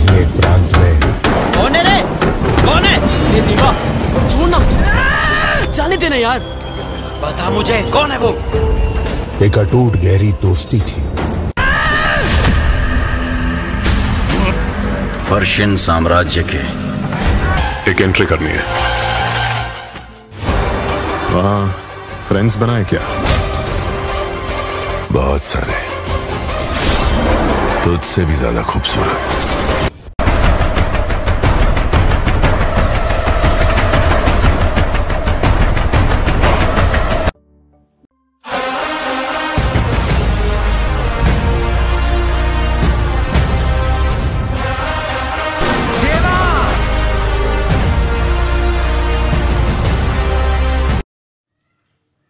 वहीं एक प्रांत में। कौन है रे? कौन है ये दीवा? छोड़ ना, जाने देना यार। बता मुझे कौन है वो? एक अटूट गहरी दोस्ती थी। पर्शियन साम्राज्य के एक एंट्री करनी है। वहाँ फ्रेंड्स बनाए क्या? बहुत सारे, तुझसे भी ज्यादा खूबसूरत।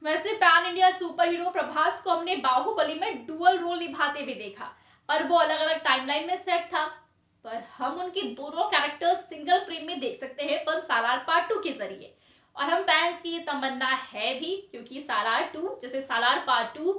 वैसे pan India super hero Prabhas को हमने बाहुबली में डुअल रोल निभाते हुए देखा, पर वो अलग अलग टाइमलाइन में सेट था। पर हम उनके दोनों कैरेक्टर्स सिंगल फ्रेम में देख सकते हैं फिल्म सालार पार्ट 2 के जरिए, और हम फैंस की ये तमन्ना है भी, क्योंकि सालार 2 जैसे सालार पार्ट 2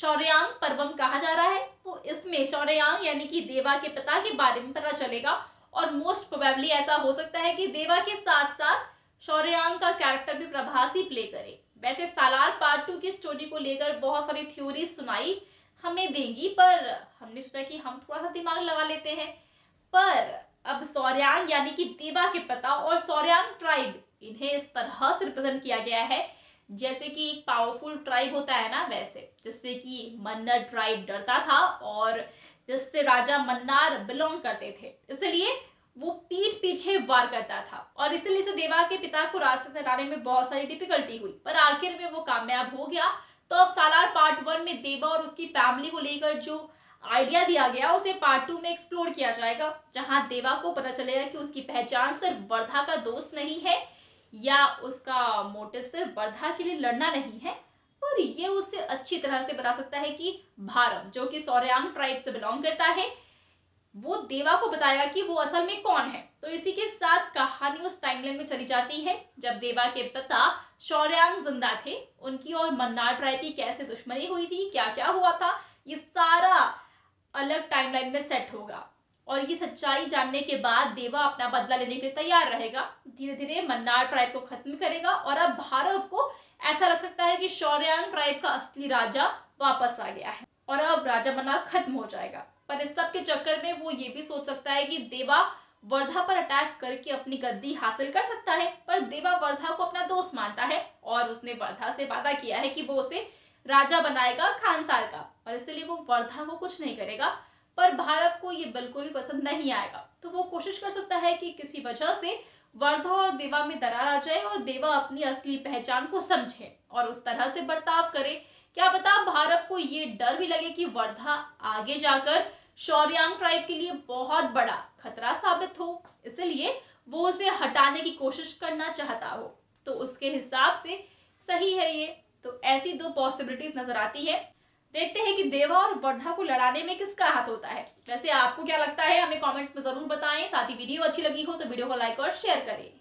शौर्यांग पर्वम कहा जा रहा है, तो इसमें शौर्यांग यानी कि देवा के पिता के बारे में पता चलेगा। और मोस्ट प्रोबेबली ऐसा हो सकता है कि देवा के साथ साथ शौर्यांग का कैरेक्टर भी प्रभास ही प्ले करे। वैसे सालार पार्ट 2 की स्टोरी को लेकर बहुत सारी थ्योरी सुनाई हमें देंगी, पर हमने सोचा कि हम थोड़ा सा दिमाग लगा लेते हैं। पर अब शौर्यांग यानी कि देवा के पिता और शौर्यांग ट्राइब, इन्हें इस तरह से रिप्रेजेंट किया गया है जैसे कि एक पावरफुल ट्राइब होता है ना, वैसे जिससे कि मन्नार ट्राइब डरता था और जिससे राजा मन्नार बिलोंग करते थे, इसलिए वो पीठ पीछे वार करता था। और इसलिए जो देवा के पिता को रास्ते से हटाने में बहुत सारी डिफिकल्टी हुई, पर आखिर में वो कामयाब हो गया। तो अब सालार पार्ट 1 में देवा और उसकी फैमिली को लेकर जो आइडिया दिया गया उसे पार्ट 2 में एक्सप्लोर किया जाएगा, जहां देवा को पता चलेगा कि उसकी पहचान सिर्फ वर्धा का दोस्त नहीं है या उसका मोटिव सिर्फ वर्धा के लिए लड़ना नहीं है, और ये उसे अच्छी तरह से बता सकता है कि भारत जो कि शौर्यांग ट्राइब से बिलोंग करता है, वो देवा को बताया कि वो असल में कौन है। तो इसी के साथ कहानी उस टाइमलाइन में चली जाती है जब देवा के पिता शौर्यांग जिंदा थे, उनकी और मन्नार ट्राइब की कैसे दुश्मनी हुई थी, क्या क्या हुआ था, ये सारा अलग टाइमलाइन में सेट होगा। और ये सच्चाई जानने के बाद देवा अपना बदला लेने के लिए तैयार रहेगा, धीरे धीरे मन्नार ट्राइब को खत्म करेगा, और अब भारत को ऐसा लग सकता है कि शौर्यांग ट्राइब का असली राजा वापस आ गया है और अब राजा मन्नार खत्म हो जाएगा। पर इस सब के चक्कर में वो ये भी सोच सकता है कि देवा वर्धा पर अटैक करके अपनी गद्दी हासिल कर सकता है, पर देवा वर्धा को अपना दोस्त मानता है और उसने वर्धा से वादा किया है कि वो उसे राजा बनाएगा खानसार का, और इसलिए वो वर्धा को कुछ नहीं करेगा। पर भारत को ये बिल्कुल भी पसंद नहीं आएगा, तो वो कोशिश कर सकता है कि किसी वजह से वर्धा और देवा में दरार आ जाए और देवा अपनी असली पहचान को समझे और उस तरह से बर्ताव करे। क्या पता भारत को ये डर भी लगे कि वर्धा आगे जाकर शौर्यांग ट्राइब के लिए बहुत बड़ा खतरा साबित हो, इसलिए वो उसे हटाने की कोशिश करना चाहता हो, तो उसके हिसाब से सही है ये। तो ऐसी दो पॉसिबिलिटीज नजर आती है, देखते हैं कि देवा और वर्धा को लड़ाने में किसका हाथ होता है। वैसे आपको क्या लगता है हमें कॉमेंट्स में जरूर बताएं, साथ ही वीडियो अच्छी लगी हो तो वीडियो को लाइक और शेयर करें।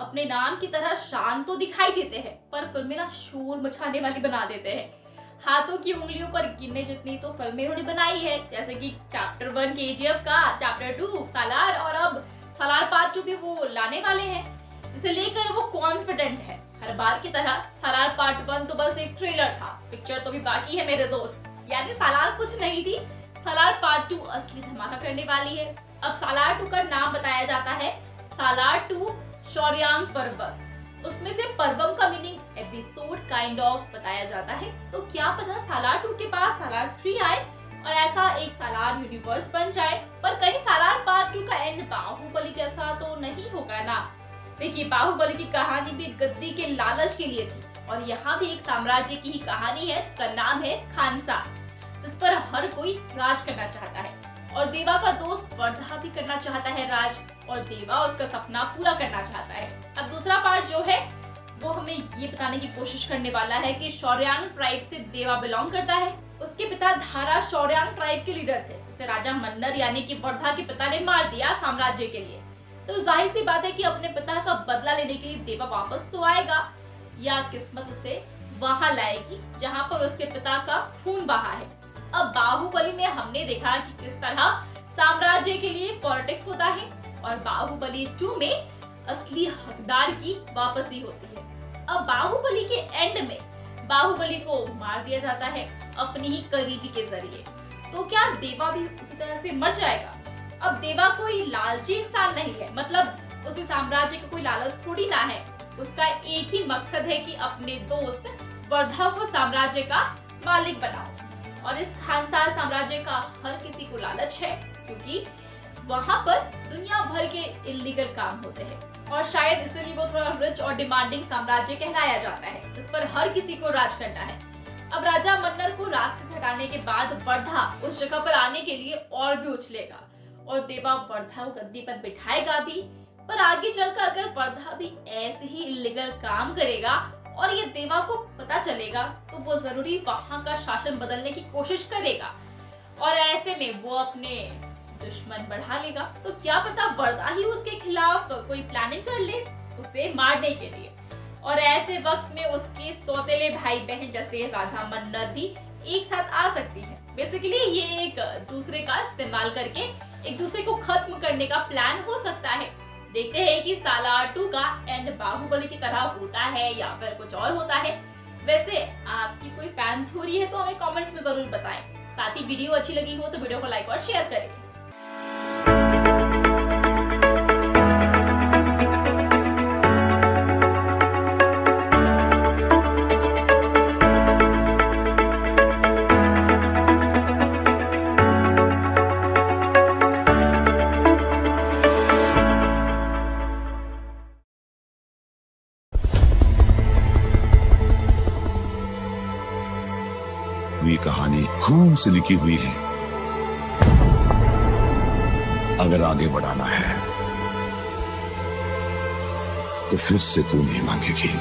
अपने नाम की तरह शांत तो दिखाई देते हैं, पर फिल्में ना शोर मचाने वाली बना देते हैं। हाथों की उंगलियों पर गिनने जितनी तो फिल्में उन्होंने बनाई है, जैसे कि चैप्टर 1 केजीएफ का, चैप्टर 2 सालार, और अब सालार पार्ट 2 भी वो लाने वाले हैं। इसे लेकर वो कॉन्फिडेंट है। हर बार की तरह सालार पार्ट 1 तो बस एक ट्रेलर था, पिक्चर तो भी बाकी है मेरे दोस्त, यानी सालार कुछ नहीं थी। सालार पार्ट 2 असली धमाका करने वाली है। अब सालार 2 का नाम बताया जाता है सालार 2 शौर्यांग पर्वम। उसमें से पर्वम का मीनिंग एपिसोड काइंड ऑफ बताया जाता है, तो क्या पता सालार 2 के पास सालार 3 आए और ऐसा एक सालार यूनिवर्स बन जाए। पर कहीं सालार पार्ट 2 का एंड बाहुबली जैसा तो नहीं होगा ना? देखिए, बाहुबली की कहानी भी गद्दी के लालच के लिए थी, और यहाँ भी एक साम्राज्य की ही कहानी है जिसका नाम है खानसार, जिस पर हर कोई राज करना चाहता है। और देवा का दोस्त वर्धा भी करना चाहता है राज, और देवा उसका सपना पूरा करना चाहता है। अब दूसरा पार्ट जो है वो हमें ये बताने की कोशिश करने वाला है कि शौर्यांग ट्राइब से देवा बिलोंग करता है। उसके पिता धारा शौर्यांग ट्राइब के लीडर थे, जिसे राजा मन्नर यानी कि वर्धा के पिता ने मार दिया साम्राज्य के लिए। तो जाहिर सी बात है कि अपने पिता का बदला लेने के लिए देवा वापस तो आएगा, या किस्मत उसे वहां लाएगी जहां पर उसके पिता का खून बहा है। अब बाहुबली में हमने देखा कि किस तरह साम्राज्य के लिए पॉलिटिक्स होता है, और बाहुबली 2 में असली हकदार की वापसी होती है। अब बाहुबली के एंड में बाहुबली को मार दिया जाता है अपनी ही करीबी के जरिए। तो क्या देवा भी उसी तरह से मर जाएगा? अब देवा कोई लालची इंसान नहीं है, मतलब उसे साम्राज्य का कोई लालच थोड़ी ना है। उसका एक ही मकसद है कि अपने दोस्त वर्धा को साम्राज्य का मालिक बनाओ, और इस खानसार साम्राज्य का हर किसी को लालच है, क्योंकि वहाँ पर दुनिया भर के इल्लीगल काम होते हैं, और शायद इसलिए वो थोड़ा रिच और डिमांडिंग साम्राज्य कहलाया जाता है, जिस पर हर किसी को राज करना है। अब राजा मन्नर को रास्ते से हटाने के बाद वर्धा उस जगह पर आने के लिए और भी उछलेगा, और देवा वर्धा को गद्दी पर बिठाएगा भी। पर आगे चलकर अगर वर्धा भी ऐसे ही इल्लीगल काम करेगा और ये देवा को पता चलेगा, तो वो जरूरी वहां का शासन बदलने की कोशिश करेगा, और ऐसे में वो अपने दुश्मन बढ़ा लेगा। तो क्या पता वर्धा ही उसके खिलाफ कोई प्लानिंग कर ले उसे मारने के लिए, और ऐसे वक्त में उसके सौतेले भाई बहन जैसे राधा मन्नर भी एक साथ आ सकती है। बेसिकली ये एक दूसरे का इस्तेमाल करके एक दूसरे को खत्म करने का प्लान हो सकता है। देखते हैं कि सालार 2 का एंड बाहुबली की तरह होता है या फिर कुछ और होता है। वैसे आपकी कोई फैन थ्योरी है तो हमें कमेंट्स में जरूर बताएं। साथ ही वीडियो अच्छी लगी हो तो वीडियो को लाइक और शेयर करें। ये कहानी खून से लिखी हुई है। अगर आगे बढ़ाना है तो फिर से खून ही मांगेगी।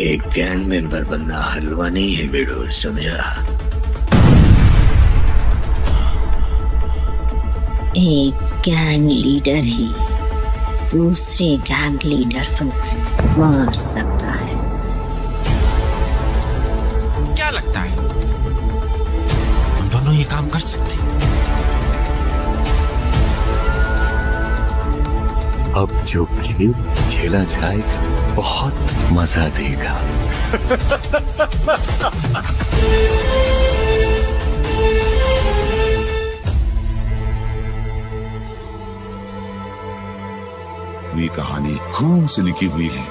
एक गैंग मेंबर बनना हलवा नहीं है बेड़ो, समझा? एक गैंग लीडर ही दूसरे गैंग लीडर को मार सकता है। क्या लगता है हम दोनों ये काम कर सकते हैं? अब जो प्ले खेला जाएगा बहुत मजा देगा। ये कहानी खून से लिखी हुई है।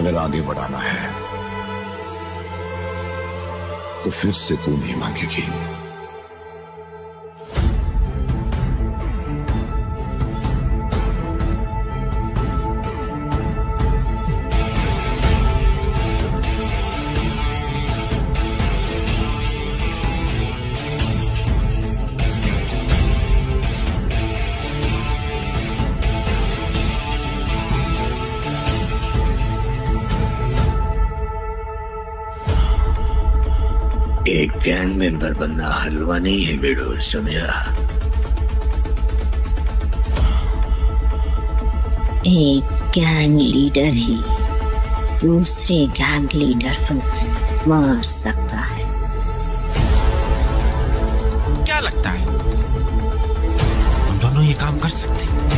अगर आगे बढ़ाना है तो फिर से खून ही मांगेगी। एक गैंग मेंबर बनना हलवा नहीं है बेड़ो, समझा? एक गैंग लीडर ही दूसरे गैंग लीडर को मार सकता है। क्या लगता है हम दोनों ये काम कर सकते हैं?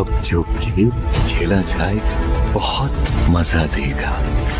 अब जो प्ले खेला जाएगा बहुत मजा देगा।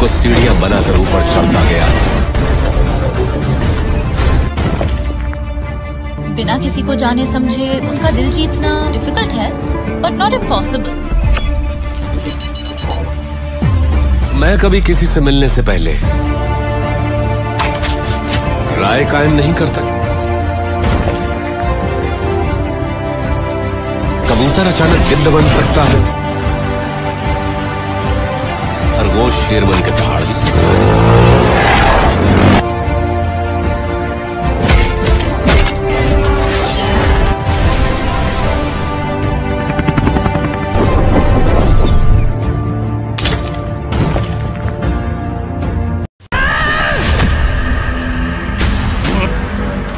को सीढ़ियां बनाकर ऊपर चढ़ता गया। बिना किसी को जाने समझे उनका दिल जीतना डिफिकल्ट है, बट नॉट इम्पॉसिबल। मैं कभी किसी से मिलने से पहले राय कायम नहीं करता। कबूतर अचानक गिद्ध बन सकता है और वो शेर बन के पहाड़ भी सकता है।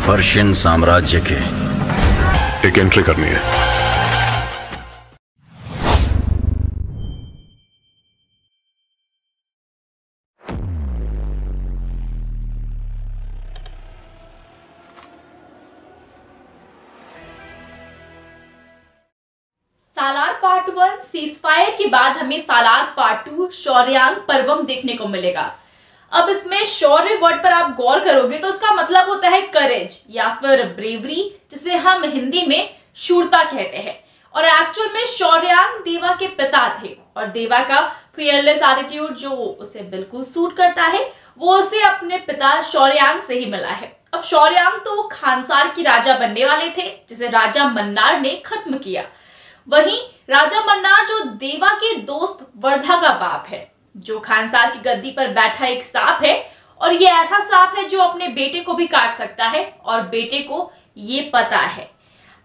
पर्शियन साम्राज्य के एक एंट्री करनी है। सालार पार्ट 1 सीजफायर के बाद हमें सालार पार्ट 2 शौर्यांग पर्वम देखने को मिलेगा। अब इसमें शौर्य वर्ड पर आप गौर करोगे तो उसका मतलब होता है करेज या फिर ब्रेवरी, जिसे हम हिंदी में शूरता कहते हैं। और एक्चुअल में शौर्यांग देवा के पिता थे और देवा का फियरलेस एटीट्यूड जो उसे बिल्कुल सूट करता है वो उसे अपने पिता शौर्यांग से ही मिला है। अब शौर्यांग तो खानसार की राजा बनने वाले थे जिसे राजा मन्नार ने खत्म किया। वहीं राजा मन्नार जो देवा के दोस्त वर्धा का बाप है, जो खानसार की गद्दी पर बैठा एक सांप है और ये ऐसा सांप है जो अपने बेटे को भी काट सकता है और बेटे को ये पता है।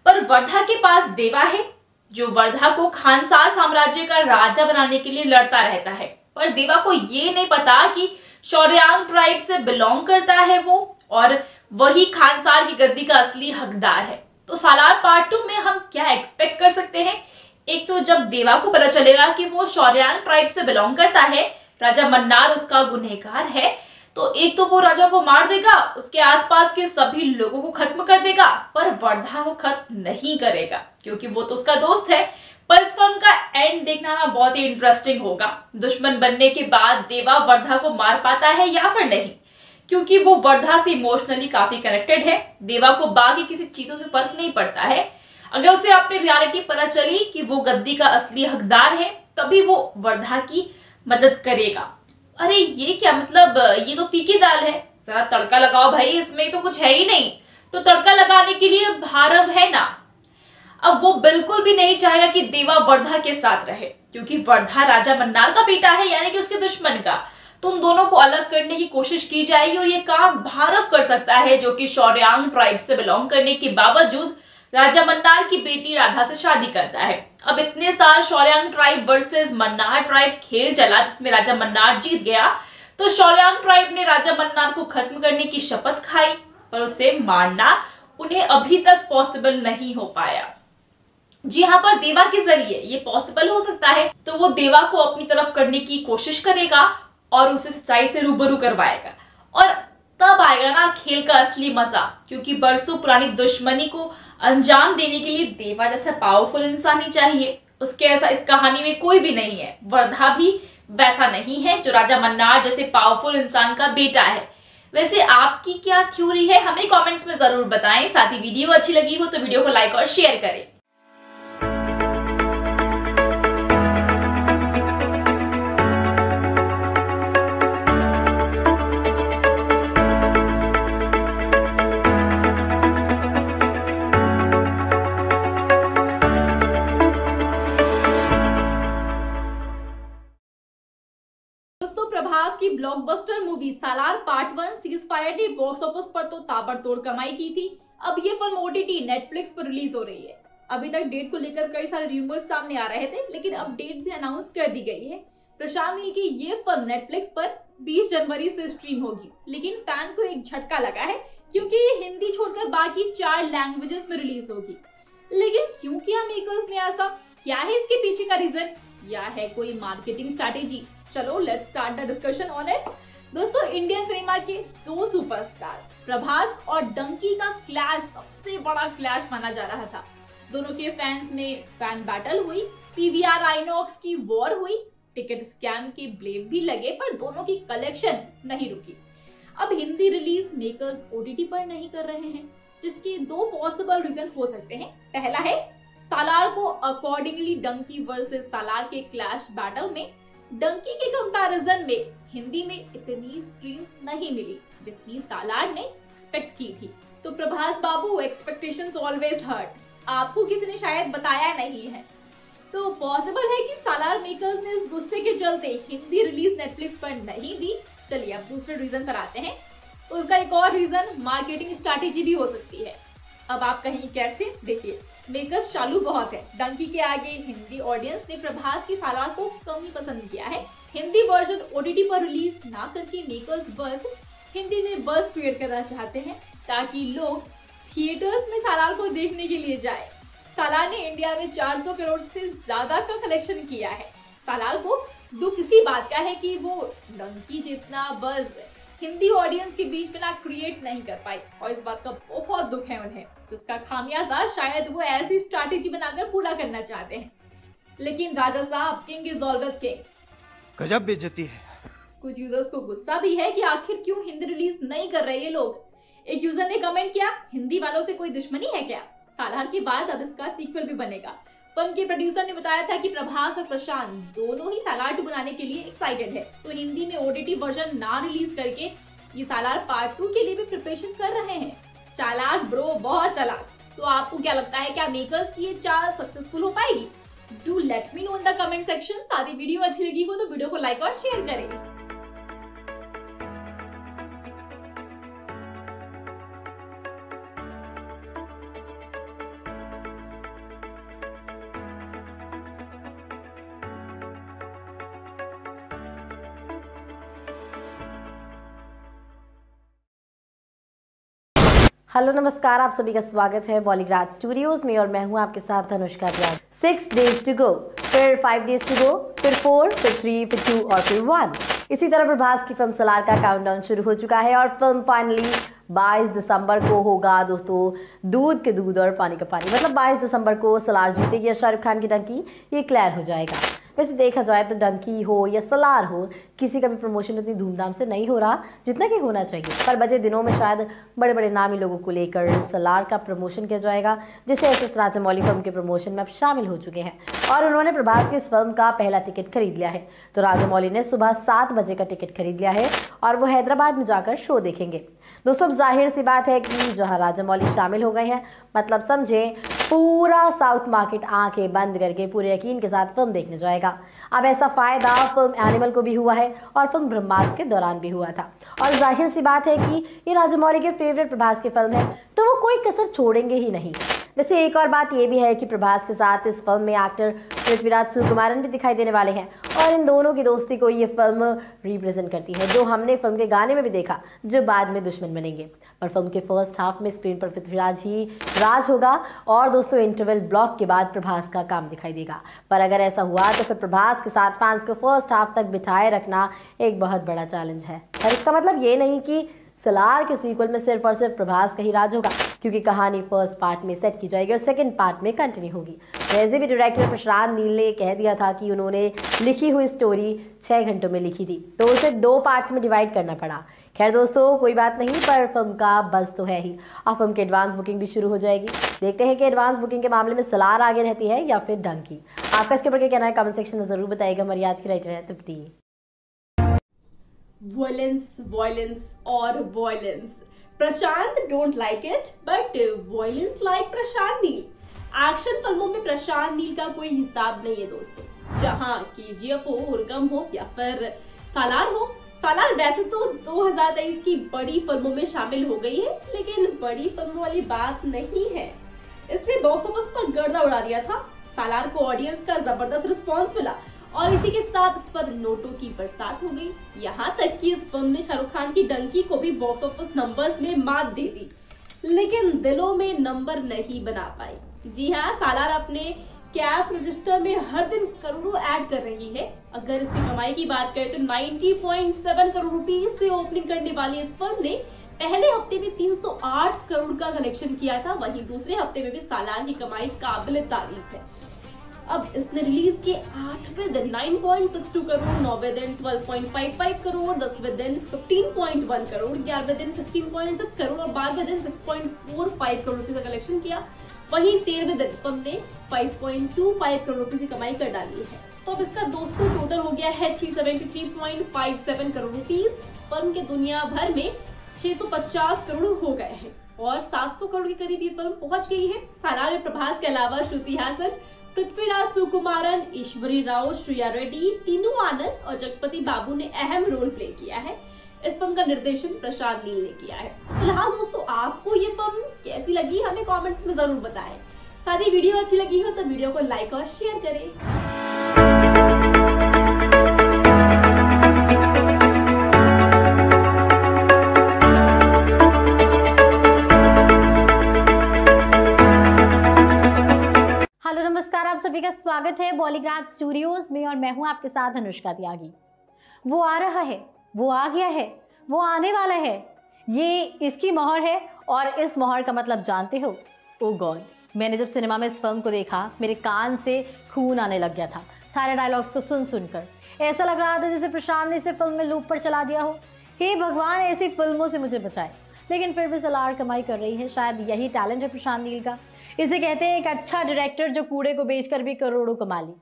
पर वर्धा के पास देवा है जो वर्धा को खानसार साम्राज्य का राजा बनाने के लिए लड़ता रहता है, पर देवा को ये नहीं पता कि शौर्यांग ट्राइब से बिलोंग करता है वो और वही खानसार की गद्दी का असली हकदार है। तो सालार पार्ट 2 में हम क्या एक्सपेक्ट कर सकते हैं? एक तो जब देवा को पता चलेगा कि वो शौर्यांग ट्राइब से बिलोंग करता है, राजा मन्नार उसका गुनहगार है, तो एक तो वो राजा को मार देगा, उसके आसपास के सभी लोगों को खत्म कर देगा, पर वर्धा को खत्म नहीं करेगा क्योंकि वो तो उसका दोस्त है। पर इस फिल्म का एंड देखना बहुत ही इंटरेस्टिंग होगा। दुश्मन बनने के बाद देवा वर्धा को मार पाता है या फिर नहीं, क्योंकि वो वर्धा से इमोशनली काफी कनेक्टेड है। देवा को बाकी किसी चीजों से फर्क नहीं पड़ता है। अगर उसे अपनी रियलिटी पता चली कि वो गद्दी का असली हकदार है तभी वो वर्धा की मदद करेगा। अरे ये क्या, मतलब ये तो फीकी दाल है, जरा तड़का लगाओ भाई, इसमें तो कुछ है ही नहीं। तो तड़का लगाने के लिए भारव है ना। अब वो बिल्कुल भी नहीं चाहेगा कि देवा वर्धा के साथ रहे क्योंकि वर्धा राजा मन्नार का बेटा है यानी कि उसके दुश्मन का। तो उन दोनों को अलग करने की कोशिश की जाएगी और ये काम भारव कर सकता है जो कि शौर्यांग ट्राइब से बिलोंग करने के बावजूद राजा मन्नार की बेटी राधा से शादी करता है। अब इतने साल Shouryanga tribe versus Mannar tribe खेल चला जिसमें राजा मन्नार जीत गया। तो शौर्यांग ट्राइब ने राजा मन्नार को खत्म करने की शपथ खाई पर उसे मारना उन्हें अभी तक पॉसिबल नहीं हो पाया। जी हाँ, पर देवा के जरिए ये पॉसिबल हो सकता है। तो वो देवा को अपनी तरफ करने की कोशिश करेगा और उसे सच्चाई से रूबरू करवाएगा और तब आएगा ना खेल का असली मजा, क्योंकि बरसों पुरानी दुश्मनी को अंजाम देने के लिए देवा जैसा पावरफुल इंसान ही चाहिए। उसके ऐसा इस कहानी में कोई भी नहीं है। वर्धा भी वैसा नहीं है जो राजा मन्नार जैसे पावरफुल इंसान का बेटा है। वैसे आपकी क्या थ्योरी है हमें कमेंट्स में जरूर बताएं। साथ ही वीडियो अच्छी लगी हो तो वीडियो को लाइक और शेयर करें। प्रभास की blockbuster movie Salaar part 1 ceasefire ने बॉक्स ऑफिस पर तो ताबड़तोड़ कमाई की थी। अब ये फिल्म ओटीटी नेटफ्लिक्स पर रिलीज हो रही है। अभी तक डेट को लेकर कई सारे रूमर्स सामने आ रहे थे लेकिन अब डेट भी अनाउंस कर दी गई है। प्रशांत नील की ये फिल्म नेटफ्लिक्स पर 20 जनवरी से स्ट्रीम होगी, लेकिन फैन को एक झटका लगा है क्योंकि ये हिंदी छोड़कर बाकी 4 लैंग्वेजेस में रिलीज होगी। लेकिन क्यों किया मेकर्स ने ऐसा? क्या है इसके पीछे का रीजन या है कोई मार्केटिंग स्ट्रेटेजी? चलो let's start the discussion on it. दोस्तों, इंडियन सिनेमा के 2 सुपरस्टार प्रभास और डंकी का क्लैश सबसे बड़ा क्लैश माना जा रहा था। दोनों के फैंस में फैन बैटल हुई, पीवीआर आइनॉक्स की वॉर हुई टिकट स्कैम के ब्लेम भी लगे, पर दोनों की कलेक्शन नहीं रुकी। अब हिंदी रिलीज मेकर्स ओटीटी पर नहीं कर रहे हैं, जिसके दो पॉसिबल रीजन हो सकते हैं। पहला है सालार को अकॉर्डिंगली डंकी वर्सेस सालार के क्लैश बैटल में डंकी के कंपैरिजन में हिंदी में इतनी स्क्रीन्स नहीं मिली जितनी सालार ने एक्सपेक्ट की थी। तो प्रभास बाबू, एक्सपेक्टेशंस ऑलवेज हर्ट, आपको किसी ने शायद बताया नहीं है। तो पॉसिबल है कि सालार मेकर्स ने इस गुस्से के चलते हिंदी रिलीज नेटफ्लिक्स पर नहीं दी। चलिए अब दूसरे रीजन पर आते हैं। उसका एक और रीजन मार्केटिंग स्ट्रैटेजी भी हो सकती है। अब आप कहीं कैसे देखिए, मेकर्स चालू बहुत है। डंकी के आगे हिंदी ऑडियंस ने प्रभास की सालार को कम ही पसंद किया है। हिंदी वर्जन ओटीटी पर रिलीज ना करके मेकर्स बस हिंदी में बस क्रिएट करना चाहते हैं ताकि लोग थिएटर्स में सालार को देखने के लिए जाए। सालार ने इंडिया में 400 करोड़ से ज्यादा का कलेक्शन किया है। सालार को दुख इसी बात का है कि वो डंकी जितना बस हिंदी ऑडियंस के बीच में ना क्रिएट नहीं कर पाई, और इस बात का बहुत दुख है उन्हें, जिसका खामियाजा शायद वो ऐसी स्ट्रैटेजी बनाकर पूरा करना चाहते हैं। लेकिन राजा साहब, किंग इज ऑलवेज किंग। गजब बेइज्जती है। कुछ यूजर्स को गुस्सा भी है कि आखिर क्यों हिंदी रिलीज नहीं कर रहे ये लोग। एक यूजर ने कमेंट किया, हिंदी वालों से कोई दुश्मनी है क्या? सालार के बाद अब इसका सीक्वल भी बनेगा। फिल्म के प्रोड्यूसर ने बताया था कि प्रभास और प्रशांत दोनों ही सालार 2 बनाने के लिए एक्साइटेड है। तो हिंदी में ओटीटी वर्जन ना रिलीज करके ये सालार पार्ट 2 के लिए भी प्रिपरेशन कर रहे हैं। चालाक ब्रो, बहुत चालाक। तो आपको क्या लगता है, क्या मेकर्स की ये चाल सक्सेसफुल हो पाएगी? Do let me know in the comment section. साथ ही वीडियो अच्छी लगी हो तो वीडियो को लाइक और शेयर करें। हेलो नमस्कार, आप सभी का स्वागत है बॉलीग्राज स्टूडियोज में और मैं हूं आपके साथ Anushka Bajaj. 6 days to go, फिर 5 days टू गो, फिर 4, फिर 3, फिर 2 और फिर 1। इसी तरह प्रभास की फिल्म सलार का काउंटडाउन शुरू हो चुका है और फिल्म फाइनली 22 दिसंबर को होगा दोस्तों दूध के दूध और पानी का पानी। मतलब 22 दिसंबर को सलार जीतेगी या शाहरुख खान की डंकी, ये क्लियर हो जाएगा। वैसे देखा जाए तो डंकी हो या सलार हो, किसी का भी प्रमोशन उतनी धूमधाम से नहीं हो रहा जितना कि होना चाहिए। पर बचे दिनों में शायद बड़े बड़े नामी लोगों को लेकर सलार का प्रमोशन किया जाएगा, जैसे एस.एस. राजामौली फिल्म के प्रमोशन में अब शामिल हो चुके हैं और उन्होंने प्रभास की इस फिल्म का पहला टिकट खरीद लिया है। तो राजामौली ने सुबह 7 बजे का टिकट खरीद लिया है और वो हैदराबाद में जाकर शो देखेंगे। दोस्तों अब जाहिर सी बात है कि जहाँ राजामौली शामिल हो गए हैं, मतलब समझे पूरा साउथ मार्केट आंखें बंद करके पूरे यकीन के साथ फिल्म देखने जाएगा। अब ऐसा फायदा फिल्म एनिमल को भी हुआ है और फिल्म ब्रह्मास्त्र के दौरान भी हुआ था। और जाहिर सी बात है कि ये राजामौली के फेवरेट प्रभास की फिल्म है, तो वो कोई कसर छोड़ेंगे ही नहीं। वैसे एक और बात ये भी है कि प्रभास के साथ इस फिल्म में एक्टर पृथ्वीराज सुकुमारन भी दिखाई देने वाले हैं और इन दोनों की दोस्ती को ये फिल्म रिप्रेजेंट करती है, जो हमने फिल्म के गाने में भी देखा, जो बाद में दुश्मन बनेंगे। पर फिल्म के फर्स्ट हाफ में स्क्रीन पर पृथ्वीराज ही राज होगा और दोस्तों इंटरवल ब्लॉक के बाद प्रभास का काम दिखाई देगा। पर अगर ऐसा हुआ तो फिर प्रभास के साथ फैंस को फर्स्ट हाफ तक बिठाए रखना एक बहुत बड़ा चैलेंज है। पर इसका मतलब ये नहीं कि सलार के सीक्वल में सिर्फ और सिर्फ प्रभास का ही राज होगा, क्योंकि कहानी फर्स्ट पार्ट में सेट की जाएगी और सेकंड पार्ट में कंटिन्यू होगी। वैसे भी डायरेक्टर प्रशांत नील ने कह दिया था कि उन्होंने लिखी हुई स्टोरी 6 घंटों में लिखी थी, तो उसे 2 पार्ट्स में डिवाइड करना पड़ा। खैर दोस्तों कोई बात नहीं, पर फिल्म का बज़ तो है ही। अब फिल्म की एडवांस बुकिंग भी शुरू हो जाएगी। देखते हैं कि एडवांस बुकिंग के मामले में सलार आगे रहती है या फिर डंकी। आपका इसके ऊपर क्या कहना है कमेंट सेक्शन में जरूर बताइएगा। हमारी आज की राइटर है तृप्ति। Violence, violence और violence. Prashanth don't like it, but violence like Prashanth Neel. Action फिल्मों में प्रशांत नील का कोई हिसाब नहीं है दोस्तों। जहाँ KGF हो, हुर्गम हो या फिर सालार हो। सालार वैसे तो 2023 की बड़ी फिल्मों में शामिल हो गई है, लेकिन बड़ी फिल्मों वाली बात नहीं है। इसने बॉक्स ऑफिस पर गर्दा उड़ा दिया था। सालार को ऑडियंस का जबरदस्त रिस्पॉन्स मिला और इसी के साथ इस पर नोटों की बरसात हो गई। यहाँ तक कि इस फिल्म ने शाहरुख खान की डंकी को भी बॉक्स ऑफिस नंबर्स में मात दे दी, लेकिन दिलों में नंबर नहीं बना पाई। जी हाँ, सालार अपने कैश रजिस्टर में हर दिन करोड़ों ऐड कर रही है। अगर इसकी कमाई की बात करें तो 90.7 करोड़ रुपए से ओपनिंग करने वाली इस फिल्म ने पहले हफ्ते में 308 करोड़ का कलेक्शन किया था। वहीं दूसरे हफ्ते में भी सालार की कमाई काबिल तारीफ है। अब इसने रिलीज के 8 वें दिन 9.62 करोड़, 9 वें दिन 12.55 करोड़, 10 वें दिन 15.1 करोड़, 11 वें दिन 16.6 करोड़ और 12 वें दिन 6.45 करोड़ रुपए का कलेक्शन किया। वहीं 13वें दिन हमने 5.25 करोड़ रुपए की कमाई कर डाली है। तो अब इसका दोस्तों टोटल हो गया है 373.57 करोड़ रुपीज। फर्म के दुनिया भर में 650 करोड़ हो गए हैं और 700 करोड़ के करीब ये फिल्म पहुंच गई है। सालार में प्रभास के अलावा श्रुति हासन, पृथ्वीराज सुकुमारन, ईश्वरी राव, श्रेया रेड्डी, तीनू आनंद और जगपति बाबू ने अहम रोल प्ले किया है। इस फिल्म का निर्देशन प्रशांत नील ने किया है। फिलहाल दोस्तों आपको ये फिल्म कैसी लगी हमें कमेंट्स में जरूर बताएं। साथ ही वीडियो अच्छी लगी हो तो वीडियो को लाइक और शेयर करें। नमस्कार, आप सभी का स्वागत है बॉलीग्राज स्टूडियोज में और मैं हूं आपके साथ अनुष्का त्यागी। वो आ रहा है, वो आ गया है, वो आने वाला है, ये इसकी मोहर है। और इस मोहर का मतलब जानते हो? ओ गॉड, मैंने जब सिनेमा में इस फिल्म को देखा मेरे कान से खून आने लग गया था। सारे डायलॉग्स को सुन सुनकर ऐसा लग रहा था जैसे प्रशांत ने इसे फिल्म में लूप पर चला दिया हो। हे भगवान, ऐसी फिल्मों से मुझे बचाए। लेकिन फिर भी सालार कमाई कर रही है। शायद यही टैलेंट है प्रशांत नील का। इसे कहते हैं एक अच्छा डायरेक्टर जो कूड़े को बेचकर भी करोड़ों कमा ली।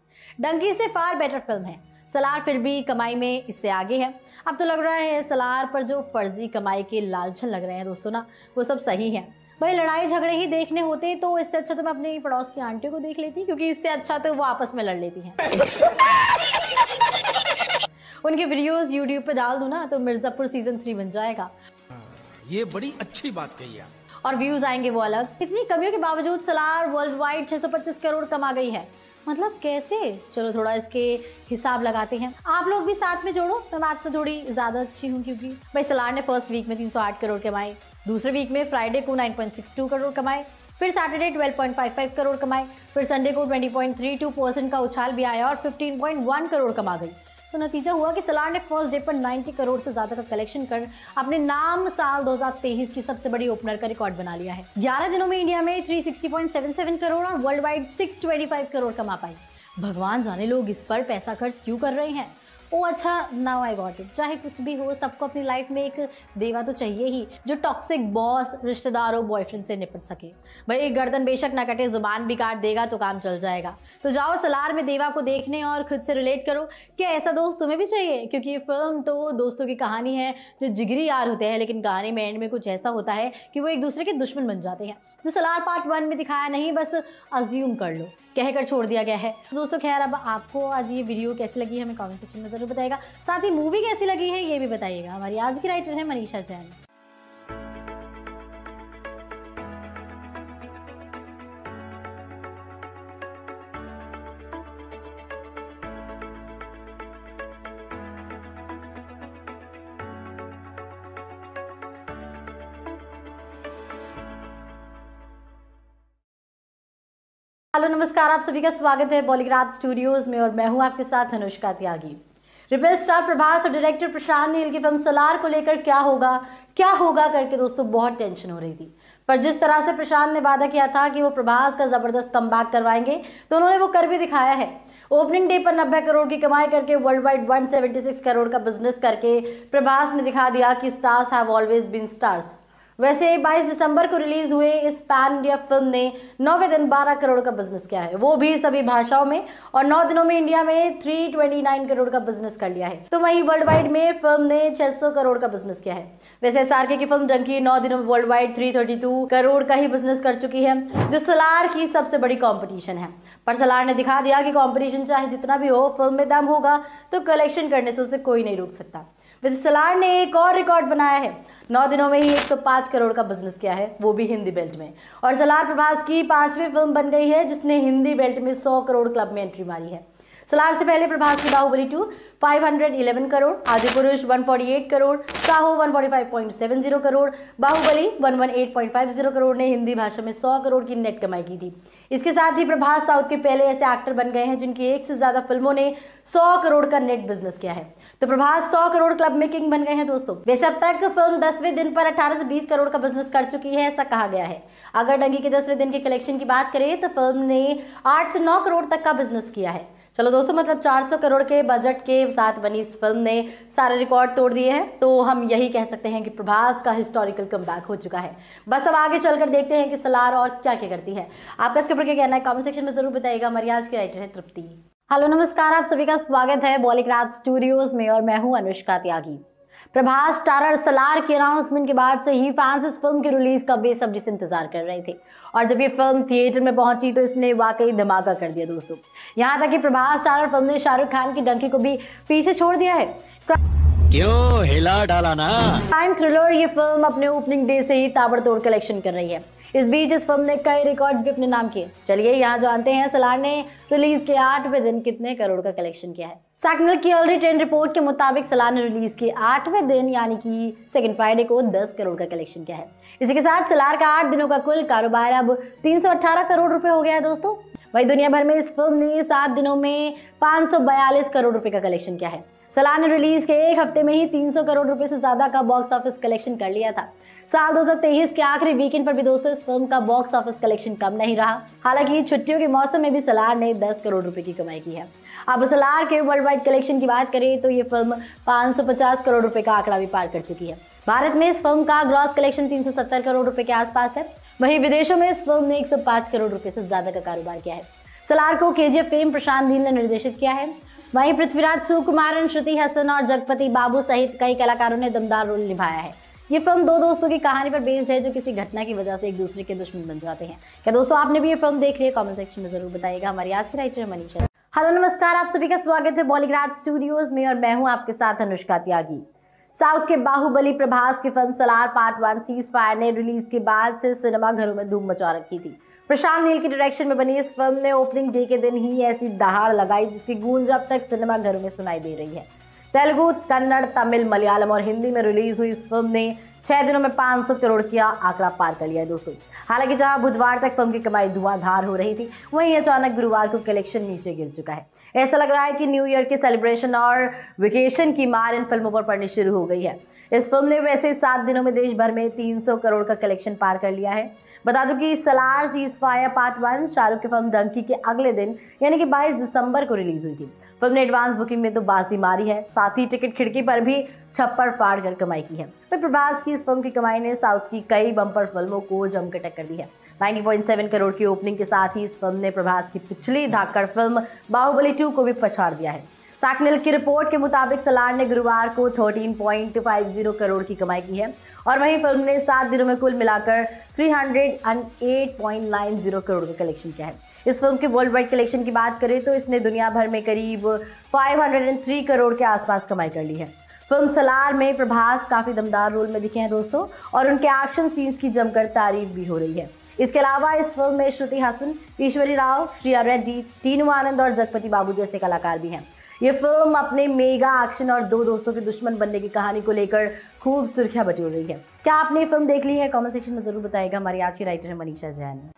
डंकी से फार बेटर फिल्म है सालार, फिर भी कमाई में इससे आगे है। अब तो लग रहा है सालार पर जो फर्जी कमाई के लालचन लग रहे हैं दोस्तों ना, वो सब सही है। भाई लड़ाई झगड़े ही देखने होते तो इससे अच्छा तो मैं अपने पड़ोस की आंटियों को देख लेती, क्योंकि इससे अच्छा तो वो आपस में लड़ लेती है। उनके वीडियोज यूट्यूब पर डाल दूं ना तो मिर्जापुर सीजन 3 बन जाएगा। ये बड़ी अच्छी बात कही आप। और व्यूज आएंगे वो अलग। इतनी कमियों के बावजूद सालार वर्ल्ड वाइड 625 करोड़ कमा गई है। मतलब कैसे? चलो थोड़ा इसके हिसाब लगाते हैं। आप लोग भी साथ में जोड़ो तो मैं आपसे थोड़ी ज्यादा अच्छी हूँ, क्योंकि भाई सालार ने फर्स्ट वीक में 308 करोड़ कमाए, दूसरे वीक में फ्राइडे को 9.62 करोड़ कमाए, फिर सैटरडे 12.55 करोड़ कमाए, फिर संडे को 20.32% का उछाल भी आया और 15.1 करोड़ कमा गई। तो नतीजा हुआ कि सालार ने फर्स्ट डे पर 90 करोड़ से ज्यादा का कलेक्शन कर अपने नाम साल 2023 की सबसे बड़ी ओपनर का रिकॉर्ड बना लिया है। 11 दिनों में इंडिया में 360.77 करोड़ और वर्ल्ड वाइड 625 करोड़ कमा पाई। भगवान जाने लोग इस पर पैसा खर्च क्यों कर रहे हैं। ओ अच्छा, नाउ आई गॉट इट। चाहे कुछ भी हो, सबको अपनी लाइफ में एक देवा तो चाहिए ही जो टॉक्सिक बॉस, रिश्तेदारों, बॉयफ्रेंड से निपट सके। भाई गर्दन बेशक ना कटे, जुबान भी काट देगा तो काम चल जाएगा। तो जाओ सालार में देवा को देखने और खुद से रिलेट करो कि ऐसा दोस्त तुम्हें भी चाहिए, क्योंकि ये फिल्म तो दोस्तों की कहानी है जो जिगरी यार होते हैं, लेकिन कहानी में एंड में कुछ ऐसा होता है कि वो एक दूसरे के दुश्मन बन जाते हैं, जो सालार पार्ट 1 में दिखाया नहीं, बस अज्यूम कर लो, कहकर छोड़ दिया गया है। दोस्तों खैर, अब आपको आज ये वीडियो कैसी लगी हमें कमेंट सेक्शन में जरूर बताइएगा। साथ ही मूवी कैसी लगी है ये भी बताइएगा। हमारी आज की राइटर है मनीषा जैन। हेलो नमस्कार, आप सभी का स्वागत है बॉलीग्राज स्टूडियोज में और मैं हूं आपके साथ अनुष्का त्यागी। रिबेल स्टार प्रभास और डायरेक्टर प्रशांत नील की फिल्म सालार को लेकर क्या होगा करके दोस्तों बहुत टेंशन हो रही थी। पर जिस तरह से प्रशांत ने वादा किया था कि वो प्रभास का जबरदस्त कमबैक करवाएंगे तो उन्होंने वो कर भी दिखाया है। ओपनिंग डे पर 90 करोड़ की कमाई करके वर्ल्ड वाइड 176 करोड़ का बिजनेस करके प्रभास ने दिखा दिया कि stars have always been stars. वैसे 22 दिसंबर को रिलीज हुए इस पैन इंडिया फिल्म ने 9वें दिन 12 करोड़ का बिजनेस किया है, वो भी सभी भाषाओं में, और 9 दिनों में इंडिया में 329 करोड़ का बिजनेस कर लिया है। तो वहीं वर्ल्ड वाइड में फिल्म ने 600 करोड़ का बिजनेस किया है। वैसे SRK की फिल्म डंकी 9 दिनों में वर्ल्ड वाइड 332 करोड़ का ही बिजनेस कर चुकी है, जो सालार की सबसे बड़ी कॉम्पिटिशन है। पर सालार ने दिखा दिया कि कॉम्पिटिशन चाहे जितना भी हो, फिल्म में दम होगा तो कलेक्शन करने से उसे कोई नहीं रोक सकता। वैसे सालार ने एक और रिकॉर्ड बनाया है, 9 दिनों में ही 105 करोड़ का बिजनेस किया है, वो भी हिंदी बेल्ट में। और सालार प्रभास की 5वीं फिल्म बन गई है जिसने हिंदी बेल्ट में 100 करोड़ क्लब में एंट्री मारी है। सलार से पहले प्रभात की बाहुबली 2 511 करोड़, आदि पुरुष 148 करोड़, साहो 145.70 करोड़, बाहुबली 118.50 करोड़ ने हिंदी भाषा में 100 करोड़ की नेट कमाई की थी। इसके साथ ही प्रभास साउथ के पहले ऐसे एक्टर बन गए हैं जिनकी एक से ज्यादा फिल्मों ने 100 करोड़ का नेट बिजनेस किया है। तो प्रभास 100 करोड़ क्लब में किंग बन गए हैं दोस्तों। वैसे अब तक फिल्म 10वें दिन पर 18 से 20 करोड़ का बिजनेस कर चुकी है, ऐसा कहा गया है। अगर डंगी के 10वें दिन के कलेक्शन की बात करें तो फिल्म ने 8 से 9 करोड़ तक का बिजनेस किया है। चलो दोस्तों, मतलब 400 करोड़ के बजट के साथ बनी इस फिल्म ने सारे रिकॉर्ड तोड़ दिए हैं। तो हम यही कह सकते हैं कि प्रभास का हिस्टोरिकल कमबैक हो चुका है। बस अब आगे चलकर देखते हैं कि सलार और क्या क्या करती है। आपका इसके ऊपर क्या कहना है कमेंट सेक्शन में जरूर बताइएगा। हमारी आज की राइटर है तृप्ति। हेलो नमस्कार, आप सभी का स्वागत है बॉलीवुड स्टूडियोज में और मैं हूँ अनुष्का त्यागी। प्रभास स्टारर सलार के अनाउंसमेंट के बाद से ही फैंस इस फिल्म की रिलीज का बेसब्री से इंतजार कर रहे थे और जब ये फिल्म थिएटर में पहुंची तो इसने वाकई धमाका कर दिया दोस्तों। यहाँ तक कि प्रभास स्टारर फिल्म ने शाहरुख खान की डंकी को भी पीछे छोड़ दिया है। क्यों हिला डाला ना? क्राइम थ्रिलर ये फिल्म अपने ओपनिंग डे से ही ताबड़तोड़ कलेक्शन कर रही है। इस बीच इस फिल्म ने कई रिकॉर्ड भी अपने नाम किए। चलिए यहाँ जानते हैं सलार ने रिलीज के 8वें दिन कितने करोड़ का कलेक्शन किया है। सैकनल की ऑलरेडी ट्रेंड रिपोर्ट के मुताबिक सलार ने रिलीज के 8वें दिन यानी कि सेकंड फ्राइडे को 10 करोड़ का कलेक्शन किया है। इसी के साथ सलार का 8 दिनों का कुल कारोबार अब 318 करोड़ रुपए हो गया है दोस्तों। वही दुनिया भर में इस फिल्म ने 7 दिनों में 542 करोड़ रुपए का कलेक्शन किया है। सलार ने रिलीज के एक हफ्ते में ही 300 करोड़ रुपए से ज्यादा का बॉक्स ऑफिस कलेक्शन कर लिया था। साल 2023 के आखिरी वीकेंड पर भी दोस्तों इस फिल्म का बॉक्स ऑफिस कलेक्शन कम नहीं रहा। हालांकि छुट्टियों के मौसम में भी सलार ने 10 करोड़ रुपए की कमाई की है। अब सलार के वर्ल्ड वाइड कलेक्शन की बात करें तो ये फिल्म 550 करोड़ रुपए का आंकड़ा भी पार कर चुकी है। भारत में इस फिल्म का ग्रॉस कलेक्शन 370 करोड़ रुपए के आसपास है। वहीं विदेशों में इस फिल्म ने 105 करोड़ रुपए से ज्यादा का कारोबार किया है। सलार को KGF फेम प्रशांत नील ने निर्देशित किया है। वहीं पृथ्वीराज सुकुमारन, श्रुति हसन और जगपति बाबू सहित कई कलाकारों ने दमदार रोल निभाया है। ये फिल्म दो दोस्तों की कहानी पर बेस्ड है जो किसी घटना की वजह से एक दूसरे के दुश्मन बन जाते हैं। क्या दोस्तों आपने भी ये फिल्म देख ली है? कमेंट सेक्शन में जरूर बताइएगा। हमारी आज की राइटर है मनीषा। हेलो नमस्कार, आप सभी का स्वागत है बॉलीवुड स्टूडियोज में और मैं हूँ आपके साथ अनुष्का त्यागी। साउथ के बाहुबली प्रभास की film Salaar part 1 ceasefire ने रिलीज के बाद से सिनेमाघरों में धूम मचा रखी थी। प्रशांत नील की डायरेक्शन में बनी इस फिल्म ने ओपनिंग डे के दिन ही ऐसी दहाड़ लगाई जिसकी गूंज अब तक सिनेमाघरों में सुनाई दे रही है। तेलुगु, कन्नड़, तमिल, मलयालम और हिंदी में रिलीज हुई इस फिल्म ने 6 दिनों में 500 करोड़ का आंकड़ा पार कर लिया है दोस्तों। हालांकि जहां बुधवार तक फिल्म की कमाई धुआंधार हो रही थी, वहीं अचानक गुरुवार को कलेक्शन नीचे गिर चुका है। ऐसा लग रहा है कि न्यू ईयर के सेलिब्रेशन और वेकेशन की मार इन फिल्मों पर पड़नी शुरू हो गई है। इस फिल्म ने वैसे 7 दिनों में देश भर में 300 करोड़ का कलेक्शन पार कर लिया है। बता दूं कि Salaar ceasefire part 1 Shahrukh की फिल्म डंकी के अगले दिन यानी कि 22 दिसंबर को रिलीज हुई थी। फिल्म ने एडवांस बुकिंग में तो बाजी मारी है, साथ ही टिकट खिड़की पर भी छप्पर फाड़ कर कमाई की है। पर प्रभास की इस फिल्म की कमाई ने साउथ की कई बम्पर फिल्मों को जमकर टक्कर दी है। 90.7 करोड़ की ओपनिंग के साथ ही इस फिल्म ने प्रभास की पिछली धाकड़ फिल्म बाहुबली 2 को भी पछाड़ दिया है। सैकनल की रिपोर्ट के मुताबिक सलार ने गुरुवार को 13.50 करोड़ की कमाई की है और वहीं फिल्म ने 7 दिनों में कुल मिलाकर 308.90 करोड़ का कलेक्शन किया है। इस फिल्म के वर्ल्ड वाइड कलेक्शन की बात करें तो इसने दुनिया भर में करीब 503 करोड़ के आसपास कमाई कर ली है। फिल्म सलार में प्रभास काफ़ी दमदार रोल में दिखे हैं दोस्तों और उनके एक्शन सीन्स की जमकर तारीफ भी हो रही है। इसके अलावा इस फिल्म में श्रुति हसन, ईश्वरी राव, श्रिया रेड्डी, टीनू आनंद और जगपति बाबू जैसे कलाकार भी हैं। ये फिल्म अपने मेगा एक्शन और दो दोस्तों के दुश्मन बनने की कहानी को लेकर खूब सुर्खियां बटोर रही है। क्या आपने ये फिल्म देख ली है? कमेंट सेक्शन में जरूर बताएगा। हमारी आज की राइटर है मनीषा जैन।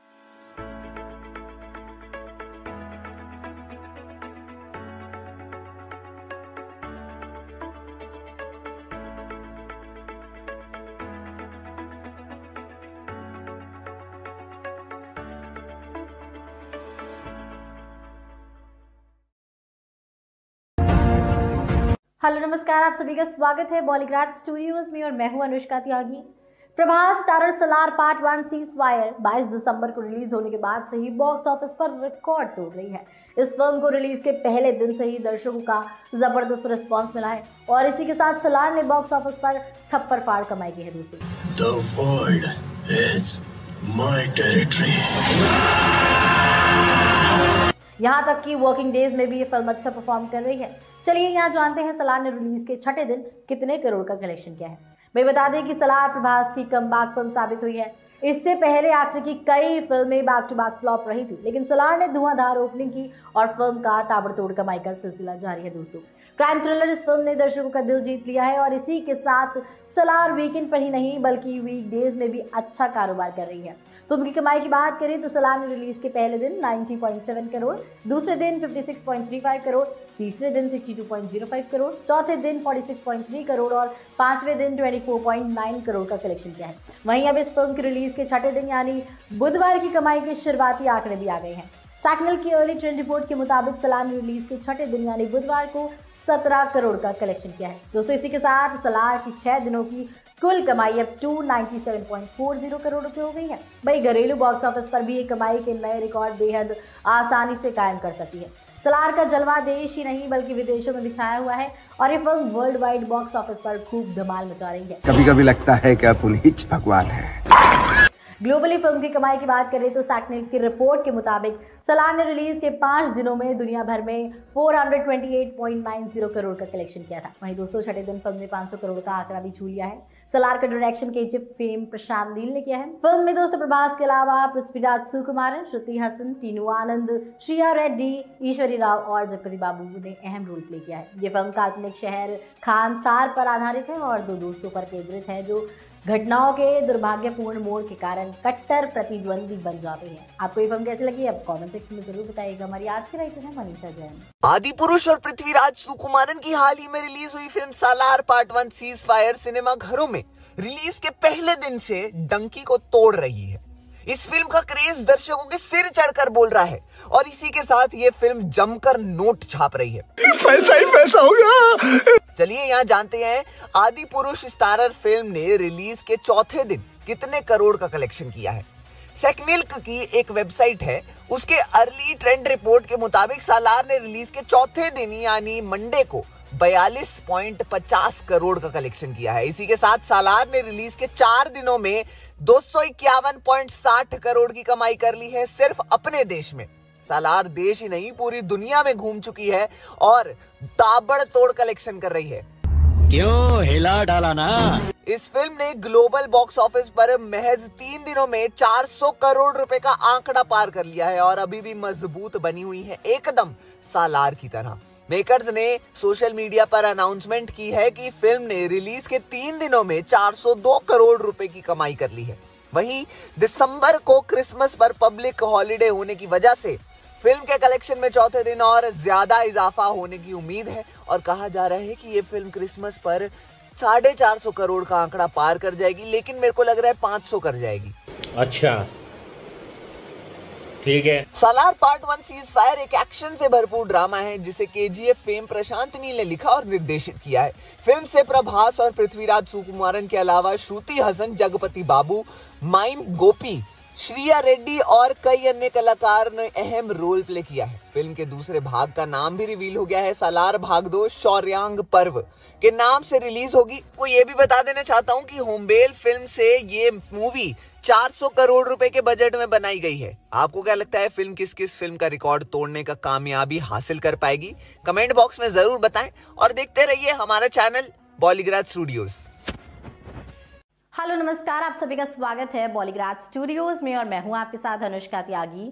हेलो नमस्कार, आप सभी का स्वागत है बॉलीवुड स्टूडियोज में और मैं हूं Anushka Tyagi. Prabhas starrer Salaar part 1 ceasefire 22 दिसंबर को रिलीज होने के बाद से ही बॉक्स ऑफिस पर रिकॉर्ड तोड़ रही है। इस फिल्म को रिलीज के पहले दिन से ही दर्शकों का जबरदस्त रिस्पांस मिला है और इसी के साथ सलार ने बॉक्स ऑफिस पर छप्पर फाड़ कमाई की है दोस्तों। यहाँ तक कि वर्किंग डेज में भी ये फिल्म अच्छा परफॉर्म कर रही है। चलिए यहाँ जानते हैं सलार ने रिलीज के 6ठे दिन कितने करोड़ का कलेक्शन किया है। मैं बता दें कि सलार प्रभास की कमबैक फिल्म साबित हुई है। इससे पहले एक्टर की कई फिल्में बैक टू बैक फ्लॉप रही थी, लेकिन सलार ने धुआंधार ओपनिंग की और फिल्म का ताबड़तोड़ कमाई का सिलसिला जारी है। दोस्तों, क्राइम थ्रिलर इस फिल्म ने दर्शकों का दिल जीत लिया है और इसी के साथ सलार वीकेंड पर ही नहीं बल्कि वीकडेज में भी अच्छा कारोबार कर रही है। तो उनकी कमाई की बात करें तो सलार ने रिलीज के पहले दिन 90.7 करोड़, दूसरे दिन 56.35 करोड़, तीसरे दिन 62.05 करोड़, चौथे दिन 46.3 करोड़ और पांचवें दिन 24.9 करोड़ का कलेक्शन किया है। वहीं अब इस फिल्म की रिलीज के छठे दिन यानी बुधवार की कमाई के शुरुआती आंकड़े भी आ गए हैं। सैकनल की अर्ली ट्रेंड रिपोर्ट के मुताबिक सलार ने रिलीज के छठे दिन यानी बुधवार को 17 करोड़ का कलेक्शन किया है। दोस्तों, इसी के साथ सलार की 6 दिनों की कुल कमाई अब 297.40 करोड़ रुपए हो गई है। भाई, घरेलू बॉक्स ऑफिस पर भी ये कमाई के नए रिकॉर्ड बेहद आसानी से कायम कर सकती है। सलार का जलवा देश ही नहीं बल्कि विदेशों में भी छाया हुआ है और ये film world wide box office पर खूब धमाल मचा रही है। कभी कभी लगता है कि आप पुनीत भगवान है। ग्लोबली फिल्म की कमाई की बात करें तो सैकनल की रिपोर्ट के मुताबिक सलार ने रिलीज के 5 दिनों में दुनिया भर में 428.90 करोड़ का कलेक्शन किया था। वहीं दोस्तों, छठे दिन फिल्म ने 500 करोड़ का आंकड़ा भी छू लिया है। सलार का direction KGF fame Prashanth Neel ने किया है। फिल्म में दोस्तों प्रभास के अलावा पृथ्वीराज सुकुमारन, श्रुति हसन, टीनू आनंद, श्रिया रेड्डी, ईश्वरी राव और जगपति बाबू ने अहम रोल प्ले किया है। ये फिल्म काल्पनिक शहर खानसार पर आधारित है और दो दोस्तों पर केंद्रित है जो घटनाओं के दुर्भाग्यपूर्ण मोड़ के कारण कट्टर प्रतिद्वंदी बन जाते हैं। आपको ये फिल्म कैसी लगी आप कमेंट सेक्शन में जरूर बताइएगा। हमारी आज की राइटर है मनीषा जैन। आदि पुरुष और पृथ्वीराज सुकुमारन की हाल ही में रिलीज हुई film Salaar part 1 ceasefire cinema घरों में रिलीज के पहले दिन से डंकी को तोड़ रही है। इस फिल्म का क्रेज दर्शकों के सिर चढ़कर बोल रहा है और इसी के साथ ये फिल्म जमकर नोट छाप रही है। पैसा ही पैसा होगा। चलिए यहाँ जानते हैं आदि पुरुष स्टारर फिल्म ने रिलीज के चौथे दिन कितने करोड़ का कलेक्शन किया है। सैकमिल्क की एक वेबसाइट है, उसके अर्ली ट्रेंड रिपोर्ट के मुताबिक सालार ने रिलीज के चौथे दिन यानी मंडे को 42.50 करोड़ का कलेक्शन किया है। इसी के साथ सालार ने रिलीज के 4 दिनों में 251.60 करोड़ की कमाई कर ली है सिर्फ अपने देश में। सालार देश ही नहीं पूरी दुनिया में घूम चुकी है और ताबड़तोड़ कलेक्शन कर रही है। क्यों हिला डाला ना। इस फिल्म ने ग्लोबल बॉक्स ऑफिस पर महज 3 दिनों में 400 करोड़ रुपए का आंकड़ा पार कर लिया है और अभी भी मजबूत बनी हुई है एकदम सालार की तरह। मेकर्स ने सोशल मीडिया पर अनाउंसमेंट की है कि फिल्म ने रिलीज के 3 दिनों में 402 करोड़ रुपए की कमाई कर ली है। वहीं दिसंबर को क्रिसमस पर पब्लिक हॉलिडे होने की वजह से फिल्म के कलेक्शन में चौथे दिन और ज्यादा इजाफा होने की उम्मीद है और कहा जा रहा है कि ये फिल्म क्रिसमस पर 450 करोड़ का आंकड़ा पार कर जाएगी, लेकिन मेरे को लग रहा है 500 कर जाएगी। अच्छा, ठीक है। सालार पार्ट 1 सीज फायर एक एक्शन से भरपूर ड्रामा है जिसे केजीएफ फेम प्रशांत नील ने लिखा और निर्देशित किया है। फिल्म से प्रभास और पृथ्वीराज सुकुमारन के अलावा श्रुति हसन, जगपति बाबू, माइम गोपी, श्रिया रेड्डी और कई अन्य कलाकार ने अहम रोल प्ले किया है। फिल्म के दूसरे भाग का नाम भी रिवील हो गया है। सालार भाग 2 शौर्यांग पर्व के नाम से रिलीज होगी। वो ये भी बता देना चाहता हूँ कि होमबेल फिल्म से ये मूवी 400 करोड़ रुपए के बजट में बनाई गई है। आपको क्या लगता है फिल्म किस फिल्म का रिकॉर्ड तोड़ने का कामयाबी हासिल कर पाएगी? कमेंट बॉक्स में जरूर बताएं और देखते रहिए हमारा चैनल बॉलीग्राज स्टूडियोज। हेलो, नमस्कार, आप सभी का स्वागत है बॉलीग्राज स्टूडियोज में और मैं हूं आपके साथ अनुष्का त्यागी।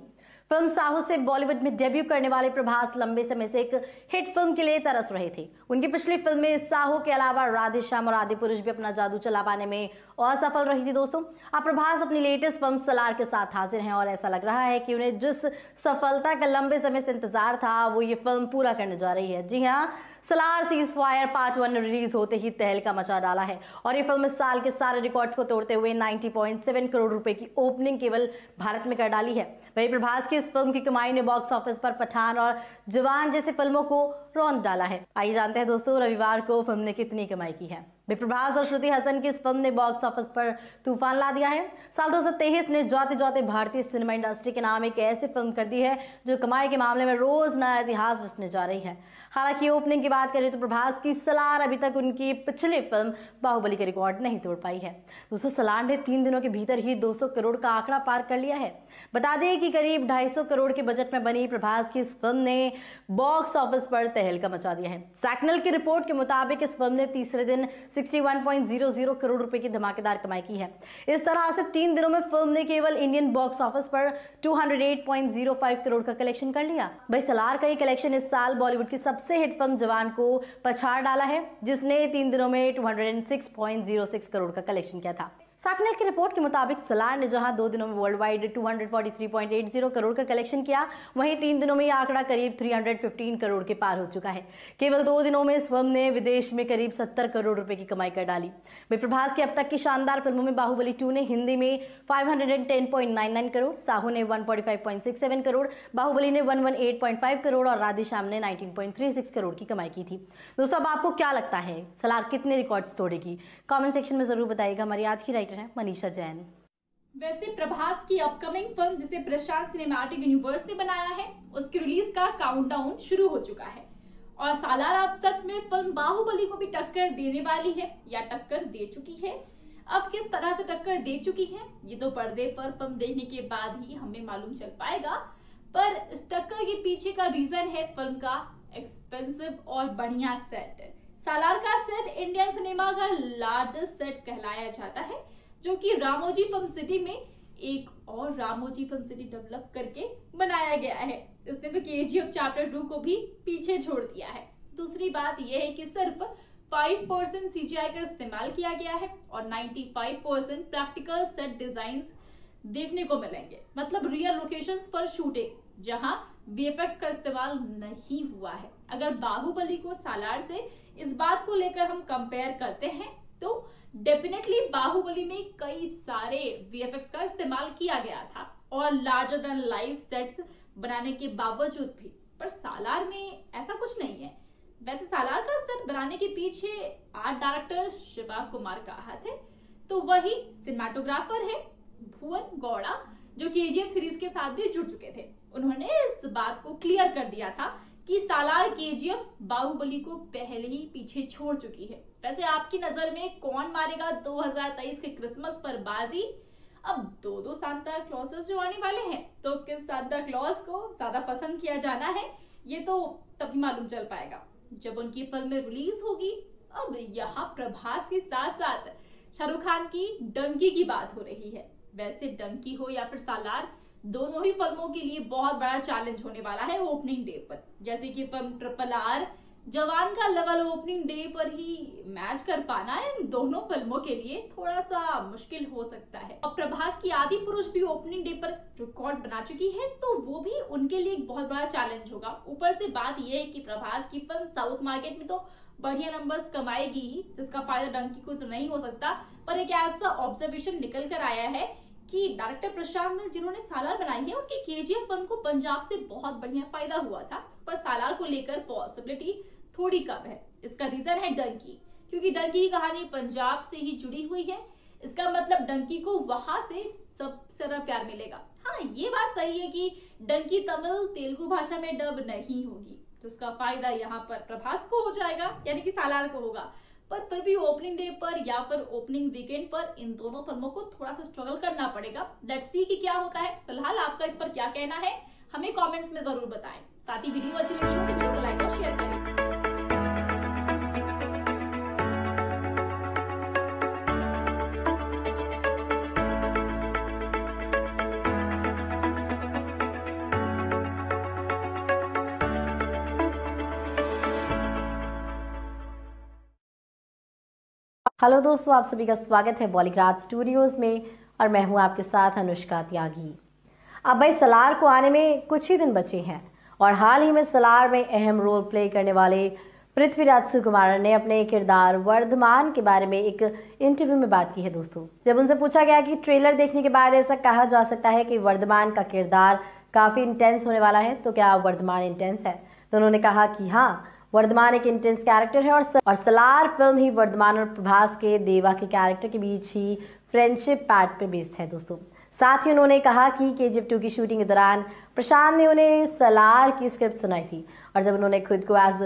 फिल्म साहू से बॉलीवुड में डेब्यू करने वाले प्रभास लंबे समय से एक हिट फिल्म के लिए तरस रहे थे। उनकी पिछली फिल्म में साहू के अलावा राधेश्याम और आदि पुरुष भी अपना जादू चला पाने में असफल रही थी। दोस्तों, अब प्रभास अपनी लेटेस्ट फिल्म सलार के साथ हाजिर हैं और ऐसा लग रहा है कि उन्हें जिस सफलता का लंबे समय से इंतजार था वो ये फिल्म पूरा करने जा रही है। जी हाँ, Salaar ceasefire part 1 release होते ही तहलका मचा डाला है और ये फिल्म इस साल के सारे रिकॉर्ड्स को तोड़ते हुए 90.7 करोड़ रुपए की ओपनिंग केवल भारत में कर डाली है। वहीं प्रभास की इस फिल्म की कमाई ने बॉक्स ऑफिस पर पठान और जवान जैसी फिल्मों को रौंद डाला है। आइए जानते हैं दोस्तों रविवार को फिल्म ने कितनी कमाई की है। प्रभास और श्रुति हसन की इस फिल्म ने बॉक्स ऑफिस पर तूफान ला दिया है। साल 2023 ने जाते जाते भारतीय सिनेमा इंडस्ट्री के नाम एक ऐसी फिल्म कर दी है जो कमाई के मामले में रोज नया इतिहास रचने जा रही है। हालांकि ओपनिंग की बात करें तो प्रभास की सलार अभी तक उनकी पिछली फिल्म बाहुबली के रिकॉर्ड नहीं तोड़ पाई है। दोस्तों, सलार ने 3 दिनों के भीतर ही 200 करोड़ का आंकड़ा पार कर लिया है। बता दें कि करीब 250 करोड़ के बजट में बनी प्रभास की इस फिल्म ने बॉक्स ऑफिस पर तहलका मचा दिया है। सैकनल की रिपोर्ट के मुताबिक इस फर्म ने तीसरे दिन 61.00 करोड़ रुपए की धमाकेदार कमाई की है। इस तरह से 3 दिनों में फर्म ने केवल इंडियन बॉक्स ऑफिस पर 208.05 करोड़ का कलेक्शन कर लिया। भाई सलार का ये कलेक्शन इस साल बॉलीवुड की सबसे हिट फिल्म जवान को पछाड़ डाला है, जिसने 3 दिनों में 206.06 करोड़ का कलेक्शन किया था। सैकनल की रिपोर्ट के मुताबिक सलार ने जहां 2 दिनों में वर्ल्ड वाइड 243.80 करोड़ का कलेक्शन किया, वहीं 3 दिनों में यह आंकड़ा करीब 315 करोड़ के पार हो चुका है। केवल 2 दिनों में इस फिल्म ने विदेश में करीब 70 करोड़ रुपए की कमाई कर डाली। प्रभास की अब तक की शानदार फिल्मों में बाहुबली 2 ने हिंदी में 510.99 करोड़, साहू ने 145.67 करोड़, बाहुबली ने 118.5 करोड़ और राधेश्याम ने 19.36 करोड़ की कमाई की थी। दोस्तों, अब आपको क्या लगता है, सलार कितने रिकॉर्ड्स तोड़ेगी? कॉमेंट सेक्शन में जरूर बताइएगा। हमारी आज की मनीषा जैन। वैसे प्रभास की अपकमिंग फिल्म जिसे प्रशांत सिनेमैटिक यूनिवर्स ने बनाया है, उसकी रिलीज का काउंटडाउन शुरू हो चुका है और सालार अब सच में फिल्म बाहुबली को भी टक्कर देने वाली है या टक्कर दे चुकी है। अब किस तरह से टक्कर दे चुकी है ये तो पर्दे पर फिल्म देखने के बाद ही हमें मालूम चल पाएगा, पर इस टक्कर के पीछे का रीजन है फिल्म का एक्सपेंसिव और बढ़िया सेट। सालार का सेट इंडियन सिनेमा का लार्जेस्ट सेट कहलाया जाता है, जो कि रामोजी फिल्म सिटी में एक और रामोजी फिल्म सिटी डेवलप करके बनाया गया है। इसने तो केजीएफ चैप्टर 2 को भी पीछे छोड़ दिया है। दूसरी बात यह है कि सिर्फ 5% सीजीआई का इस्तेमाल किया गया है और 95% प्रैक्टिकल सेट डिजाइन देखने को मिलेंगे, मतलब रियल लोकेशंस पर शूटिंग जहां वीएफएक्स का इस्तेमाल नहीं हुआ है। अगर बाहुबली को सालार से इस बात को लेकर हम कंपेयर करते हैं तो डेफिनेटली बाहुबली में कई सारे वीएफएक्स का इस्तेमाल किया गया था और लार्जर देन लाइफ सेट्स बनाने के बावजूद भी, पर सालार में ऐसा कुछ नहीं है। वैसे सालार का सेट बनाने के पीछे आर्ट डायरेक्टर शिवा कुमार का हाथ है, तो वही सिनेमाटोग्राफर है भुवन गौड़ा, जो केजीएफ सीरीज के साथ भी जुड़ चुके थे। उन्होंने इस बात को क्लियर कर दिया था कि सालार केजीएफ बाहुबली को पहले ही पीछे छोड़ चुकी है। वैसे आपकी नजर में कौन मारेगा 2023 के क्रिसमस पर बाजी? अब दो सांता क्लॉसेस जो आने वाले हैं, तो किस सांता क्लॉस को ज्यादा पसंद किया जाना है ये तो तभी मालूम चल पाएगा जब उनकी फिल्म में रिलीज होगी। अब यहाँ प्रभास के साथ साथ शाहरुख खान की डंकी की बात हो रही है। वैसे डंकी हो या फिर सालार, दोनों ही फिल्मों के लिए बहुत बड़ा चैलेंज होने वाला है ओपनिंग डे पर। जैसे कि फिल्म ट्रिपल आर जवान का लेवल ओपनिंग डे पर ही मैच कर पाना इन दोनों फिल्मों के लिए थोड़ा सा मुश्किल हो सकता है। और प्रभास की आदि पुरुष भी ओपनिंग डे पर रिकॉर्ड बना चुकी है, तो वो भी उनके लिए एक बहुत बड़ा चैलेंज होगा। ऊपर से बात यह है कि प्रभास की फिल्म साउथ मार्केट में तो बढ़िया नंबर्स कमाएगी ही, जिसका फायदा डंकी को तो नहीं हो सकता। पर एक ऐसा ऑब्जर्वेशन निकल कर आया है कि डायरेक्टर प्रशांत ने जिन्होंने सालार बनाई है, उनकी केजीएफ फिल्म को पंजाब से बहुत बढ़िया फायदा हुआ था, पर सालार को लेकर पॉसिबिलिटी थोड़ी कम है। इसका रीजन है डंकी, क्योंकि डंकी की कहानी पंजाब से ही जुड़ी हुई है। इसका मतलब डंकी को वहां से सबसे ज्यादा प्यार मिलेगा। हाँ, ये बात सही है कि डंकी तमिल तेलुगु भाषा में डब नहीं होगी, तो उसका फायदा यहाँ पर प्रभास को हो जाएगा, यानी कि सालार को होगा। पर फिर भी ओपनिंग डे पर या फिर ओपनिंग वीकेंड पर इन दोनों फिल्मों को थोड़ा सा स्ट्रगल करना पड़ेगा। लेट्स सी कि क्या होता है। फिलहाल आपका इस पर क्या कहना है हमें कमेंट्स में जरूर बताएं। साथ ही वीडियो अच्छी लगी हो तो वीडियो को लाइक और शेयर करें। हेलो दोस्तों, आप सभी का स्वागत है बॉलीग्राज स्टूडियोज़ में और मैं हूं आपके साथ अनुष्का त्यागी। अब भाई सलार को आने में कुछ ही दिन बचे हैं और हाल ही में सलार में अहम रोल प्ले करने वाले पृथ्वीराज सुकुमारन ने अपने किरदार वर्धमान के बारे में एक इंटरव्यू में बात की है। दोस्तों, जब उनसे पूछा गया कि ट्रेलर देखने के बाद ऐसा कहा जा सकता है कि वर्धमान का किरदार काफ़ी इंटेंस होने वाला है, तो क्या वर्धमान इंटेंस है? तो उन्होंने कहा कि हाँ, वर्धमान एक इंटेंस कैरेक्टर है और सलार फिल्म ही वर्धमान और प्रभास के देवा के कैरेक्टर के बीच ही फ्रेंडशिप पैड पे बेस्ड है। दोस्तों, साथ ही उन्होंने कहा कि केजीएफ 2 की शूटिंग के दौरान प्रशांत ने उन्हें सलार की स्क्रिप्ट सुनाई थी और जब उन्होंने खुद को एज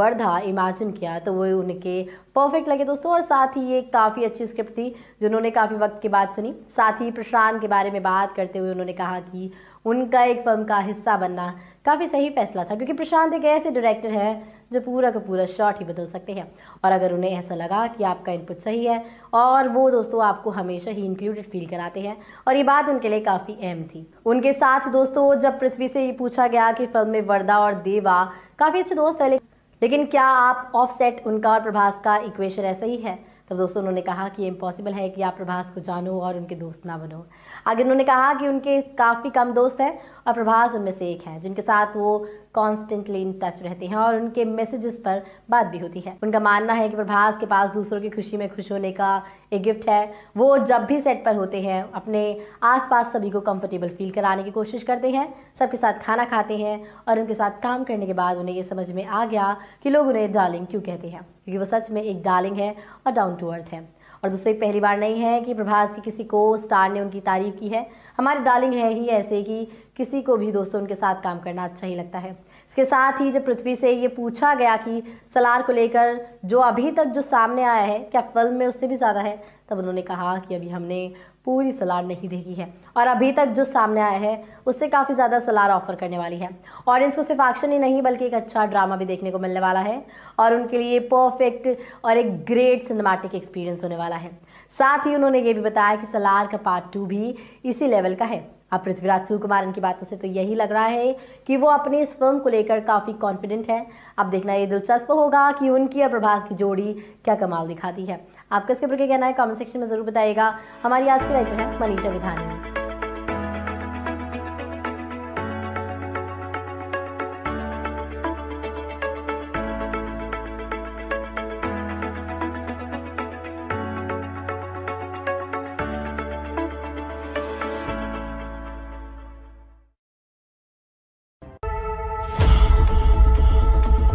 वर्धा इमेजिन किया तो वो उनके परफेक्ट लगे दोस्तों। और साथ ही ये काफ़ी अच्छी स्क्रिप्ट थी जो उन्होंने काफ़ी वक्त के बाद सुनी। साथ ही प्रशांत के बारे में बात करते हुए उन्होंने कहा कि उनका एक फिल्म का हिस्सा बनना काफ़ी सही फैसला था, क्योंकि प्रशांत एक ऐसे डायरेक्टर हैं जो पूरा का पूरा शॉट ही बदल सकते हैं। और अगर उन्हें ऐसा लगा कि आपका इनपुट सही है और वो दोस्तों आपको हमेशा ही इंक्लूडेड फील कराते हैं, और ये बात उनके लिए काफ़ी अहम थी। उनके साथ दोस्तों जब पृथ्वी से ये पूछा गया कि फिल्म में वर्धा और देवा काफ़ी अच्छे दोस्त है, लेकिन क्या आप ऑफसेट उनका और प्रभास का इक्वेशन ऐसा ही है, तब दोस्तों उन्होंने कहा कि इम्पॉसिबल है कि आप प्रभास को जानो और उनके दोस्त ना बनो। आगे उन्होंने कहा कि उनके काफ़ी कम दोस्त हैं और प्रभास उनमें से एक है जिनके साथ वो कॉन्स्टेंटली इन टच रहते हैं और उनके मैसेजेस पर बात भी होती है। उनका मानना है कि प्रभास के पास दूसरों की खुशी में खुश होने का एक गिफ्ट है। वो जब भी सेट पर होते हैं अपने आसपास सभी को कंफर्टेबल फील कराने की कोशिश करते हैं, सबके साथ खाना खाते हैं और उनके साथ काम करने के बाद उन्हें ये समझ में आ गया कि लोग उन्हें डार्लिंग क्यों कहते हैं, क्योंकि वो सच में एक डार्लिंग है और डाउन टू अर्थ है। और दूसरी पहली बार नहीं है कि प्रभास की किसी को स्टार ने उनकी तारीफ की है। हमारे डार्लिंग है ही ऐसे कि किसी को भी दोस्तों उनके साथ काम करना अच्छा ही लगता है। इसके साथ ही जब पृथ्वी से ये पूछा गया कि सलार को लेकर जो अभी तक जो सामने आया है क्या फिल्म में उससे भी ज़्यादा है, तब उन्होंने कहा कि अभी हमने पूरी सलार नहीं देखी है और अभी तक जो सामने आया है उससे काफ़ी ज़्यादा सलार ऑफर करने वाली है। ऑडियंस को सिर्फ एक्शन ही नहीं बल्कि एक अच्छा ड्रामा भी देखने को मिलने वाला है और उनके लिए परफेक्ट और एक ग्रेट सिनेमैटिक एक्सपीरियंस होने वाला है। साथ ही उन्होंने ये भी बताया कि सलार का पार्ट 2 भी इसी लेवल का है। अब पृथ्वीराज सुकुमार इनकी बातों से तो यही लग रहा है कि वो अपनी इस फिल्म को लेकर काफ़ी कॉन्फिडेंट है। अब देखना ये दिलचस्प होगा कि उनकी और प्रभास की जोड़ी क्या कमाल दिखाती है। आपका इसके ऊपर क्या कहना है कमेंट सेक्शन में ज़रूर बताइएगा। हमारी आज की राइटर है मनीषा विधानी।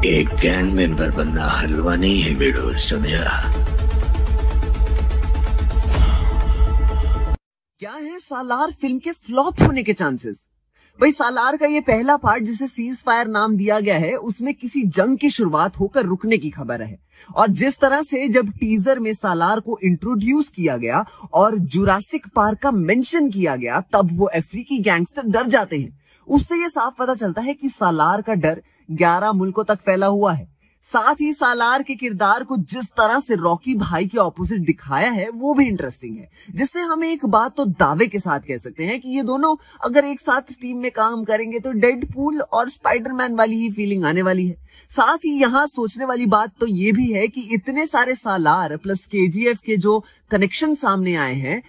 एक गैंग मेंबर बनना हलवा नहीं है बेड़ो, समझा? क्या है सालार फिल्म के फ्लॉप होने के चांसेस? भाई सालार का ये पहला पार्ट जिसे सीज फायर नाम दिया गया है उसमें किसी जंग की शुरुआत होकर रुकने की खबर है। और जिस तरह से जब टीजर में सालार को इंट्रोड्यूस किया गया और जुरासिक पार्क का मेंशन किया गया तब वो अफ्रीकी गैंगस्टर डर जाते हैं। उससे ये साफ पता चलता है कि सालार का डर 11 मुल्कों तक फैला हुआ है। साथ ही सालार के किरदार को जिस तरह से रॉकी भाई के ऑपोजिट दिखाया है वो भी इंटरेस्टिंग है, जिससे हम एक बात तो दावे के साथ कह सकते हैं कि ये दोनों अगर एक साथ टीम में काम करेंगे तो डेडपूल और स्पाइडरमैन वाली ही फीलिंग आने वाली है। साथ ही यहाँ सोचने वाली बात तो ये भी है कि इतने सारे सालार प्लस KGF के जो कनेक्शन सामने आए हैं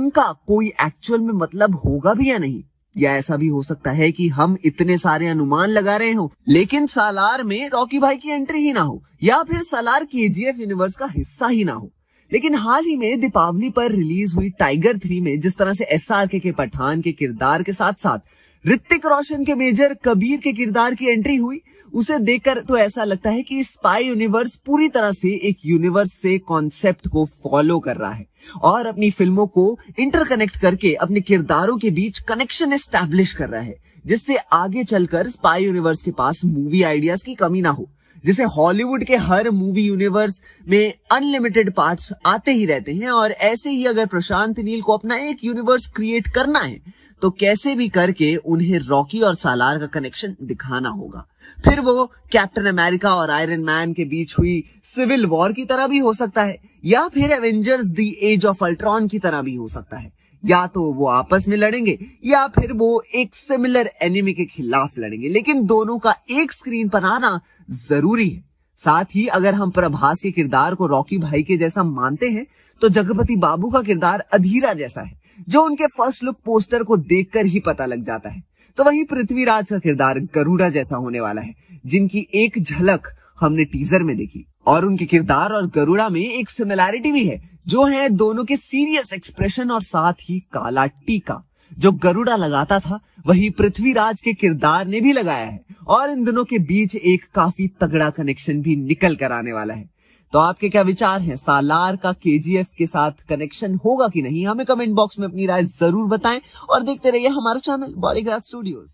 उनका कोई एक्चुअल में मतलब होगा भी या नहीं, या ऐसा भी हो सकता है कि हम इतने सारे अनुमान लगा रहे हो लेकिन सालार में रॉकी भाई की एंट्री ही ना हो या फिर सालार KGF यूनिवर्स का हिस्सा ही ना हो। लेकिन हाल ही में दीपावली पर रिलीज हुई टाइगर 3 में जिस तरह से SRK के पठान के किरदार के साथ साथ ऋतिक रोशन के मेजर कबीर के किरदार की एंट्री हुई, उसे देखकर तो ऐसा लगता है कि स्पाई यूनिवर्स पूरी तरह से एक यूनिवर्स से कॉन्सेप्ट को फॉलो कर रहा है और अपनी फिल्मों को इंटरकनेक्ट करके अपने किरदारों के बीच कनेक्शन एस्टैब्लिश कर रहा है, जिससे आगे चलकर स्पाई यूनिवर्स के पास मूवी आइडियाज की कमी ना हो। जिसे हॉलीवुड के हर मूवी यूनिवर्स में अनलिमिटेड पार्ट्स आते ही रहते हैं और ऐसे ही अगर प्रशांत नील को अपना एक यूनिवर्स क्रिएट करना है तो कैसे भी करके उन्हें रॉकी और सालार का कनेक्शन दिखाना होगा। फिर वो कैप्टन अमेरिका और आयरन मैन के बीच हुई सिविल वॉर की तरह भी हो सकता है या फिर Avengers the as of Ultron की तरह भी हो सकता है। या तो वो आपस में लड़ेंगे या फिर वो एक सिमिलर एनिमी के खिलाफ लड़ेंगे, लेकिन दोनों का एक स्क्रीन पर आना जरूरी है। साथ ही अगर हम प्रभास के किरदार को रॉकी भाई के जैसा मानते हैं तो जगपति बाबू का किरदार अधीरा जैसा है जो उनके फर्स्ट लुक पोस्टर को देखकर ही पता लग जाता है। तो वहीं पृथ्वीराज का किरदार गरुड़ा जैसा होने वाला है, जिनकी एक झलक हमने टीजर में देखी और उनके किरदार और गरुड़ा में एक सिमिलैरिटी भी है जो है दोनों के सीरियस एक्सप्रेशन और साथ ही काला टीका जो गरुड़ा लगाता था वही पृथ्वीराज के किरदार ने भी लगाया है और इन दोनों के बीच एक काफी तगड़ा कनेक्शन भी निकल कर आने वाला है। तो आपके क्या विचार हैं, सालार का KGF के साथ कनेक्शन होगा कि नहीं? हमें कमेंट बॉक्स में अपनी राय जरूर बताएं और देखते रहिए हमारा channel Bollygraph studios.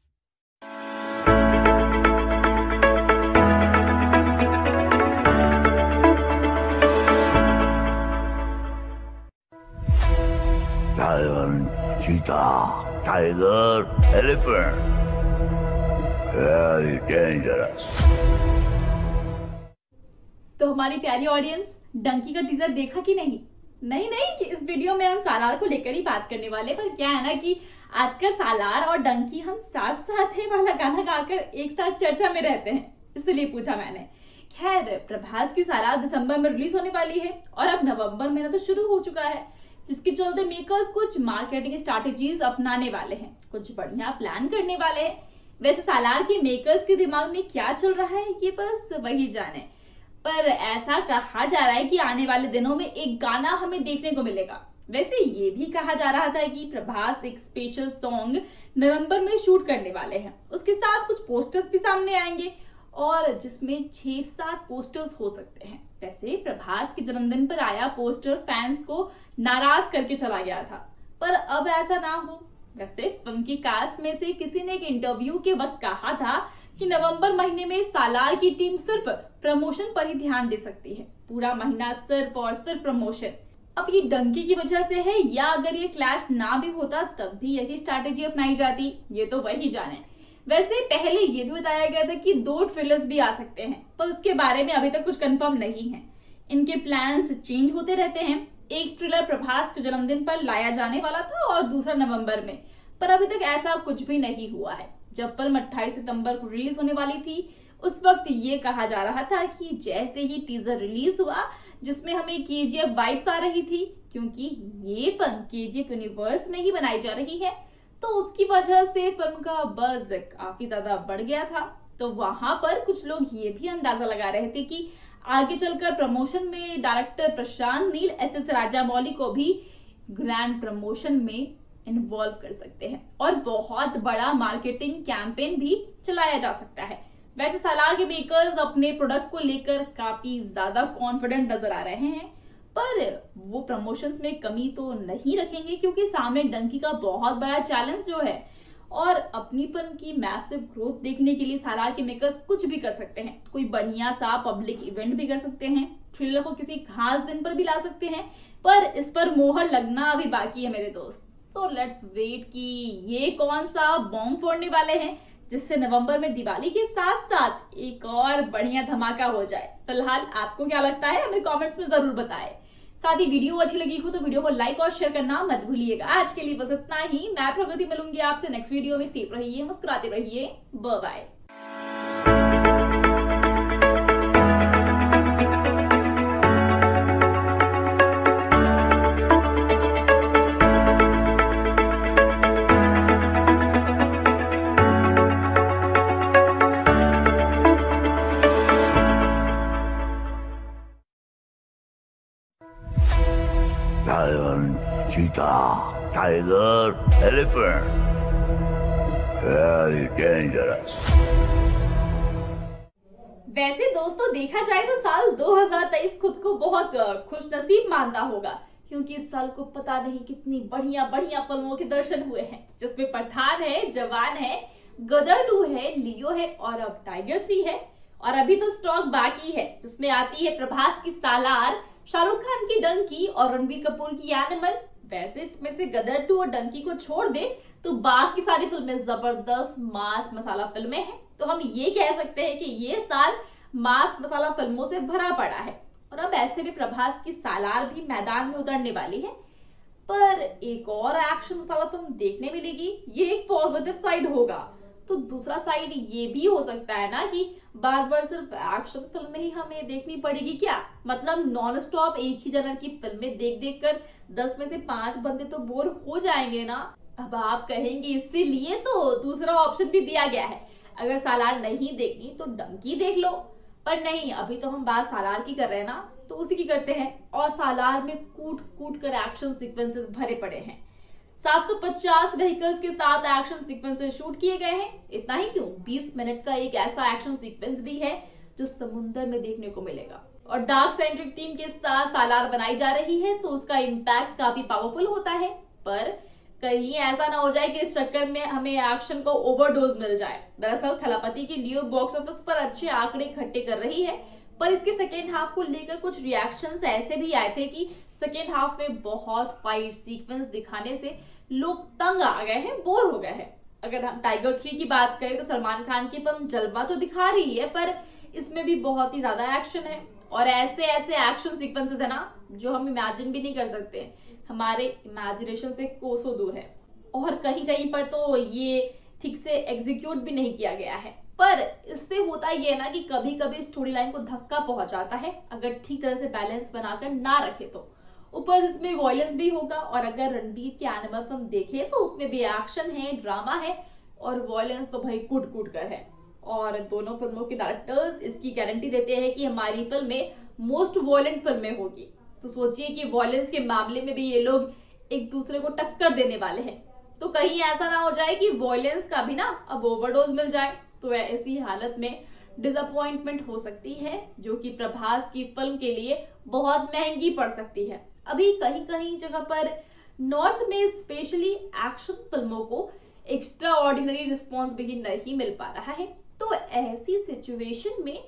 lion, cheetah, tiger, elephant. Very dangerous. तो हमारी प्यारी ऑडियंस, डंकी का टीजर देखा कि नहीं? नहीं नहीं, कि इस वीडियो में हम सालार को लेकर ही बात करने वाले, पर क्या है ना कि आजकल सालार और डंकी हम साथ साथ है वाला गाना गाकर एक साथ चर्चा में रहते हैं, इसलिए पूछा मैंने। खैर, प्रभास की सालार दिसंबर में रिलीज होने वाली है और अब नवंबर महीना तो शुरू हो चुका है, जिसके चलते मेकर्स कुछ मार्केटिंग स्ट्रैटेजीज अपनाने वाले हैं, कुछ बढ़िया प्लान करने वाले हैं। वैसे सालार के मेकर्स के दिमाग में क्या चल रहा है ये बस वही जाने, पर ऐसा कहा जा रहा है कि आने वाले दिनों में एक गाना हमें देखने को मिलेगा। वैसे ये भी कहा जा रहा था कि प्रभास एक स्पेशल सॉन्ग नवंबर में शूट करने वाले हैं, उसके साथ कुछ पोस्टर्स भी सामने आएंगे और जिसमें 6-7 पोस्टर्स हो सकते हैं। वैसे प्रभास के जन्मदिन पर आया पोस्टर फैंस को नाराज करके चला गया था, पर अब ऐसा ना हो। वैसे फिल्म की कास्ट में से किसी ने एक इंटरव्यू के वक्त कहा था कि नवंबर महीने में सालार की टीम सिर्फ प्रमोशन पर ही ध्यान दे सकती है, पूरा महीना सिर्फ और सिर्फ प्रमोशन। अब ये डंकी की वजह से है या अगर ये क्लैश ना भी होता तब भी यही स्ट्रैटेजी अपनाई जाती, ये तो वही जाने। वैसे पहले ये भी बताया गया था कि 2 ट्रेलर्स भी आ सकते हैं, पर उसके बारे में अभी तक कुछ कंफर्म नहीं है। इनके प्लान्स चेंज होते रहते हैं। एक ट्रेलर प्रभास के जन्मदिन पर लाया जाने वाला था और दूसरा नवंबर में, पर अभी तक ऐसा कुछ भी नहीं हुआ है। जब फिल्म 28 सितंबर को रिलीज होने वाली थी, उस वक्त ये कहा जा रहा था कि जैसे ही टीजर रिलीज हुआ, जिसमें हमें KGF वाइब्स आ रही थी, क्योंकि ये फिल्म KGF यूनिवर्स में ही बनाई जा रही है, तो उसकी वजह से फिल्म का बज़ काफी ज्यादा बढ़ गया था। तो वहां पर कुछ लोग ये भी अंदाजा लगा रहे थे कि आगे चलकर प्रमोशन में डायरेक्टर प्रशांत नील SS राजामौली को भी ग्रैंड प्रमोशन में इन्वॉल्व कर सकते हैं और बहुत बड़ा मार्केटिंग कैंपेन भी चलाया जा सकता है। वैसे सालार के मेकर्स अपने प्रोडक्ट को लेकर काफी ज्यादा कॉन्फिडेंट नजर आ रहे हैं, पर वो प्रमोशंस में कमी तो नहीं रखेंगे, क्योंकि सामने डंकी का बहुत बड़ा चैलेंज जो है और अपनी फिल्म की मैसिव ग्रोथ देखने के लिए सालार के मेकर्स कुछ भी कर सकते हैं। कोई बढ़िया सा पब्लिक इवेंट भी कर सकते हैं, थ्रिलर को किसी खास दिन पर भी ला सकते हैं, पर इस पर मोहर लगना अभी बाकी है मेरे दोस्त। सो लेट्स वेट कि ये कौन सा बॉम्ब फोड़ने वाले हैं जिससे नवंबर में दिवाली के साथ साथ एक और बढ़िया धमाका हो जाए। फिलहाल आपको क्या लगता है हमें कमेंट्स में जरूर बताएं। साथ ही वीडियो अच्छी लगी हो तो वीडियो को लाइक और शेयर करना मत भूलिएगा। आज के लिए बस इतना ही। मैं प्रगति मिलूंगी आपसे नेक्स्ट वीडियो में। सेफ रहिए, मुस्कुराते रहिए, bye bye. Lion, cheetah, tiger, elephant. Very dangerous. वैसे दोस्तों, देखा जाए तो साल 2023 खुद को बहुत खुशनसीब मानता होगा, क्योंकि इस साल को पता नहीं कितनी बढ़िया बढ़िया फिल्मों के दर्शन हुए हैं, जिसमें पठान है, जवान है, गदर 2 है, लियो है और अब टाइगर 3 है। और अभी तो स्टॉक बाकी है, जिसमें आती है प्रभास की सालार, शाहरुख खान की डंकी और रणबीर कपूर की एनिमल। वैसे इसमें से गदर 2 और डंकी को छोड़ दे तो बाकी सारी फिल्में जबरदस्त मास मसाला फिल्में हैं। तो हम ये कह सकते हैं कि ये साल मास मसाला फिल्मों से भरा पड़ा है। और अब ऐसे में प्रभास की सालार भी मैदान में उतरने वाली है, पर एक और एक्शन मसाला फिल्म देखने मिलेगी, ये एक पॉजिटिव साइड होगा। तो दूसरा साइड ये भी हो सकता है ना कि बार बार सिर्फ एक्शन फिल्में ही हमें देखनी पड़ेगी क्या? मतलब नॉन स्टॉप एक ही जनर की फिल्में देख देख कर 10 में से 5 बंदे तो बोर हो जाएंगे ना। अब आप कहेंगे इसीलिए तो दूसरा ऑप्शन भी दिया गया है, अगर सालार नहीं देखनी तो डंकी देख लो। पर नहीं, अभी तो हम बात सालार की कर रहे हैं ना, तो उसी की करते हैं। और सालार में कूट कूट कर एक्शन सिक्वेंसेस भरे पड़े हैं। 750 व्हीकल्स के साथ एक्शन सीक्वेंसेस शूट किए गए हैं। इतना ही क्यों, 20 मिनट का एक ऐसा एक्शन सीक्वेंस भी है जो समुद्र में देखने को मिलेगा। और डार्क सेंट्रिक टीम के साथ सालार बनाई जा रही है, तो उसका इम्पैक्ट काफी पावरफुल होता है। पर कहीं ऐसा ना हो जाए कि इस चक्कर में हमें एक्शन को ओवरडोज मिल जाए। दरअसल थलापति की लियो बॉक्स ऑफिस पर अच्छे आंकड़े इकट्ठे कर रही है, पर इसके सेकेंड हाफ को लेकर कुछ रिएक्शंस ऐसे भी आए थे कि सेकेंड हाफ में बहुत फाइट सीक्वेंस दिखाने से लोग तंग आ गए हैं, बोर हो गए हैं। अगर हम टाइगर 3 की बात करें तो सलमान खान की फिल्म जलवा तो दिखा रही है, पर इसमें भी बहुत ही ज्यादा एक्शन है और ऐसे ऐसे एक्शन सीक्वेंसेस है ना जो हम इमेजिन भी नहीं कर सकते, हमारे इमेजिनेशन से कोसों दूर है। और कहीं कहीं पर तो ये ठीक से एग्जीक्यूट भी नहीं किया गया है, पर इससे होता ये है ना कि कभी कभी स्टोरी लाइन को धक्का पहुंच जाता है अगर ठीक तरह से बैलेंस बनाकर ना रखे तो। ऊपर इसमें वॉयलेंस भी होगा और अगर रणबीर के एनिमल फिल्म देखे तो उसमें भी एक्शन है, ड्रामा है और वॉयलेंस तो भाई कूट कूट कर है। और दोनों फिल्मों के डायरेक्टर्स इसकी गारंटी देते हैं कि हमारी फिल्में मोस्ट वॉयलेंट फिल्में होगी, तो सोचिए कि वॉयलेंस के मामले में भी ये लोग एक दूसरे को टक्कर देने वाले हैं। तो कहीं ऐसा ना हो जाए कि वॉयलेंस का भी ना अब ओवरडोज मिल जाए, तो ऐसी हालत में डिसअपॉइंटमेंट हो सकती है जो कि प्रभास की फिल्म के लिए बहुत महंगी पड़ सकती है। अभी कहीं कहीं जगह पर नॉर्थ में स्पेशली एक्शन फिल्मों को एक्स्ट्रा ऑर्डिनरी रिस्पॉन्स भी नहीं मिल पा रहा है, तो ऐसी सिचुएशन में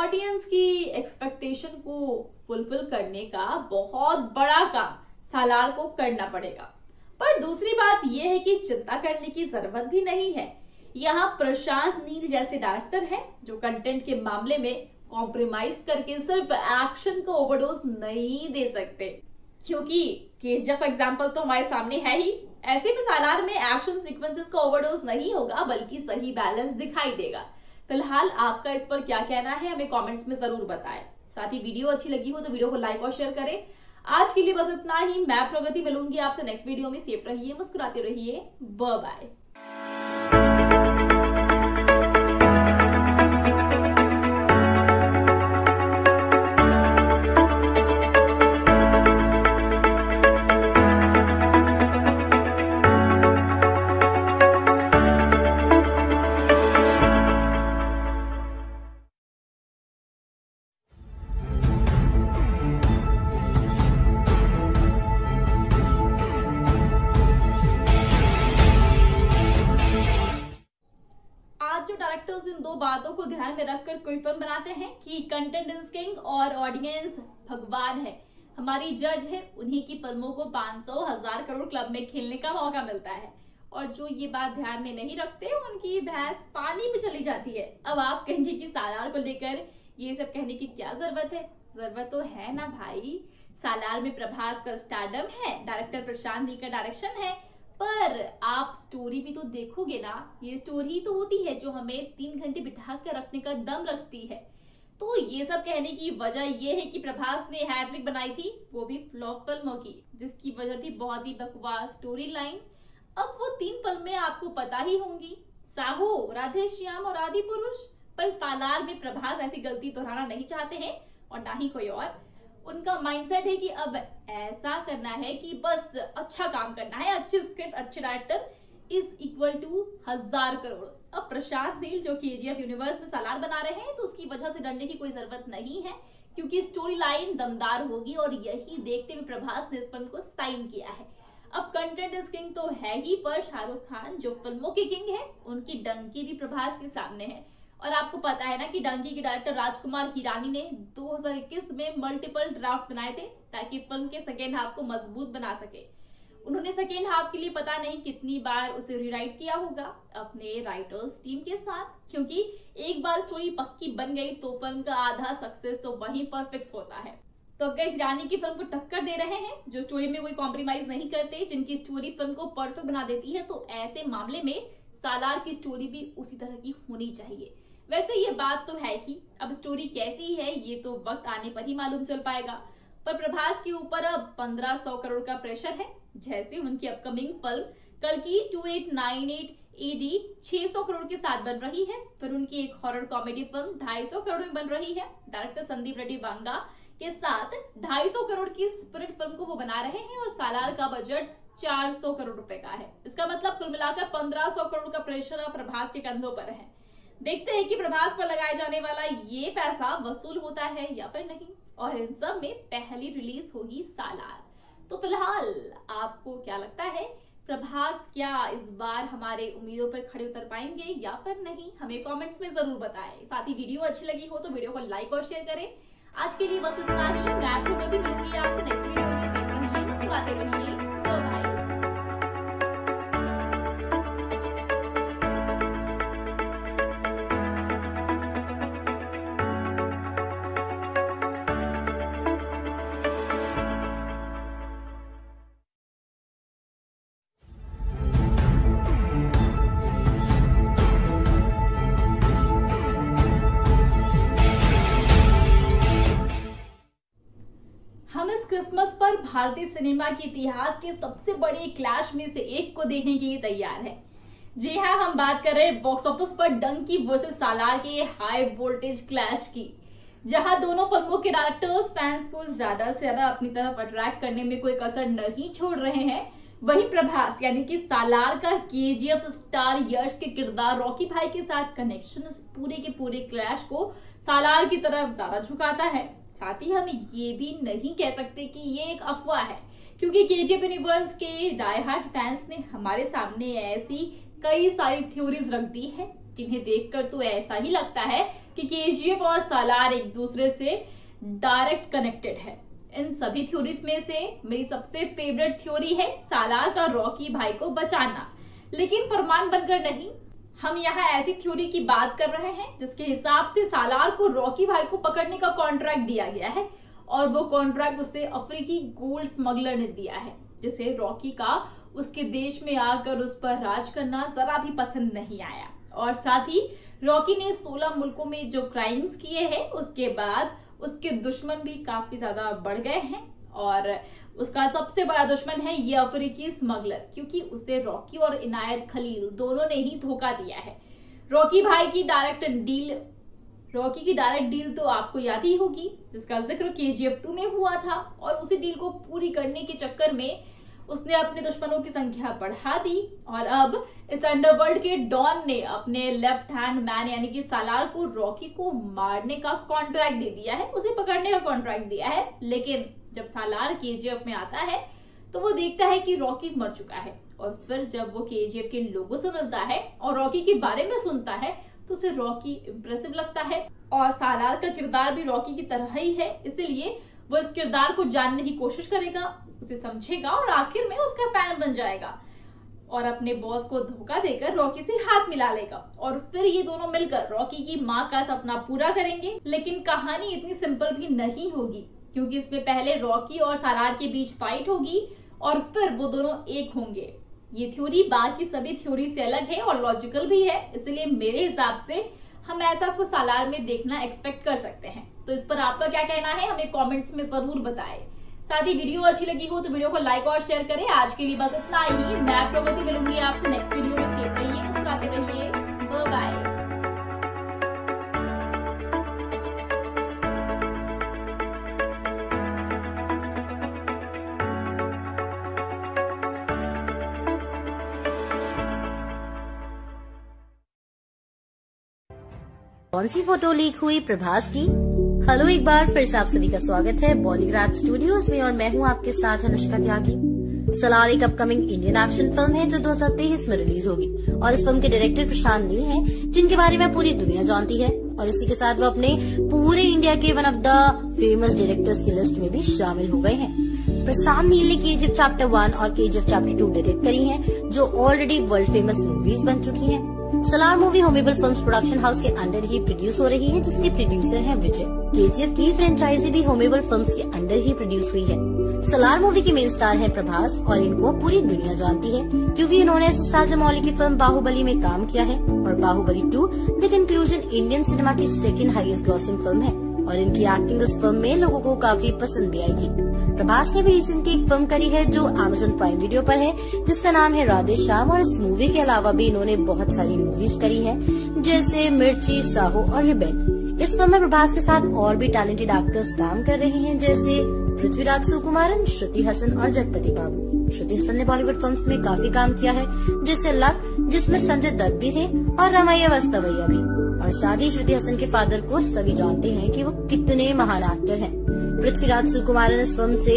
ऑडियंस की एक्सपेक्टेशन को फुलफिल करने का बहुत बड़ा काम सालार को करना पड़ेगा। पर दूसरी बात यह है कि चिंता करने की जरूरत भी नहीं है, यहाँ प्रशांत नील जैसे डायरेक्टर हैं जो कंटेंट के मामले में कॉम्प्रोमाइज करके सिर्फ एक्शन को ओवरडोज नहीं दे सकते, क्योंकि केजीएफ एग्जाम्पल तो हमारे सामने है ही। ऐसे में सालार में एक्शन सीक्वेंसेस का ओवरडोज नहीं होगा बल्कि सही बैलेंस दिखाई देगा। फिलहाल आपका इस पर क्या कहना है हमें कमेंट्स में जरूर बताएं। साथ ही वीडियो अच्छी लगी हो तो वीडियो को लाइक और शेयर करें। आज के लिए बस इतना ही, मैं प्रगति मिलूंगी आपसे नेक्स्ट वीडियो में। सेफ रहिए, मुस्कुराते रहिए, बाय। इन दो बातों को ध्यान में रखकर कोई फिल्म बनाते हैं कि कंटेंट इज किंग और ऑडियंस भगवान है, हमारी जज है, उन्हीं की फिल्मों को 500,000 करोड़ क्लब में खेलने का मौका मिलता है। और जो ये बात ध्यान में नहीं रखते उनकी भैंस पानी में चली जाती है। अब आप कहेंगे कि सालार को लेकर ये सब कहने की क्या जरूरत है? जरूरत तो है ना भाई, सालार में प्रभास का स्टारडम है, डायरेक्टर प्रशांत नील का डायरेक्शन है, पर आप स्टोरी भी तो देखोगे ना। ये स्टोरी तो होती है जो हमें 3 घंटे बिठा कर रखने का दम रखती है। तो ये सब कहने की वजह ये है कि प्रभास ने हैट्रिक बनाई थी, वो भी फ्लॉप फिल्मों की, जिसकी वजह थी बहुत ही बकवास स्टोरी लाइन। अब वो 3 फिल्में आपको पता ही होंगी, साहू, राधे श्याम और आदि पुरुष। पर सालार में प्रभास ऐसी गलती दोहराना नहीं चाहते हैं और ना ही कोई और। उनका माइंडसेट है कि अब ऐसा करना है कि बस अच्छा काम करना है, अच्छी स्क्रिप्ट, अच्छे director is equal to 1000 crore. अब प्रशांत नील जो केजीएफ यूनिवर्स में सालार बना रहे हैं तो उसकी वजह से डरने की कोई जरूरत नहीं है, क्योंकि स्टोरी लाइन दमदार होगी और यही देखते हुए प्रभास ने इस फिल्म को साइन किया है। अब कंटेंट इज किंग तो है ही, पर शाहरुख खान जो फिल्मों के किंग है उनकी डंकी भी प्रभास के सामने है। और आपको पता है ना कि डंकी के डायरेक्टर राजकुमार हिरानी ने 2021 में मल्टीपल ड्राफ्ट बनाए थे ताकि फिल्म के सेकेंड हाफ को मजबूत बना सके। उन्होंने सेकेंड हाफ के लिए पता नहीं कितनी बार उसे रीराइट किया होगा अपने राइटर्स टीम के साथ, क्योंकि एक बार स्टोरी पक्की बन गई तो फिल्म का आधा सक्सेस तो वहीं पर फिक्स होता है। तो अगर हिरानी की फिल्म को टक्कर दे रहे हैं जो स्टोरी में कोई कॉम्प्रोमाइज नहीं करते, जिनकी स्टोरी फिल्म को परफेक्ट बना देती है, तो ऐसे मामले में सालार की स्टोरी भी उसी तरह की होनी चाहिए। वैसे ये बात तो है ही, अब स्टोरी कैसी है ये तो वक्त आने पर ही मालूम चल पाएगा। पर प्रभास के ऊपर अब 1500 करोड़ का प्रेशर है, जैसे उनकी अपकमिंग फिल्म कल की 2898 एडी 600 करोड़ के साथ बन रही है। फिर उनकी एक हॉरर कॉमेडी फिल्म 250 करोड़ में बन रही है, डायरेक्टर संदीप रेड्डी बांगा के साथ 250 करोड़ की स्पिरिट फिल्म को वो बना रहे हैं और सालार का बजट 400 करोड़ रुपए का है। इसका मतलब कुल मिलाकर 1500 करोड़ का प्रेशर अब प्रभास के कंधों पर है। देखते हैं कि प्रभास पर लगाया जाने वाला ये पैसा वसूल होता है या फिर नहीं। और इन सब में पहली रिलीज होगी सालार। तो फिलहाल आपको क्या लगता है, प्रभास क्या इस बार हमारे उम्मीदों पर खड़े उतर पाएंगे या फिर नहीं, हमें कमेंट्स में जरूर बताएं। साथ ही वीडियो अच्छी लगी हो तो वीडियो को लाइक और शेयर करें। आज के लिए बस इतना ही। मैं प्रवती मिलूंगी आपसे नेक्स्ट वीडियो में। सेफ रहिए, मुस्कुराते रहिए। बाय। क्रिसमस पर भारतीय सिनेमा के इतिहास के सबसे बड़े क्लैश में से एक को देखने के लिए तैयार है। जी हाँ, हम बात कर रहे हैं बॉक्स ऑफिस पर डंकी वर्सेस सालार के हाई वोल्टेज क्लैश की, जहां दोनों फिल्मों के डायरेक्टर्स फैंस को ज्यादा से ज्यादा अपनी तरफ अट्रैक्ट करने में कोई कसर नहीं छोड़ रहे हैं। वही प्रभास यानी कि सालार का KGF स्टार यश के किरदार रॉकी भाई के साथ कनेक्शन उस पूरे के पूरे क्लैश को सालार की तरफ ज्यादा झुकाता है। साथ ही हम ये भी नहीं कह सकते कि ये एक अफवाह है, क्योंकि KGF यूनिवर्स के डायहार्ड फैंस ने हमारे सामने ऐसी कई सारी थ्योरीज रख दी है, जिन्हें देखकर तो ऐसा ही लगता है कि KGF और सालार एक दूसरे से डायरेक्ट कनेक्टेड है। इन सभी थ्योरीज में से मेरी सबसे फेवरेट थ्योरी है सालार का रॉकी भाई को बचाना, लेकिन फरमान बनकर नहीं। हम यहाँ ऐसी थ्योरी की बात कर रहे हैं जिसके हिसाब से सालार को रॉकी भाई को पकड़ने का कॉन्ट्रैक्ट दिया गया है, और वो कॉन्ट्रैक्ट उसे अफ्रीकी गोल्ड स्मगलर ने दिया है, जिसे रॉकी का उसके देश में आकर उस पर राज करना जरा भी पसंद नहीं आया। और साथ ही रॉकी ने 16 मुल्कों में जो क्राइम्स किए हैं, उसके बाद उसके दुश्मन भी काफी ज्यादा बढ़ गए हैं, और उसका सबसे बड़ा दुश्मन है ये अफ्रीकी स्मगलर, क्योंकि उसे रॉकी और इनायत खलील दोनों ने ही धोखा दिया है। रॉकी की डायरेक्ट डील तो आपको याद ही होगी, जिसका जिक्र KGF 2 में हुआ था, और उसी डील को पूरी करने के चक्कर में उसने अपने दुश्मनों की संख्या बढ़ा दी। और अब इस अंडरवर्ल्ड के डॉन ने अपने लेफ्ट हैंड मैन यानी कि सालार को रॉकी को मारने का कॉन्ट्रैक्ट दे दिया है, उसे पकड़ने का कॉन्ट्रैक्ट दिया है। लेकिन जब सालार KGF में आता है तो वो देखता है कि रॉकी मर चुका है, और फिर जब वो KGF के लोगों से मिलता है और रॉकी के बारे में सुनता है तो उसे रॉकी इंप्रेसिव लगता है, और सालार का किरदार भी रॉकी की तरह ही है, इसलिए वो इस किरदार को जानने की कोशिश करेगा, उसे समझेगा और आखिर में उसका फैन बन जाएगा, और अपने बॉस को धोखा देकर रॉकी से हाथ मिला लेगा, और फिर ये दोनों मिलकर रॉकी की माँ का सपना पूरा करेंगे। लेकिन कहानी इतनी सिंपल भी नहीं होगी, क्योंकि इसमें पहले रॉकी और सालार के बीच फाइट होगी और फिर वो दोनों एक होंगे। ये थ्योरी बाकी सभी थ्योरी से अलग है और लॉजिकल भी है, इसलिए मेरे हिसाब से हम ऐसा कुछ सालार में देखना एक्सपेक्ट कर सकते हैं। तो इस पर आपका क्या कहना है, हमें कमेंट्स में जरूर बताएं। साथ ही वीडियो अच्छी लगी हो तो वीडियो को लाइक और शेयर करें। आज के लिए बस इतना ही। मैं प्रवती मिलूंगी आपसे नेक्स्ट वीडियो में। सेफ रहिए, मुस्कुराते रहिए। बाय। कौन सी फोटो लीक हुई प्रभास की? हेलो, एक बार फिर से आप सभी का स्वागत है बॉलीग्राज स्टूडियोज में, और मैं हूं आपके साथ अनुष्का त्यागी। सालार एक अपकमिंग इंडियन एक्शन फिल्म है जो 2023 में रिलीज होगी, और इस फिल्म के डायरेक्टर प्रशांत नील हैं, जिनके बारे में पूरी दुनिया जानती है, और इसी के साथ वो अपने पूरे इंडिया के one of the famous directors की लिस्ट में भी शामिल हो गए हैं। प्रशांत नील ने KGF चैप्टर 1 और KGF चैप्टर 2 डायरेक्ट करी है, जो ऑलरेडी वर्ल्ड फेमस मूवीज बन चुकी है। Salaar movie Hombale films production house के अंडर ही प्रोड्यूस हो रही है, जिसके प्रोड्यूसर हैं विजय। KGF की फ्रेंचाइजी भी होमेबल फिल्म्स के अंडर ही प्रोड्यूस हुई है। सालार मूवी के मेन स्टार हैं प्रभास, और इनको पूरी दुनिया जानती है क्योंकि इन्होंने साजमौली की फिल्म बाहुबली में काम किया है, और Baahubali 2 the conclusion Indian cinema की सेकेंड हाईएस्ट ग्रॉसिंग फिल्म है, और इनकी एक्टिंग उस फिल्म में लोगों को काफी पसंद भी आई थी। प्रभास ने भी रिसेंटली एक फिल्म करी है जो Amazon प्राइम वीडियो पर है, जिसका नाम है राधे श्याम, और इस मूवी के अलावा भी इन्होंने बहुत सारी मूवीज करी हैं, जैसे मिर्ची, साहो और रिबेल। इस फिल्म में प्रभास के साथ और भी टैलेंटेड एक्टर्स काम कर रहे हैं, जैसे पृथ्वीराज सुकुमारन, श्रुति हसन और जगपति बाबू। श्रुति हसन ने बॉलीवुड फिल्म्स में काफी काम किया है, जैसे लक, जिसमें संजय दत्त भी थे, और रमैया वास्तवैया भी। और साथ ही श्रुति हसन के फादर को सभी जानते हैं कि वो कितने महान एक्टर हैं। पृथ्वीराज सुकुमारन इस फिल्म से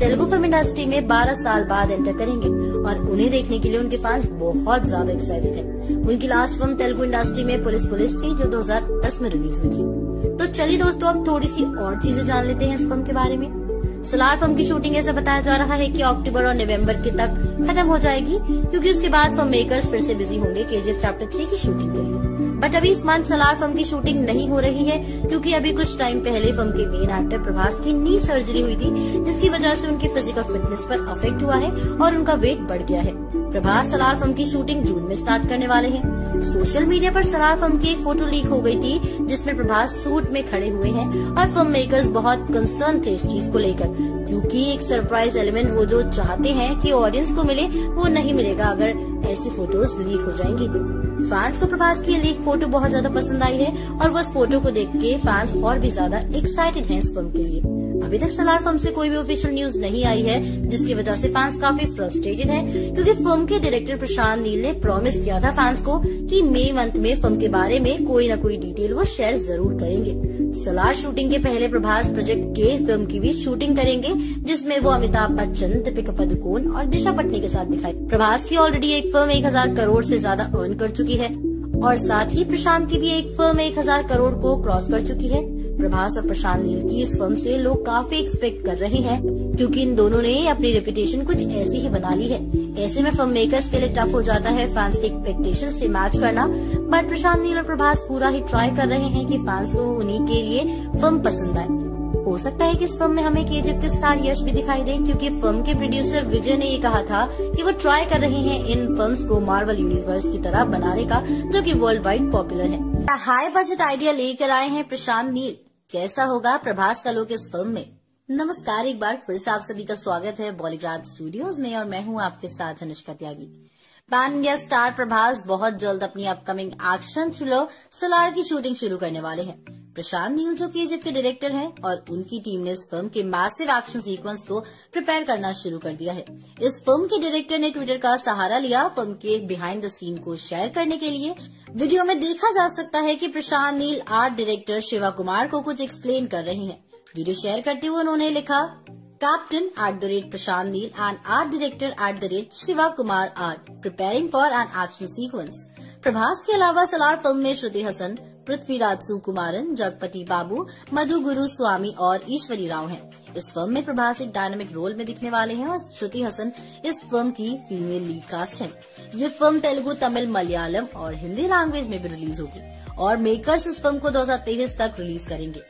तेलुगु फिल्म इंडस्ट्री में 12 साल बाद एंटर करेंगे, और उन्हें देखने के लिए उनके फैंस बहुत ज्यादा एक्साइटेड हैं। उनकी लास्ट फिल्म तेलुगु इंडस्ट्री में पुलिस थी, जो 2010 में रिलीज हुई थी। तो चलिए दोस्तों अब थोड़ी सी और चीजें जान लेते हैं इस फिल्म के बारे में। सलार फिल्म की शूटिंग ऐसा बताया जा रहा है कि अक्टूबर और नवंबर के तक खत्म हो जाएगी, क्योंकि उसके बाद फिल्म मेकर्स फिर से बिजी होंगे केजीएफ चैप्टर 3 की शूटिंग के लिए। बट अभी इस मंथ सलार फिल्म की शूटिंग नहीं हो रही है, क्योंकि अभी कुछ टाइम पहले फिल्म के मेन एक्टर प्रभास की नी सर्जरी हुई थी, जिसकी वजह से उनकी फिजिकल फिटनेस पर अफेक्ट हुआ है और उनका वेट बढ़ गया है। प्रभास सलार फिल्म की शूटिंग जून में स्टार्ट करने वाले हैं। सोशल मीडिया पर सलार फिल्म की एक फोटो लीक हो गई थी, जिसमें प्रभास सूट में खड़े हुए हैं और फिल्म मेकर्स बहुत कंसर्न थे इस चीज को लेकर, क्योंकि एक सरप्राइज एलिमेंट वो जो चाहते हैं कि ऑडियंस को मिले वो नहीं मिलेगा अगर ऐसी फोटोज लीक हो जाएंगी तो। फैंस को प्रभास की लीक फोटो बहुत ज्यादा पसंद आई है और वो इस फोटो को देख के फैंस और भी ज्यादा एक्साइटेड है इस फिल्म के लिए। अभी तक सलार फिल्म से कोई भी ऑफिशियल न्यूज नहीं आई है, जिसकी वजह से फैंस काफी फ्रस्ट्रेटेड है, क्योंकि फिल्म के डायरेक्टर प्रशांत नील ने प्रॉमिस किया था फैंस को कि मई मंथ में फिल्म के बारे में कोई ना कोई डिटेल वो शेयर जरूर करेंगे। सलार शूटिंग के पहले प्रभास प्रोजेक्ट के फिल्म की भी शूटिंग करेंगे, जिसमें वो अमिताभ बच्चन, दीपिका पादुकोण और दिशा पटनी के साथ दिखाई। प्रभास की ऑलरेडी एक फिल्म 1000 करोड़ से ज्यादा अर्न कर चुकी है और साथ ही प्रशांत की भी एक फिल्म 1000 करोड़ को क्रॉस कर चुकी है। प्रभास और प्रशांत नील की इस फिल्म से लोग काफी एक्सपेक्ट कर रहे हैं, क्योंकि इन दोनों ने अपनी रेपुटेशन कुछ ऐसी ही बना ली है। ऐसे में फिल्म मेकर्स के लिए टफ हो जाता है फैंस की एक्सपेक्टेशन से मैच करना, बट प्रशांत नील और प्रभास पूरा ही ट्राई कर रहे हैं कि फैंस को उन्हीं के लिए फिल्म पसंद आए। हो सकता है कि इस फिल्म में हमें केजीएफ के स्टार यश भी दिखाई दे, क्योंकि फिल्म के प्रोड्यूसर विजय ने ये कहा था कि वो ट्राई कर रहे हैं इन फिल्म्स को मार्वल यूनिवर्स की तरह बनाने का, जो कि वर्ल्ड वाइड पॉपुलर है। हाई बजट आइडिया लेकर आए हैं प्रशांत नील, कैसा होगा प्रभास का लुक इस फिल्म में? नमस्कार, एक बार फिर से आप सभी का स्वागत है बॉलीग्राज स्टूडियोज में और मैं हूं आपके साथ Anushka Tyagi. Pan India star Prabhas बहुत जल्द अपनी अपकमिंग एक्शन थ्रिलर सलार की शूटिंग शुरू करने वाले हैं। प्रशांत नील जो केजीएफ के डायरेक्टर हैं और उनकी टीम ने इस फिल्म के मैसिव एक्शन सीक्वेंस को प्रिपेयर करना शुरू कर दिया है। इस फिल्म के डायरेक्टर ने ट्विटर का सहारा लिया फिल्म के बिहाइंड द सीन को शेयर करने के लिए। वीडियो में देखा जा सकता है कि प्रशांत नील आर्ट डायरेक्टर शिवा कुमार को कुछ एक्सप्लेन कर रहे हैं। वीडियो शेयर करते हुए उन्होंने लिखा, Captain @ Prashant Neel and Art Director @ Shiva Kumar Art preparing for an action sequence. Prabhas के अलावा सलार फिल्म में श्रुति हसन, पृथ्वीराज सुकुमारन, जगपति बाबू, मधु गुरु स्वामी और ईश्वरी राव हैं। इस फिल्म में प्रभास एक डायनामिक रोल में दिखने वाले हैं और श्रुति हसन इस फिल्म की फीमेल लीड कास्ट हैं। ये फिल्म तेलुगु, तमिल, मलयालम और हिंदी लैंग्वेज में भी रिलीज होगी और मेकर्स इस फिल्म को 2023 तक रिलीज करेंगे।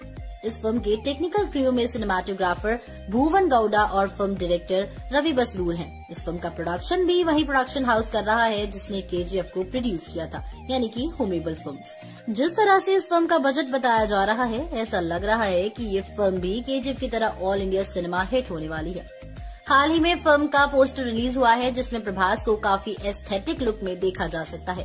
इस फिल्म के टेक्निकल क्रू में सिनेमाटोग्राफर भुवन गौड़ा और फिल्म डायरेक्टर रवि बसलूर हैं। इस फिल्म का प्रोडक्शन भी वही प्रोडक्शन हाउस कर रहा है जिसने केजीएफ को प्रोड्यूस किया था, यानी कि होमेबल फिल्म्स। जिस तरह से इस फिल्म का बजट बताया जा रहा है, ऐसा लग रहा है कि ये फिल्म भी केजीएफ की तरह ऑल इंडिया सिनेमा हिट होने वाली है। हाल ही में फिल्म का पोस्टर रिलीज हुआ है, जिसमें प्रभास को काफी एस्थेटिक लुक में देखा जा सकता है।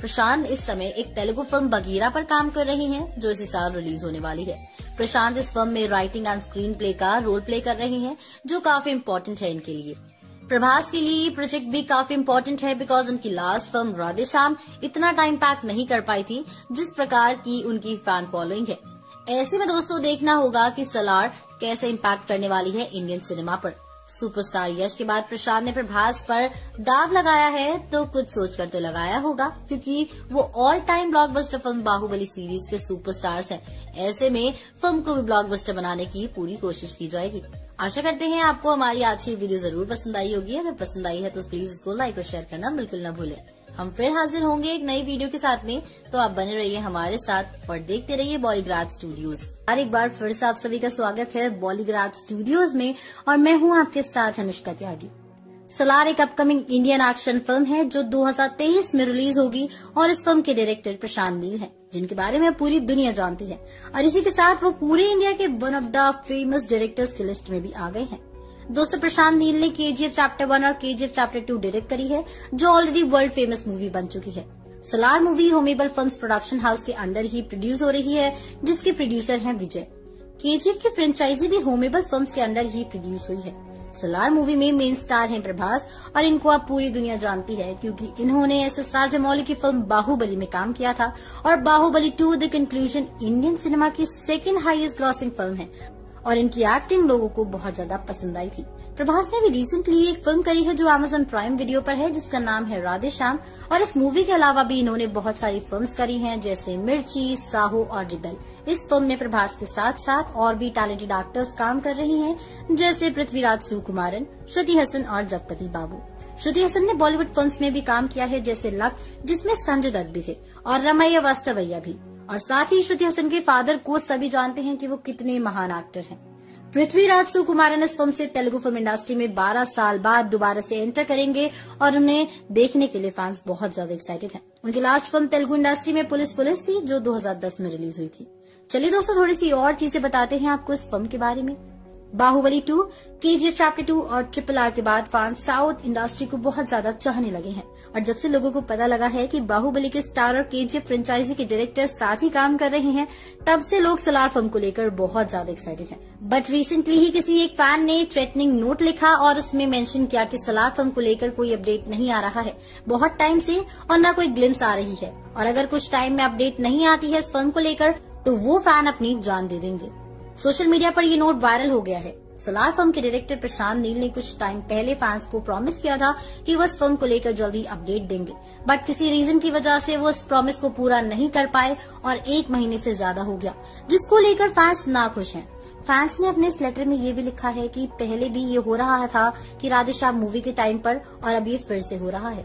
प्रशांत इस समय एक तेलुगु फिल्म बगीरा पर काम कर रहे हैं, जो इसी साल रिलीज होने वाली है। प्रशांत इस फिल्म में राइटिंग एंड स्क्रीन प्ले का रोल प्ले कर रहे हैं, जो काफी इम्पोर्टेंट है इनके लिए। प्रभास के लिए ये प्रोजेक्ट भी काफी इम्पोर्टेंट है, बिकॉज उनकी लास्ट फिल्म राधेश्याम इतना टाइम पैक नहीं कर पाई थी जिस प्रकार की उनकी फैन फॉलोइंग है। ऐसे में दोस्तों देखना होगा कि सलार कैसे इम्पैक्ट करने वाली है इंडियन सिनेमा पर। सुपरस्टार यश के बाद प्रशांत ने प्रभास पर दाव लगाया है, तो कुछ सोचकर तो लगाया होगा, क्योंकि वो all time blockbuster film Baahubali series के सुपरस्टार्स हैं। ऐसे में फिल्म को भी ब्लॉकबस्टर बनाने की पूरी कोशिश की जाएगी। आशा करते हैं आपको हमारी आज की वीडियो जरूर पसंद आई होगी। अगर पसंद आई है तो प्लीज इसको लाइक और शेयर करना बिल्कुल न भूलें। हम फिर हाजिर होंगे एक नई वीडियो के साथ में, तो आप बने रहिए हमारे साथ और देखते रहिए बॉलीग्राज स्टूडियोज। और एक बार फिर से आप सभी का स्वागत है बॉलीग्राज स्टूडियोज में और मैं हूं आपके साथ अनुष्का त्यागी। सलार एक अपकमिंग इंडियन एक्शन फिल्म है जो 2023 में रिलीज होगी और इस फिल्म के डायरेक्टर प्रशांत नील हैं, जिनके बारे में पूरी दुनिया जानती है और इसी के साथ वो पूरे इंडिया के one of the famous directors की लिस्ट में भी आ गए हैं। दोस्तों प्रशांत नील ने केजीएफ चैप्टर 1 और केजीएफ चैप्टर 2 डायरेक्ट करी है, जो ऑलरेडी वर्ल्ड फेमस मूवी बन चुकी है। Salaar movie Hombale films production house के अंडर ही प्रोड्यूस हो रही है, जिसके प्रोड्यूसर हैं विजय। केजीएफ की फ्रेंचाइजी भी होमेबल फिल्म्स के अंडर ही प्रोड्यूस हुई है। सलार मूवी में मेन स्टार हैं प्रभास और इनको अब पूरी दुनिया जानती है, क्योंकि इन्होंने एस.एस. राजमौली की फिल्म बाहुबली में काम किया था और Baahubali 2 the conclusion Indian cinema की सेकेंड हाईएस्ट ग्रॉसिंग फिल्म है और इनकी एक्टिंग लोगों को बहुत ज्यादा पसंद आई थी। प्रभास ने भी रिसेंटली एक फिल्म करी है जो Amazon प्राइम वीडियो पर है, जिसका नाम है राधेश्याम। और इस मूवी के अलावा भी इन्होंने बहुत सारी फिल्म्स करी हैं, जैसे मिर्ची, साहो और रिबेल। इस फिल्म में प्रभास के साथ साथ और भी टैलेंटेड एक्टर्स काम कर रही हैं, जैसे पृथ्वीराज सुकुमारन, श्रुति हसन और जगपति बाबू। श्रुति हसन ने बॉलीवुड फिल्म्स में भी काम किया है, जैसे लक, जिसमें संजय दत्त भी थे, और रमैया वास्तवैया भी। और साथ ही श्रुति हसन के फादर को सभी जानते हैं कि वो कितने महान एक्टर हैं। पृथ्वीराज सुकुमारन इस फिल्म से तेलुगु फिल्म इंडस्ट्री में 12 साल बाद दोबारा से एंटर करेंगे और उन्हें देखने के लिए फैंस बहुत ज्यादा एक्साइटेड हैं। उनकी लास्ट फिल्म तेलुगु इंडस्ट्री में पुलिस पुलिस थी, जो 2010 में रिलीज हुई थी। चलिए दोस्तों, थोड़ी सी और चीजें बताते हैं आपको इस फिल्म के बारे में। बाहुबली 2, KGF चैप्टर 2 और ट्रिपल आर के बाद फैंस साउथ इंडस्ट्री को बहुत ज्यादा चाहने लगे हैं। और जब से लोगों को पता लगा है कि बाहुबली के स्टार और KGF फ्रेंचाइजी के डायरेक्टर साथ ही काम कर रहे हैं, तब से लोग सलार फिल्म को लेकर बहुत ज्यादा एक्साइटेड हैं। बट रिसेंटली ही किसी एक फैन ने थ्रेटनिंग नोट लिखा और उसमें मेंशन किया कि सलार फिल्म को लेकर कोई अपडेट नहीं आ रहा है बहुत टाइम से, और न कोई ग्लिम्स आ रही है, और अगर कुछ टाइम में अपडेट नहीं आती है इस फिल्म को लेकर तो वो फैन अपनी जान दे देंगे। सोशल मीडिया पर ये नोट वायरल हो गया है। सलार फिल्म के डायरेक्टर प्रशांत नील ने कुछ टाइम पहले फैंस को प्रॉमिस किया था कि वो इस फिल्म को लेकर जल्दी अपडेट देंगे, बट किसी रीजन की वजह से वो इस प्रॉमिस को पूरा नहीं कर पाए और एक महीने से ज्यादा हो गया, जिसको लेकर फैंस नाखुश हैं। फैंस ने अपने इस लेटर में ये भी लिखा है कि पहले भी ये हो रहा था कि राधेश्याम मूवी के टाइम पर, और अब ये फिर से हो रहा है।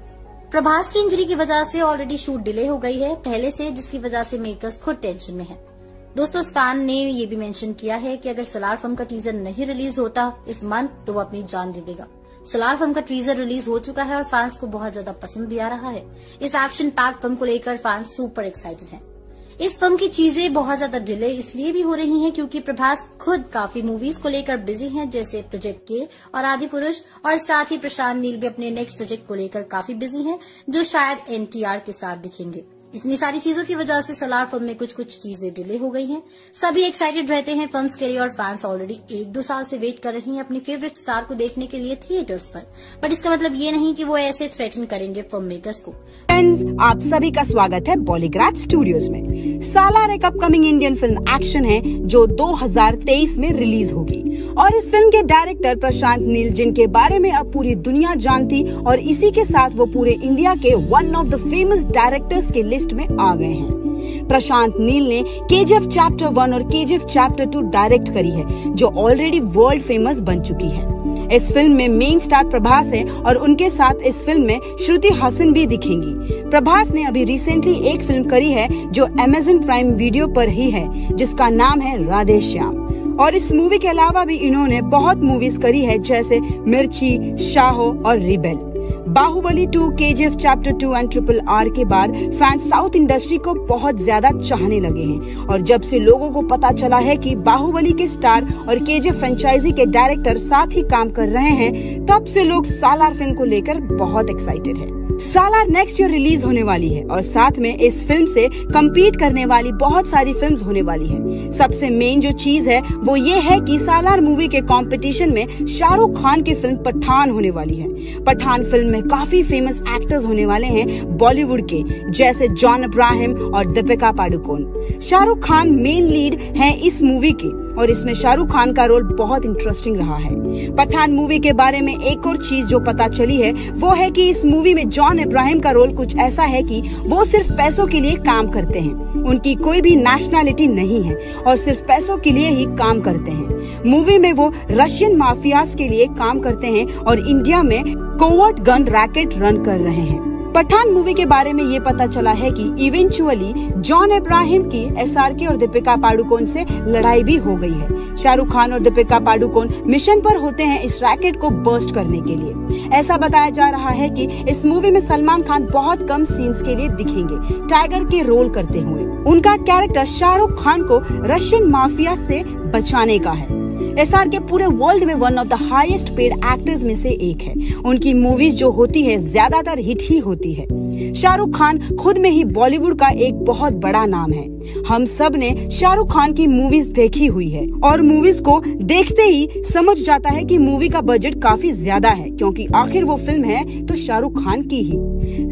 प्रभास की इंजरी की वजह से ऑलरेडी शूट डिले हो गई है पहले से, जिसकी वजह से मेकर्स खुद टेंशन में है। दोस्तों, फैन ने ये भी मेंशन किया है कि अगर सलार फिल्म का टीजर नहीं रिलीज होता इस मंथ तो वो अपनी जान दे देगा। सलार फिल्म का टीजर रिलीज हो चुका है और फैंस को बहुत ज्यादा पसंद भी आ रहा है। इस एक्शन पैक फिल्म को लेकर फैंस सुपर एक्साइटेड हैं। इस फिल्म की चीजें बहुत ज्यादा डिले इसलिए भी हो रही हैं क्योंकि प्रभास खुद काफी मूवीज को लेकर बिजी हैं, जैसे प्रोजेक्ट के और आदि पुरुष, और साथ ही प्रशांत नील भी अपने नेक्स्ट प्रोजेक्ट को लेकर काफी बिजी हैं, जो शायद NTR के साथ दिखेंगे। इतनी सारी चीजों की वजह से सलार फिल्म में कुछ चीजें डिले हो गई हैं। सभी एक्साइटेड रहते हैं फिल्म्स के लिए, और फैंस ऑलरेडी 1-2 साल से वेट कर रही हैं अपनी फेवरेट स्टार को देखने के लिए थिएटर्स पर। बट इसका मतलब ये नहीं कि वो ऐसे थ्रेटन करेंगे फिल्म मेकर्स को। फ्रेंड्स, आप सभी का स्वागत है बॉलीग्राज स्टूडियोज में। सालार एक अपकमिंग इंडियन फिल्म एक्शन है जो 2023 में रिलीज होगी, और इस फिल्म के डायरेक्टर प्रशांत नील, जिनके बारे में अब पूरी दुनिया जानती और इसी के साथ वो पूरे इंडिया के one of the famous directors के लिस्ट में आ गए हैं। प्रशांत नील ने KGF चैप्टर 1 और KGF चैप्टर 2 डायरेक्ट करी है, जो ऑलरेडी वर्ल्ड फेमस बन चुकी है। इस फिल्म में मेन स्टार प्रभास है और उनके साथ इस फिल्म में श्रुति हसन भी दिखेंगी। प्रभास ने अभी रिसेंटली एक फिल्म करी है जो Amazon प्राइम वीडियो पर ही है, जिसका नाम है राधेश्याम। और इस मूवी के अलावा भी इन्होंने बहुत मूवीज करी है, जैसे मिर्ची, शाहो और Rebel. Baahubali 2, KGF chapter 2 and triple R के बाद फैंस साउथ इंडस्ट्री को बहुत ज्यादा चाहने लगे हैं। और जब से लोगों को पता चला है कि बाहुबली के स्टार और KGF फ्रेंचाइजी के डायरेक्टर साथ ही काम कर रहे हैं, तब से लोग सालार फिल्म को लेकर बहुत एक्साइटेड हैं। सालार नेक्स्ट ईयर रिलीज होने वाली है और साथ में इस फिल्म से कम्पीट करने वाली बहुत सारी फिल्म्स होने वाली है। सबसे मेन जो चीज है वो ये है कि सालार मूवी के कंपटीशन में शाहरुख खान की फिल्म पठान होने वाली है। पठान फिल्म में काफी फेमस एक्टर्स होने वाले हैं बॉलीवुड के, जैसे जॉन अब्राहम और दीपिका पादुकोण। शाहरुख खान मेन लीड है इस मूवी के, और इसमें शाहरुख खान का रोल बहुत इंटरेस्टिंग रहा है। पठान मूवी के बारे में एक और चीज जो पता चली है वो है कि इस मूवी में जॉन अब्राहम का रोल कुछ ऐसा है कि वो सिर्फ पैसों के लिए काम करते हैं, उनकी कोई भी नेशनैलिटी नहीं है और सिर्फ पैसों के लिए ही काम करते हैं। मूवी में वो रशियन माफियाज के लिए काम करते हैं और इंडिया में कोवर्ट गन रैकेट रन कर रहे हैं। पठान मूवी के बारे में ये पता चला है कि इवेंचुअली जॉन अब्राहम की SRK और दीपिका पादुकोण से लड़ाई भी हो गई है। शाहरुख खान और दीपिका पादुकोण मिशन पर होते हैं इस रैकेट को बर्स्ट करने के लिए। ऐसा बताया जा रहा है कि इस मूवी में सलमान खान बहुत कम सीन्स के लिए दिखेंगे टाइगर के रोल करते हुए। उनका कैरेक्टर शाहरुख खान को रशियन माफिया से बचाने का है। SRK पूरे वर्ल्ड में one of the highest paid actors में से एक है। उनकी मूवीज जो होती है ज्यादातर हिट ही होती है। शाहरुख खान खुद में ही बॉलीवुड का एक बहुत बड़ा नाम है। हम सब ने शाहरुख खान की मूवीज देखी हुई है और मूवीज को देखते ही समझ जाता है कि मूवी का बजट काफी ज्यादा है, क्योंकि आखिर वो फिल्म है तो शाहरुख खान की ही।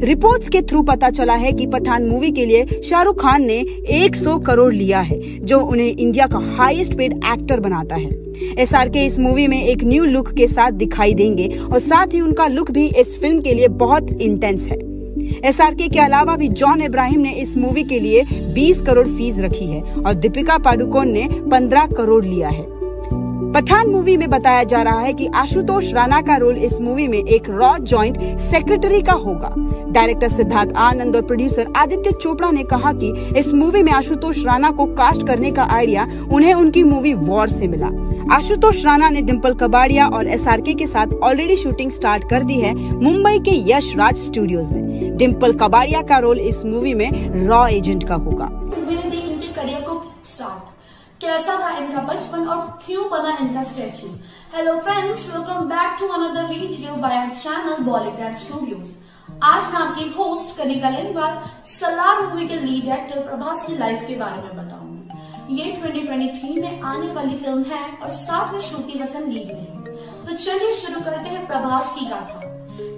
रिपोर्ट्स के थ्रू पता चला है कि पठान मूवी के लिए शाहरुख खान ने 100 करोड़ लिया है, जो उन्हें इंडिया का हाईएस्ट पेड एक्टर बनाता है। हैं। SRK इस मूवी में एक न्यू लुक के साथ दिखाई देंगे और साथ ही उनका लुक भी इस फिल्म के लिए बहुत इंटेंस है। SRK के अलावा भी जॉन इब्राहिम ने इस मूवी के लिए 20 करोड़ फीस रखी है और दीपिका पादुकोण ने 15 करोड़ लिया है। पठान मूवी में बताया जा रहा है कि आशुतोष राणा का रोल इस मूवी में एक रॉ जॉइंट सेक्रेटरी का होगा। डायरेक्टर सिद्धार्थ आनंद और प्रोड्यूसर आदित्य चोपड़ा ने कहा कि इस मूवी में आशुतोष राणा को कास्ट करने का आइडिया उन्हें उनकी मूवी वॉर से मिला। आशुतोष राणा ने डिम्पल कबाड़िया और SRK के साथ ऑलरेडी शूटिंग स्टार्ट कर दी है मुंबई के यश राज स्टूडियोज में। डिम्पल कबाड़िया का रोल इस मूवी में रॉ एजेंट का होगा। इनके करियर को स्टार्ट कैसा था, इनका बचपन और क्यों बना इनका statue. Hello friends, welcome back to another video by our channel Bollygrad studios. आज मैं आपकी होस्ट कनिका लिंगवार सलार मूवी के लीड एक्टर प्रभास की लाइफ के बारे में बताऊंगी। ये 2023 में आने वाली फिल्म है और साथ में श्रुति हसन लीड में है। तो चलिए शुरू करते हैं प्रभास की गाथा।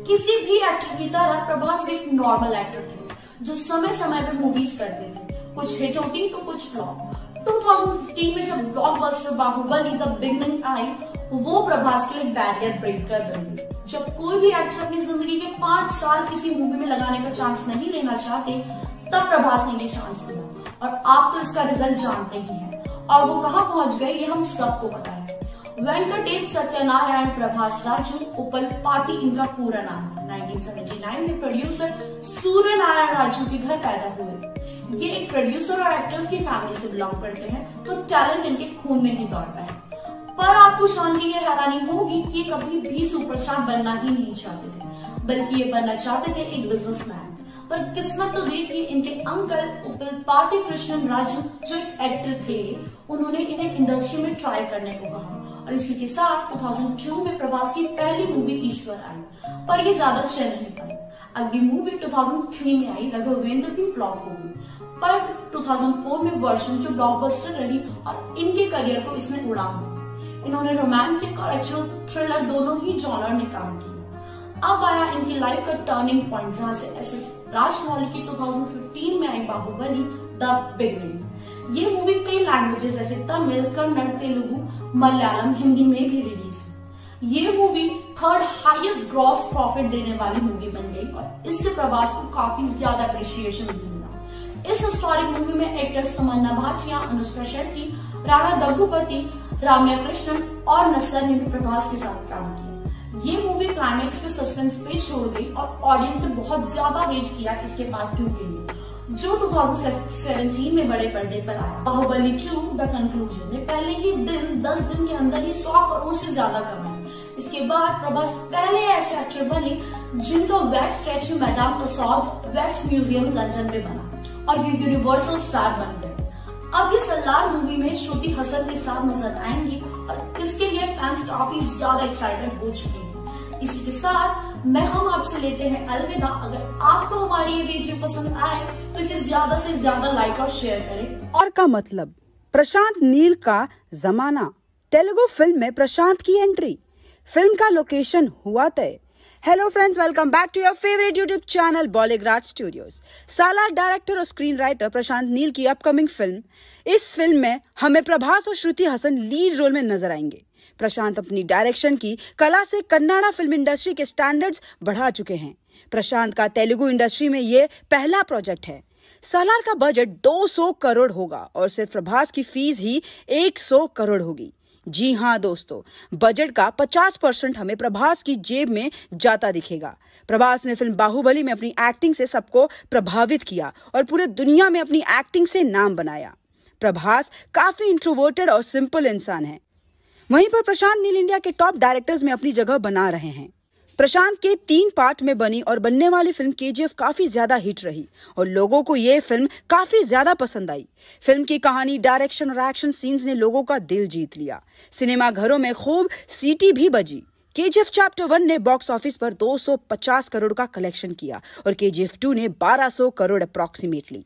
किसी भी एक्टर की तरह प्रभास भी एक नॉर्मल एक्टर थे जो समय समय पर मूवीज करते हैं, कुछ हिट होती तो कुछ फ्लॉप। 2015 में जब ब्लॉकबस्टर बाहुबली द बिगनिंग आई, वो प्रभास के लिए बैरियर ब्रेक कर रही। जब कोई भी एक्टर अपनी जिंदगी के 5 साल किसी मूवी में लगाने का चांस नहीं लेना चाहते, तब प्रभास ने ये चांस लिया और आप तो इसका रिजल्ट जानते ही हैं। और वो कहाँ पहुंच गए ये हम सबको पता है। वेंकटेश सत्यनारायण प्रभास राजू उपल पाटी इनका पूरा नाम। 1979 में प्रोड्यूसर सूर्य नारायण राजू के घर पैदा हुए। ये एक प्रोड्यूसर और एक्टर्स की फैमिली से बिलोंग करते हैं, तो टैलेंट इनके खून में ही दौड़ता है। पर आपको शान की ये हैरानी होगी कि ये कभी भी सुपरस्टार बनना ही नहीं चाहते थे, बल्कि ये बनना चाहते थे एक बिजनेसमैन। पर किस्मत तो देखिए, इनके अंकल उपल पाटी कृष्णन राजू जो एक एक्टर थे, उन्होंने इन्हें इंडस्ट्री में ट्राई करने को कहा और इसी के साथ 2002 में प्रभास की पहली मूवी ईश्वर आई, पर ये ज्यादा चल नहीं पाई। अगली मूवी 2003 में आई रघुवेंद्र भी फ्लॉप हो गई, पर 2004 में वर्षम जो ब्लॉकबस्टर रही और इनके करियर को इसने उड़ा दी। इन्होंने रोमांटिक और एक्शन थ्रिलर दोनों ही जॉनर में काम किया। अब आया इनकी लाइफ का टर्निंग पॉइंट, जहां से SS राजमौली की 2015 में आई बाहुबली द बिगनिंग। ये मूवी कई लैंग्वेजेस जैसे तमिल, कन्नड़, तेलुगु, मलयालम, हिंदी में भी रिलीज हुई। ये movie 3rd highest gross profit देने वाली मूवी बन गई और इससे प्रभास को काफी ज्यादा अप्रिशिएशन मिला। इस हिस्टोरिक मूवी में एक्टर्स तमन्ना भाटिया, अनुष्का शेट्टी, राणा दग्गुबाती, राम्या कृष्णन और नसर ने भी प्रभास के साथ काम किया। ये मूवी क्लाइमेक्स पे सस्पेंस पे छोड़ गई और ऑडियंस ने बहुत ज्यादा वेट किया इसके पार्ट 2 के लिए, जो 2017 में बड़े पर्दे पर आया। बाहुबली 2 द कंक्लूजन ने पहले ही दिन 10 दिन के अंदर ही 100 करोड़ से ज्यादा कमाए। इसके बाद प्रभास पहले ऐसे एक्टर बने जिनका wax statue Madame Tussauds wax museum London में बना और ये यूनिवर्सल स्टार बन गए। अब ये सलार मूवी में श्रुति हसन के साथ नजर आएंगी और इसके लिए फैंस काफी ज्यादा एक्साइटेड हो चुके हैं। इसी के साथ मैं हम आपसे लेते हैं अलविदा। अगर आपको हमारी ये वीडियो पसंद आए तो इसे ज्यादा से ज्यादा लाइक और शेयर करें। और का मतलब प्रशांत नील का जमाना। तेलुगु फिल्म में प्रशांत की एंट्री, फिल्म का लोकेशन हुआ तय। Hello friends, welcome back to your favourite YouTube channel Bollygrad studios. Salaar director और स्क्रीन राइटर प्रशांत नील की अपकमिंग फिल्म। इस फिल्म में हमें प्रभास और श्रुति हसन लीड रोल में नजर आएंगे। प्रशांत अपनी डायरेक्शन की कला से कन्नड़ा फिल्म इंडस्ट्री के स्टैंडर्ड्स बढ़ा चुके हैं। प्रशांत का तेलुगु इंडस्ट्री में ये पहला प्रोजेक्ट है। सालार का बजट 200 करोड़ होगा और सिर्फ प्रभास की फीस ही 100 करोड़ होगी। जी हाँ दोस्तों, बजट का 50% हमें प्रभास की जेब में जाता दिखेगा। प्रभास ने फिल्म बाहुबली में अपनी एक्टिंग से सबको प्रभावित किया और पूरे दुनिया में अपनी एक्टिंग से नाम बनाया। प्रभास काफी इंट्रोवर्टेड और सिंपल इंसान है। वहीं पर प्रशांत नील इंडिया के टॉप डायरेक्टर्स में अपनी जगह बना रहे हैं। प्रशांत के 3 पार्ट में बनी और बनने वाली फिल्म KGF काफी ज्यादा हिट रही और लोगों को ये फिल्म काफी ज्यादा पसंद आई। फिल्म की कहानी, डायरेक्शन और एक्शन सीन्स ने लोगों का दिल जीत लिया। सिनेमा घरों में खूब सीटी भी बजी। KGF चैप्टर 1 ने बॉक्स ऑफिस पर 250 करोड़ का कलेक्शन किया और KGF 2 ने 1200 करोड़ अप्रोक्सीमेटली।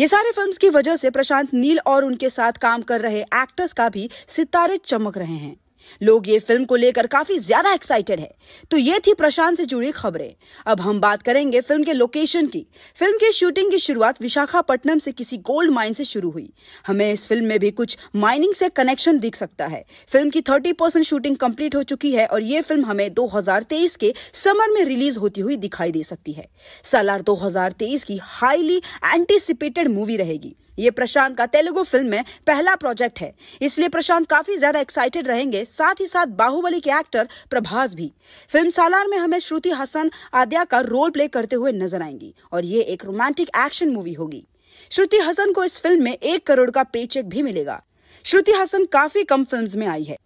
ये सारे फिल्म्स की वजह से प्रशांत नील और उनके साथ काम कर रहे एक्टर्स का भी सितारे चमक रहे हैं। लोग ये फिल्म को लेकर काफी ज्यादा एक्साइटेड है। तो ये थी प्रशांत से जुड़ी खबरें। अब हम बात करेंगे फिल्म के लोकेशन की। फिल्म के शूटिंग की शुरुआत विशाखापट्टनम से किसी गोल्ड माइन से शुरू हुई। हमें इस फिल्म में भी कुछ माइनिंग से कनेक्शन दिख सकता है। फिल्म की 30% शूटिंग कंप्लीट हो चुकी है और ये फिल्म हमें 2023 के समर में रिलीज होती हुई दिखाई दे सकती है। सालार 2023 की हाईली एंटिसिपेटेड मूवी रहेगी। ये प्रशांत का तेलुगु फिल्म में पहला प्रोजेक्ट है, इसलिए प्रशांत काफी ज्यादा एक्साइटेड रहेंगे। साथ ही साथ बाहुबली के एक्टर प्रभास भी। फिल्म सालार में हमें श्रुति हसन आद्या का रोल प्ले करते हुए नजर आएंगी और ये एक रोमांटिक एक्शन मूवी होगी। श्रुति हसन को इस फिल्म में 1 करोड़ का पेचेक भी मिलेगा। श्रुति हसन काफी कम फिल्म्स में आई है।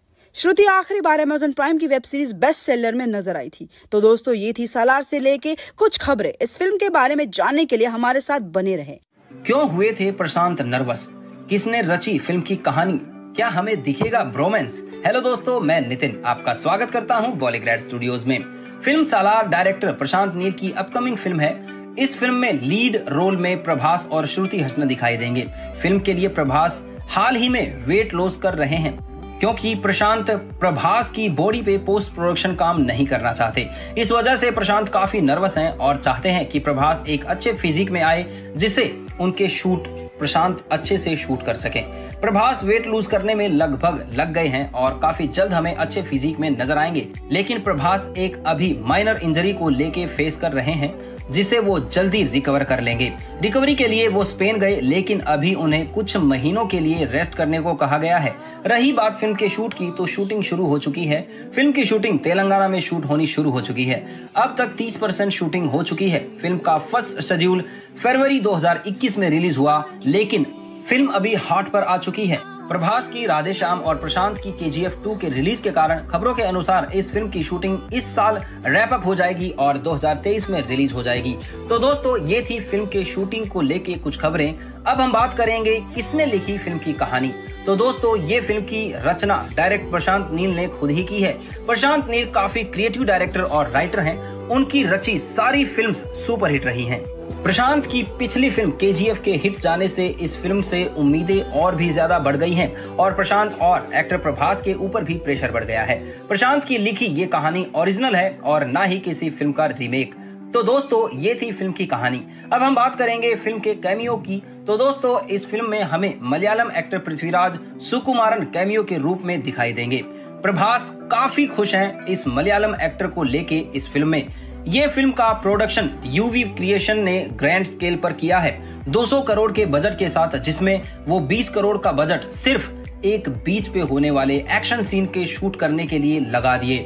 श्रुति आखिरी बार अमेज़न प्राइम की वेब सीरीज बेस्ट सेलर में नजर आई थी। तो दोस्तों, ये थी सालार से लेके कुछ खबरें। इस फिल्म के बारे में जानने के लिए हमारे साथ बने रहे। क्यों हुए थे प्रशांत नर्वस? किसने रची फिल्म की कहानी? क्या हमें दिखेगा ब्रोमेंस? हेलो दोस्तों, मैं नितिन आपका स्वागत करता हूं बॉलीग्रैड स्टूडियोज में। फिल्म सालार डायरेक्टर प्रशांत नील की अपकमिंग फिल्म है। इस फिल्म में लीड रोल में प्रभास और श्रुति हसन दिखाई देंगे। फिल्म के लिए प्रभास हाल ही में वेट लॉस कर रहे हैं क्योंकि प्रशांत प्रभास की बॉडी पे पोस्ट प्रोडक्शन काम नहीं करना चाहते। इस वजह से प्रशांत काफी नर्वस हैं और चाहते हैं कि प्रभास एक अच्छे फिजिक में आए जिससे उनके शूट प्रशांत अच्छे से शूट कर सके। प्रभास वेट लूज करने में लगभग लग गए हैं और काफी जल्द हमें अच्छे फिजिक में नजर आएंगे। लेकिन प्रभास एक अभी माइनर इंजरी को लेके फेस कर रहे हैं जिसे वो जल्दी रिकवर कर लेंगे। रिकवरी के लिए वो स्पेन गए, लेकिन अभी उन्हें कुछ महीनों के लिए रेस्ट करने को कहा गया है। रही बात फिल्म के शूट की, तो शूटिंग शुरू हो चुकी है। फिल्म की शूटिंग तेलंगाना में शूट होनी शुरू हो चुकी है। अब तक 30% शूटिंग हो चुकी है। फिल्म का फर्स्ट शेड्यूल फरवरी 2021 में रिलीज हुआ, लेकिन फिल्म अभी हॉट पर आ चुकी है। प्रभास की राधे श्याम और प्रशांत की KGF 2 के रिलीज के कारण खबरों के अनुसार इस फिल्म की शूटिंग इस साल रैप अप हो जाएगी और 2023 में रिलीज हो जाएगी। तो दोस्तों, ये थी फिल्म के शूटिंग को लेके कुछ खबरें। अब हम बात करेंगे किसने लिखी फिल्म की कहानी। तो दोस्तों, ये फिल्म की रचना डायरेक्ट प्रशांत नील ने खुद ही की है। प्रशांत नील काफी क्रिएटिव डायरेक्टर और राइटर हैं। उनकी रची सारी फिल्म्स सुपरहिट रही हैं। प्रशांत की पिछली फिल्म KGF के हिट जाने से इस फिल्म से उम्मीदें और भी ज्यादा बढ़ गई हैं और प्रशांत और एक्टर प्रभास के ऊपर भी प्रेशर बढ़ गया है। प्रशांत की लिखी ये कहानी ओरिजिनल है और ना ही किसी फिल्म का रीमेक। तो दोस्तों, ये थी फिल्म की कहानी। अब हम बात करेंगे फिल्म के कैमियो की। तो दोस्तों, इस फिल्म में हमें मलयालम एक्टर पृथ्वीराज सुकुमारन कैमियो के रूप में दिखाई देंगे। प्रभास काफी खुश हैं इस मलयालम एक्टर को लेके इस फिल्म में। ये फिल्म का प्रोडक्शन यूवी क्रिएशन ने ग्रैंड स्केल पर किया है 200 करोड़ के बजट के साथ, जिसमें वो 20 करोड़ का बजट सिर्फ एक बीच पे होने वाले एक्शन सीन के शूट करने के लिए लगा दिए।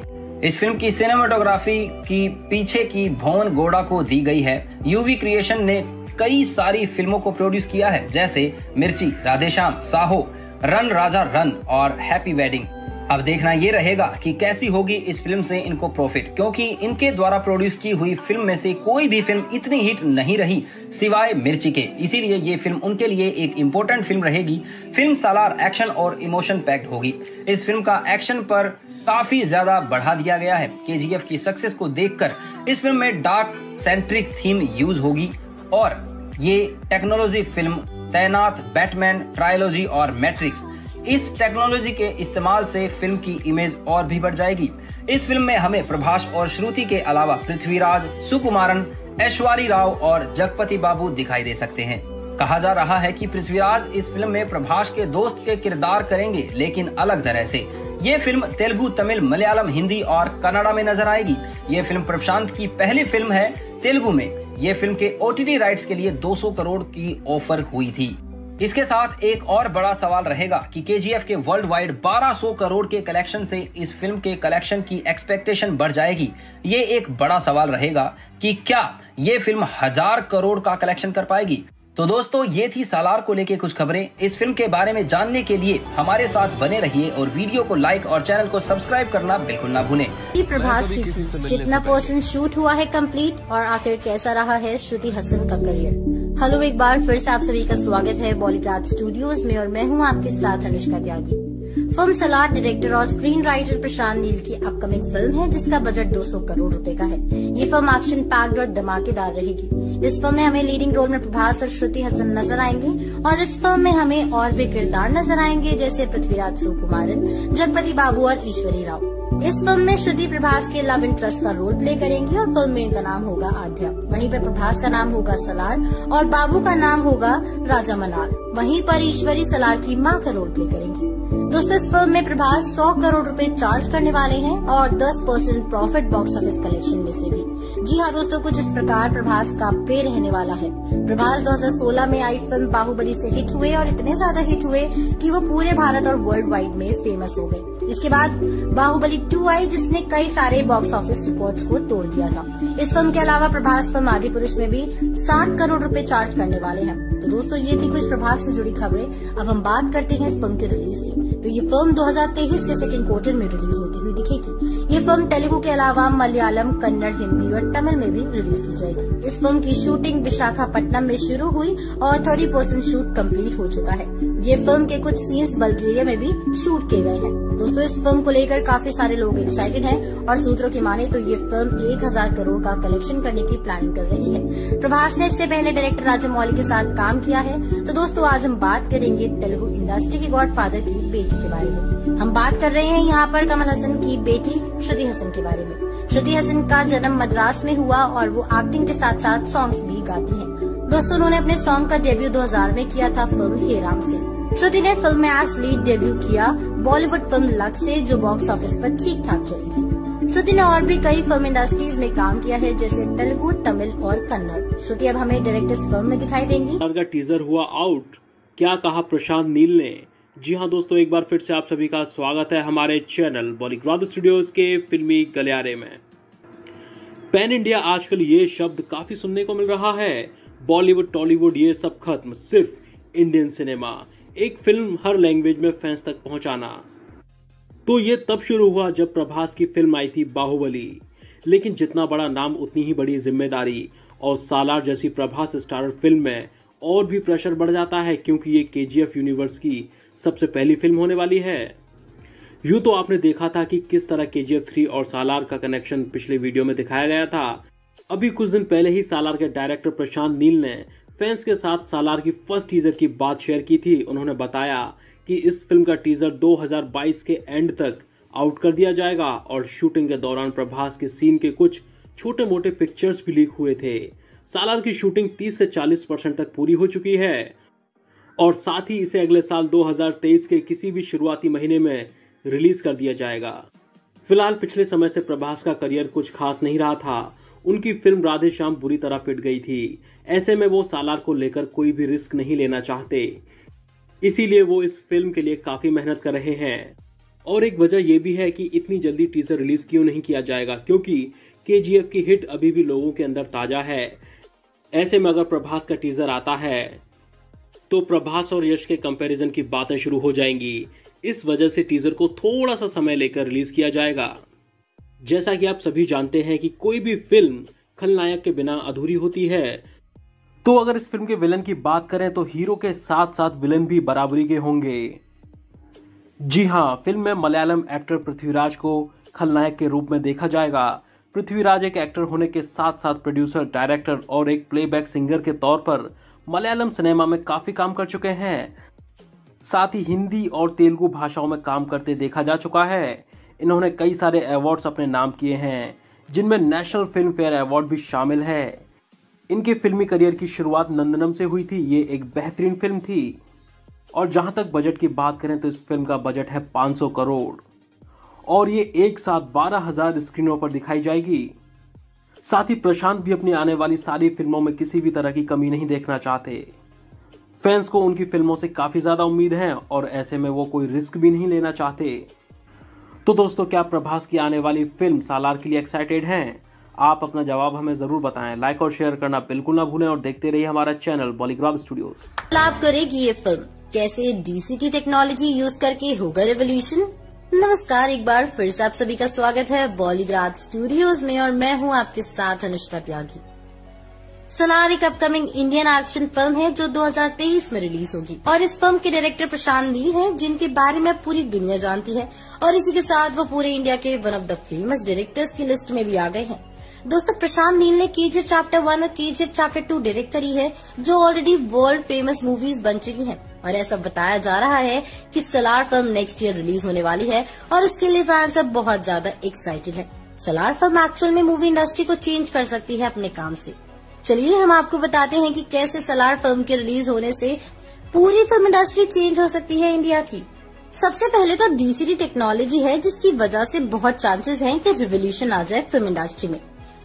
इस फिल्म की सिनेमाटोग्राफी की पीछे की भवन गोड़ा को दी गई है। यूवी क्रिएशन ने कई सारी फिल्मों को प्रोड्यूस किया है, जैसे मिर्ची, राधेश्याम, साहो, रन राजा रन और हैप्पी वेडिंग। अब देखना ये रहेगा कि कैसी होगी इस फिल्म से इनको प्रॉफिट, क्योंकि इनके द्वारा प्रोड्यूस की हुई फिल्म में से कोई भी फिल्म इतनी हिट नहीं रही सिवाय मिर्ची के। इसीलिए ये फिल्म उनके लिए एक इम्पोर्टेंट फिल्म रहेगी। फिल्म सालार एक्शन और इमोशन पैक्ड होगी। इस फिल्म का एक्शन पर काफी ज्यादा बढ़ा दिया गया है। KGF की सक्सेस को देखकर इस फिल्म में डार्क सेंट्रिक थीम यूज होगी और ये टेक्नोलॉजी फिल्म तैनात, बैटमैन ट्रायलॉजी और मैट्रिक्स, इस टेक्नोलॉजी के इस्तेमाल से फिल्म की इमेज और भी बढ़ जाएगी। इस फिल्म में हमें प्रभास और श्रुति के अलावा पृथ्वीराज सुकुमारन, ऐश्वर्या राव और जगपति बाबू दिखाई दे सकते हैं। कहा जा रहा है कि पृथ्वीराज इस फिल्म में प्रभास के दोस्त के किरदार करेंगे, लेकिन अलग तरह से। ये फिल्म तेलुगु, तमिल, मलयालम, हिंदी और कन्नड़ा में नजर आएगी। ये फिल्म प्रशांत की पहली फिल्म है तेलुगु में। ये फिल्म के OTT राइट्स के लिए 200 करोड़ की ऑफर हुई थी। इसके साथ एक और बड़ा सवाल रहेगा कि KGF के वर्ल्ड वाइड 1200 करोड़ के कलेक्शन से इस फिल्म के कलेक्शन की एक्सपेक्टेशन बढ़ जाएगी। ये एक बड़ा सवाल रहेगा कि क्या ये फिल्म 1000 करोड़ का कलेक्शन कर पाएगी। तो दोस्तों, ये थी सालार को लेके कुछ खबरें। इस फिल्म के बारे में जानने के लिए हमारे साथ बने रहिए और वीडियो को लाइक और चैनल को सब्सक्राइब करना बिल्कुल ना भूलें। प्रभास की कितना परसेंट शूट हुआ है कंप्लीट और आखिर कैसा रहा है श्रुति हसन का करियर? हेलो, एक बार फिर से आप सभी का स्वागत है बॉलीग्रैड स्टूडियोज में और मैं हूँ आपके साथ अनुष्का त्यागी। फिल्म सालार डायरेक्टर और स्क्रीन राइटर प्रशांत नील की अपकमिंग फिल्म है जिसका बजट 200 करोड़ रुपए का है। ये फिल्म एक्शन पैक्ड और धमाकेदार रहेगी। इस फिल्म में हमें लीडिंग रोल में प्रभास और श्रुति हसन नजर आएंगे और इस फिल्म में हमें और भी किरदार नजर आएंगे जैसे पृथ्वीराज सुकुमारन, जगपति बाबू और ईश्वरी राव। इस फिल्म में श्रुति प्रभास के लव इंटरेस्ट का रोल प्ले करेंगी और फिल्म में इनका नाम होगा आद्या। वहीं पर प्रभास का नाम होगा सलार और बाबू का नाम होगा राजा मनार। वहीं पर ईश्वरी सलार की मां का रोल प्ले करेंगी। दोस्तों इस फिल्म में प्रभास 100 करोड़ रुपए चार्ज करने वाले हैं और 10% प्रॉफिट बॉक्स ऑफिस कलेक्शन में से भी। जी हाँ दोस्तों, कुछ इस प्रकार प्रभास का पे रहने वाला है। प्रभास 2016 में आई फिल्म बाहुबली से हिट हुए और इतने ज्यादा हिट हुए कि वो पूरे भारत और वर्ल्ड वाइड में फेमस हो गए। इसके बाद बाहुबली 2 आई जिसने कई सारे बॉक्स ऑफिस रिकॉर्ड्स को तोड़ दिया था। इस फिल्म के अलावा प्रभास फिल्म आदि पुरुष में भी 60 करोड़ रुपए चार्ज करने वाले हैं। तो दोस्तों ये थी कुछ प्रभास से जुड़ी खबरें। अब हम बात करते हैं इस फिल्म के रिलीज की। तो ये फिल्म 2023 के सेकेंड क्वार्टर में रिलीज होती हुई दिखेगी। ये फिल्म तेलुगु के अलावा मलयालम, कन्नड़, हिंदी और तमिल में भी रिलीज की जाएगी। इस फिल्म की शूटिंग विशाखापट्टनम में शुरू हुई और 30% शूट कम्प्लीट हो चुका है। ये फिल्म के कुछ सीन्स बल्गेरिया में भी शूट किए गए हैं। दोस्तों इस फिल्म को लेकर काफी सारे लोग एक्साइटेड हैं और सूत्रों की माने तो ये फिल्म 1000 करोड़ का कलेक्शन करने की प्लानिंग कर रही है। प्रभास ने इससे पहले डायरेक्टर राजमौली के साथ काम किया है। तो दोस्तों आज हम बात करेंगे तेलुगु इंडस्ट्री के गॉडफादर की बेटी के बारे में। हम बात कर रहे हैं यहाँ पर कमल हसन की बेटी श्रुति हसन के बारे में। श्रुति हसन का जन्म मद्रास में हुआ और वो एक्टिंग के साथ साथ सॉन्ग्स भी गाती है। दोस्तों उन्होंने अपने सॉन्ग का डेब्यू 2000 में किया था फिल्म हे राम से। श्रुति ने फिल्म में एज लीड डेब्यू किया बॉलीवुड फिल्म लग से जो बॉक्स ऑफिस पर ठीक ठाक चली थी। श्रुति ने और भी कई फिल्म इंडस्ट्रीज में काम किया है जैसे तेलुगु, तमिल और कन्नड़। श्रुति अब हमें डायरेक्टर्स फिल्म में दिखाई देंगी। का टीजर हुआ आउट, क्या कहा प्रशांत नील ने। जी हाँ दोस्तों, एक बार फिर से आप सभी का स्वागत है हमारे चैनल बॉलीग्राद स्टूडियोज के फिल्मी गलियारे में। पैन इंडिया आजकल ये शब्द काफी सुनने को मिल रहा है। बॉलीवुड, टॉलीवुड ये सब खत्म, सिर्फ इंडियन सिनेमा, एक फिल्म हर लैंग्वेज में फैंस तक पहुंचाना। तो ये तब शुरू हुआ जब प्रभास की फिल्म आई थी बाहुबली। लेकिन जितना बड़ा नाम उतनी ही बड़ी जिम्मेदारी और सालार जैसी प्रभास स्टारर फिल्म में और भी प्रेशर बढ़ जाता है क्योंकि ये KGF यूनिवर्स की सबसे पहली फिल्म होने वाली है। यूं तो आपने देखा था कि किस तरह KGF 3 और सालार का कनेक्शन पिछले वीडियो में दिखाया गया था। अभी कुछ दिन पहले ही सालार के डायरेक्टर प्रशांत नील ने फैंस के साथ सालार की फर्स्ट टीजर की बात शेयर की थी। उन्होंने बताया कि इस फिल्म का टीजर 2022 के एंड तक आउट कर दिया जाएगा और शूटिंग के दौरान प्रभास के सीन के कुछ छोटे मोटे पिक्चर्स भी लीक हुए थे। सालार की शूटिंग 30 से 40% तक पूरी हो चुकी है और साथ ही इसे अगले साल 2023 के किसी भी शुरुआती महीने में रिलीज कर दिया जाएगा। फिलहाल पिछले समय से प्रभास का करियर कुछ खास नहीं रहा था। उनकी फिल्म राधे श्याम बुरी तरह पिट गई थी। ऐसे में वो सालार को लेकर कोई भी रिस्क नहीं लेना चाहते, इसीलिए वो इस फिल्म के लिए काफ़ी मेहनत कर रहे हैं। और एक वजह ये भी है कि इतनी जल्दी टीजर रिलीज क्यों नहीं किया जाएगा, क्योंकि KGF की हिट अभी भी लोगों के अंदर ताज़ा है। ऐसे में अगर प्रभास का टीजर आता है तो प्रभास और यश के कंपेरिजन की बातें शुरू हो जाएंगी। इस वजह से टीजर को थोड़ा सा समय लेकर रिलीज किया जाएगा। जैसा कि आप सभी जानते हैं कि कोई भी फिल्म खलनायक के बिना अधूरी होती है। तो अगर इस फिल्म के विलन की बात करें तो हीरो के साथ साथ विलन भी बराबरी के होंगे। जी हाँ, फिल्म में मलयालम एक्टर पृथ्वीराज को खलनायक के रूप में देखा जाएगा। पृथ्वीराज एक एक्टर होने के साथ साथ प्रोड्यूसर, डायरेक्टर और एक प्लेबैक सिंगर के तौर पर मलयालम सिनेमा में काफ़ी काम कर चुके हैं। साथ ही हिंदी और तेलुगु भाषाओं में काम करते देखा जा चुका है। इन्होंने कई सारे अवार्ड्स अपने नाम किए हैं जिनमें नेशनल फिल्म फेयर अवार्ड भी शामिल है। इनके फिल्मी करियर की शुरुआत नंदनम से हुई थी। ये एक बेहतरीन फिल्म थी और जहां तक बजट की बात करें तो इस फिल्म का बजट है 500 करोड़ और ये एक साथ 12,000 स्क्रीनों पर दिखाई जाएगी। साथ ही प्रशांत भी अपनी आने वाली सारी फिल्मों में किसी भी तरह की कमी नहीं देखना चाहते। फैंस को उनकी फिल्मों से काफ़ी ज़्यादा उम्मीद है और ऐसे में वो कोई रिस्क भी नहीं लेना चाहते। तो दोस्तों क्या प्रभास की आने वाली फिल्म सालार के लिए एक्साइटेड हैं? आप अपना जवाब हमें जरूर बताएं। लाइक और शेयर करना बिल्कुल ना भूलें और देखते रहिए हमारा चैनल बॉलीग्राफ स्टूडियोज। लाभ करेगी ये फिल्म, कैसे DCT टेक्नोलॉजी यूज करके होगा रेवोल्यूशन। नमस्कार, एक बार फिर से आप सभी का स्वागत है बॉलीग्राफ स्टूडियोज में और मैं हूँ आपके साथ अनुष्का त्यागी। सालार एक अपकमिंग इंडियन एक्शन फिल्म है जो 2023 में रिलीज होगी और इस फिल्म के डायरेक्टर प्रशांत नील हैं जिनके बारे में पूरी दुनिया जानती है और इसी के साथ वो पूरे इंडिया के one of the famous directors की लिस्ट में भी आ गए हैं। दोस्तों प्रशांत नील ने केजीएफ चैप्टर 1 और केजीएफ चैप्टर 2 डायरेक्ट करी है, जो ऑलरेडी वर्ल्ड फेमस मूवीज बन चुकी हैं। और ऐसा बताया जा रहा है कि Salaar film next year release होने वाली है और उसके लिए फैंस अब बहुत ज्यादा एक्साइटेड है। सलार फिल्म एक्चुअल में मूवी इंडस्ट्री को चेंज कर सकती है अपने काम से। चलिए हम आपको बताते हैं कि कैसे सलार फिल्म के रिलीज होने से पूरी फिल्म इंडस्ट्री चेंज हो सकती है इंडिया की। सबसे पहले तो डीसीडी टेक्नोलॉजी है, जिसकी वजह से बहुत चांसेस हैं कि रिवोल्यूशन आ जाए फिल्म इंडस्ट्री में।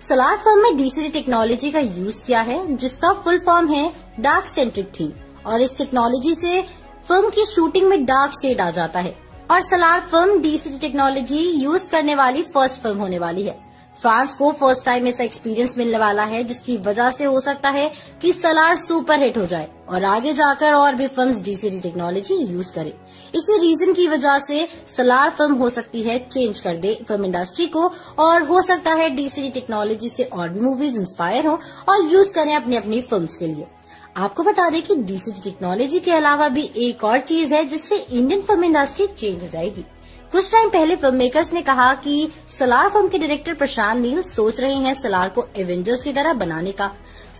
सलार फिल्म में डीसीडी टेक्नोलॉजी का यूज किया है, जिसका फुल फॉर्म है डार्क सेंट्रिक थीम। और इस टेक्नोलॉजी से फिल्म की शूटिंग में डार्क शेड आ जाता है और Salaar film DCD technology use करने वाली फर्स्ट फिल्म होने वाली है। फैंस को फर्स्ट टाइम ऐसा एक्सपीरियंस मिलने वाला है, जिसकी वजह से हो सकता है कि सलार सुपर हिट हो जाए और आगे जाकर और भी फिल्म्स डीसीडी टेक्नोलॉजी यूज करें। इसी रीजन की वजह से सलार फिल्म हो सकती है चेंज कर दे फिल्म इंडस्ट्री को, और हो सकता है डीसीडी टेक्नोलॉजी से और भी मूवीज इंस्पायर हो और यूज करें अपनी अपनी फिल्म्स के लिए। आपको बता दें कि डीसीडी टेक्नोलॉजी के अलावा भी एक और चीज है जिससे इंडियन फिल्म इंडस्ट्री चेंज हो जाएगी। कुछ टाइम पहले फिल्म मेकर्स ने कहा कि सलार फिल्म के डायरेक्टर प्रशांत नील सोच रहे हैं सलार को एवेंजर्स की तरह बनाने का।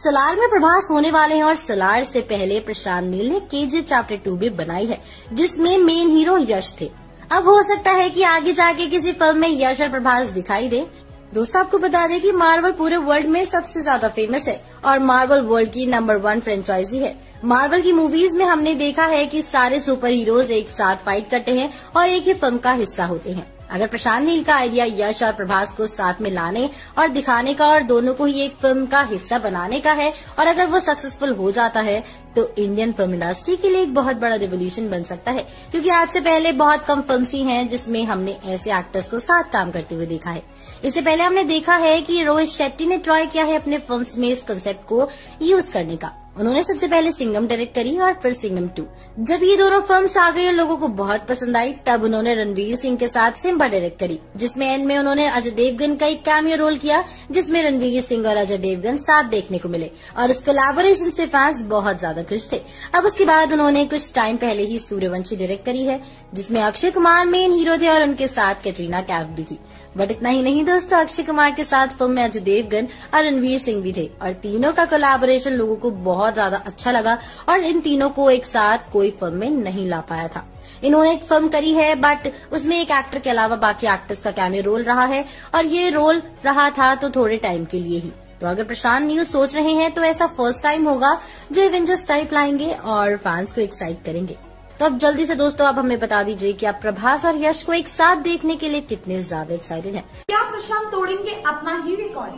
सलार में प्रभास होने वाले हैं और सलार से पहले प्रशांत नील ने केजी चैप्टर 2 भी बनाई है, जिसमें मेन हीरो यश थे। अब हो सकता है कि आगे जाके किसी फिल्म में यश और प्रभास दिखाई दे। दोस्तों आपको बता दें कि मार्वल पूरे वर्ल्ड में सबसे ज्यादा फेमस है और मार्वल वर्ल्ड की नंबर 1 फ्रेंचाइजी है। मार्वल की मूवीज में हमने देखा है कि सारे सुपर हीरोज एक साथ फाइट करते हैं और एक ही फिल्म का हिस्सा होते हैं। अगर प्रशांत नील का आइडिया यश और प्रभास को साथ में लाने और दिखाने का और दोनों को ही एक फिल्म का हिस्सा बनाने का है, और अगर वो सक्सेसफुल हो जाता है तो इंडियन फिल्म इंडस्ट्री के लिए एक बहुत बड़ा रेवोल्यूशन बन सकता है, क्योंकि आज से पहले बहुत कम फिल्म्स ही हैं जिसमें हमने ऐसे एक्टर्स को साथ काम करते हुए देखा है। इससे पहले हमने देखा है कि रोहित शेट्टी ने ट्राई किया है अपने फिल्म्स में इस कंसेप्ट को यूज करने का। उन्होंने सबसे पहले सिंघम डायरेक्ट करी और फिर सिंघम 2। जब ये दोनों फिल्म्स आ गई और लोगों को बहुत पसंद आई, तब उन्होंने रणवीर सिंह के साथ सिम्बा डायरेक्ट करी, जिसमें एंड में उन्होंने अजय देवगन का एक कैमियो रोल किया, जिसमें रणवीर सिंह और अजय देवगन साथ देखने को मिले और इस कोलैबोरेशन से फैंस बहुत ज्यादा खुश थे। अब उसके बाद उन्होंने कुछ टाइम पहले ही सूर्यवंशी डायरेक्ट करी है, जिसमें अक्षय कुमार मेन हीरो थे और उनके साथ कैटरीना कैफ भी थी। बट इतना ही नहीं दोस्तों, अक्षय कुमार के साथ फिल्म में अजय देवगन और रणवीर सिंह भी थे और तीनों का कोलैबोरेशन लोगों को बहुत ज्यादा अच्छा लगा और इन तीनों को एक साथ कोई फिल्म में नहीं ला पाया था। इन्होंने एक फिल्म करी है बट उसमें एक एक्टर के अलावा बाकी एक्टर्स का कैमियो रोल रहा है और ये रोल रहा था तो थोड़े टाइम के लिए ही। तो अगर प्रशांत नील सोच रहे हैं तो ऐसा फर्स्ट टाइम होगा जो एवेंजर्स टाइप लाएंगे और फैंस को एक्साइट करेंगे। तो अब जल्दी से दोस्तों आप हमें बता दीजिए कि आप प्रभास और यश को एक साथ देखने के लिए कितने ज्यादा एक्साइटेड हैं। क्या प्रशांत तोड़ेंगे अपना ही रिकॉर्ड?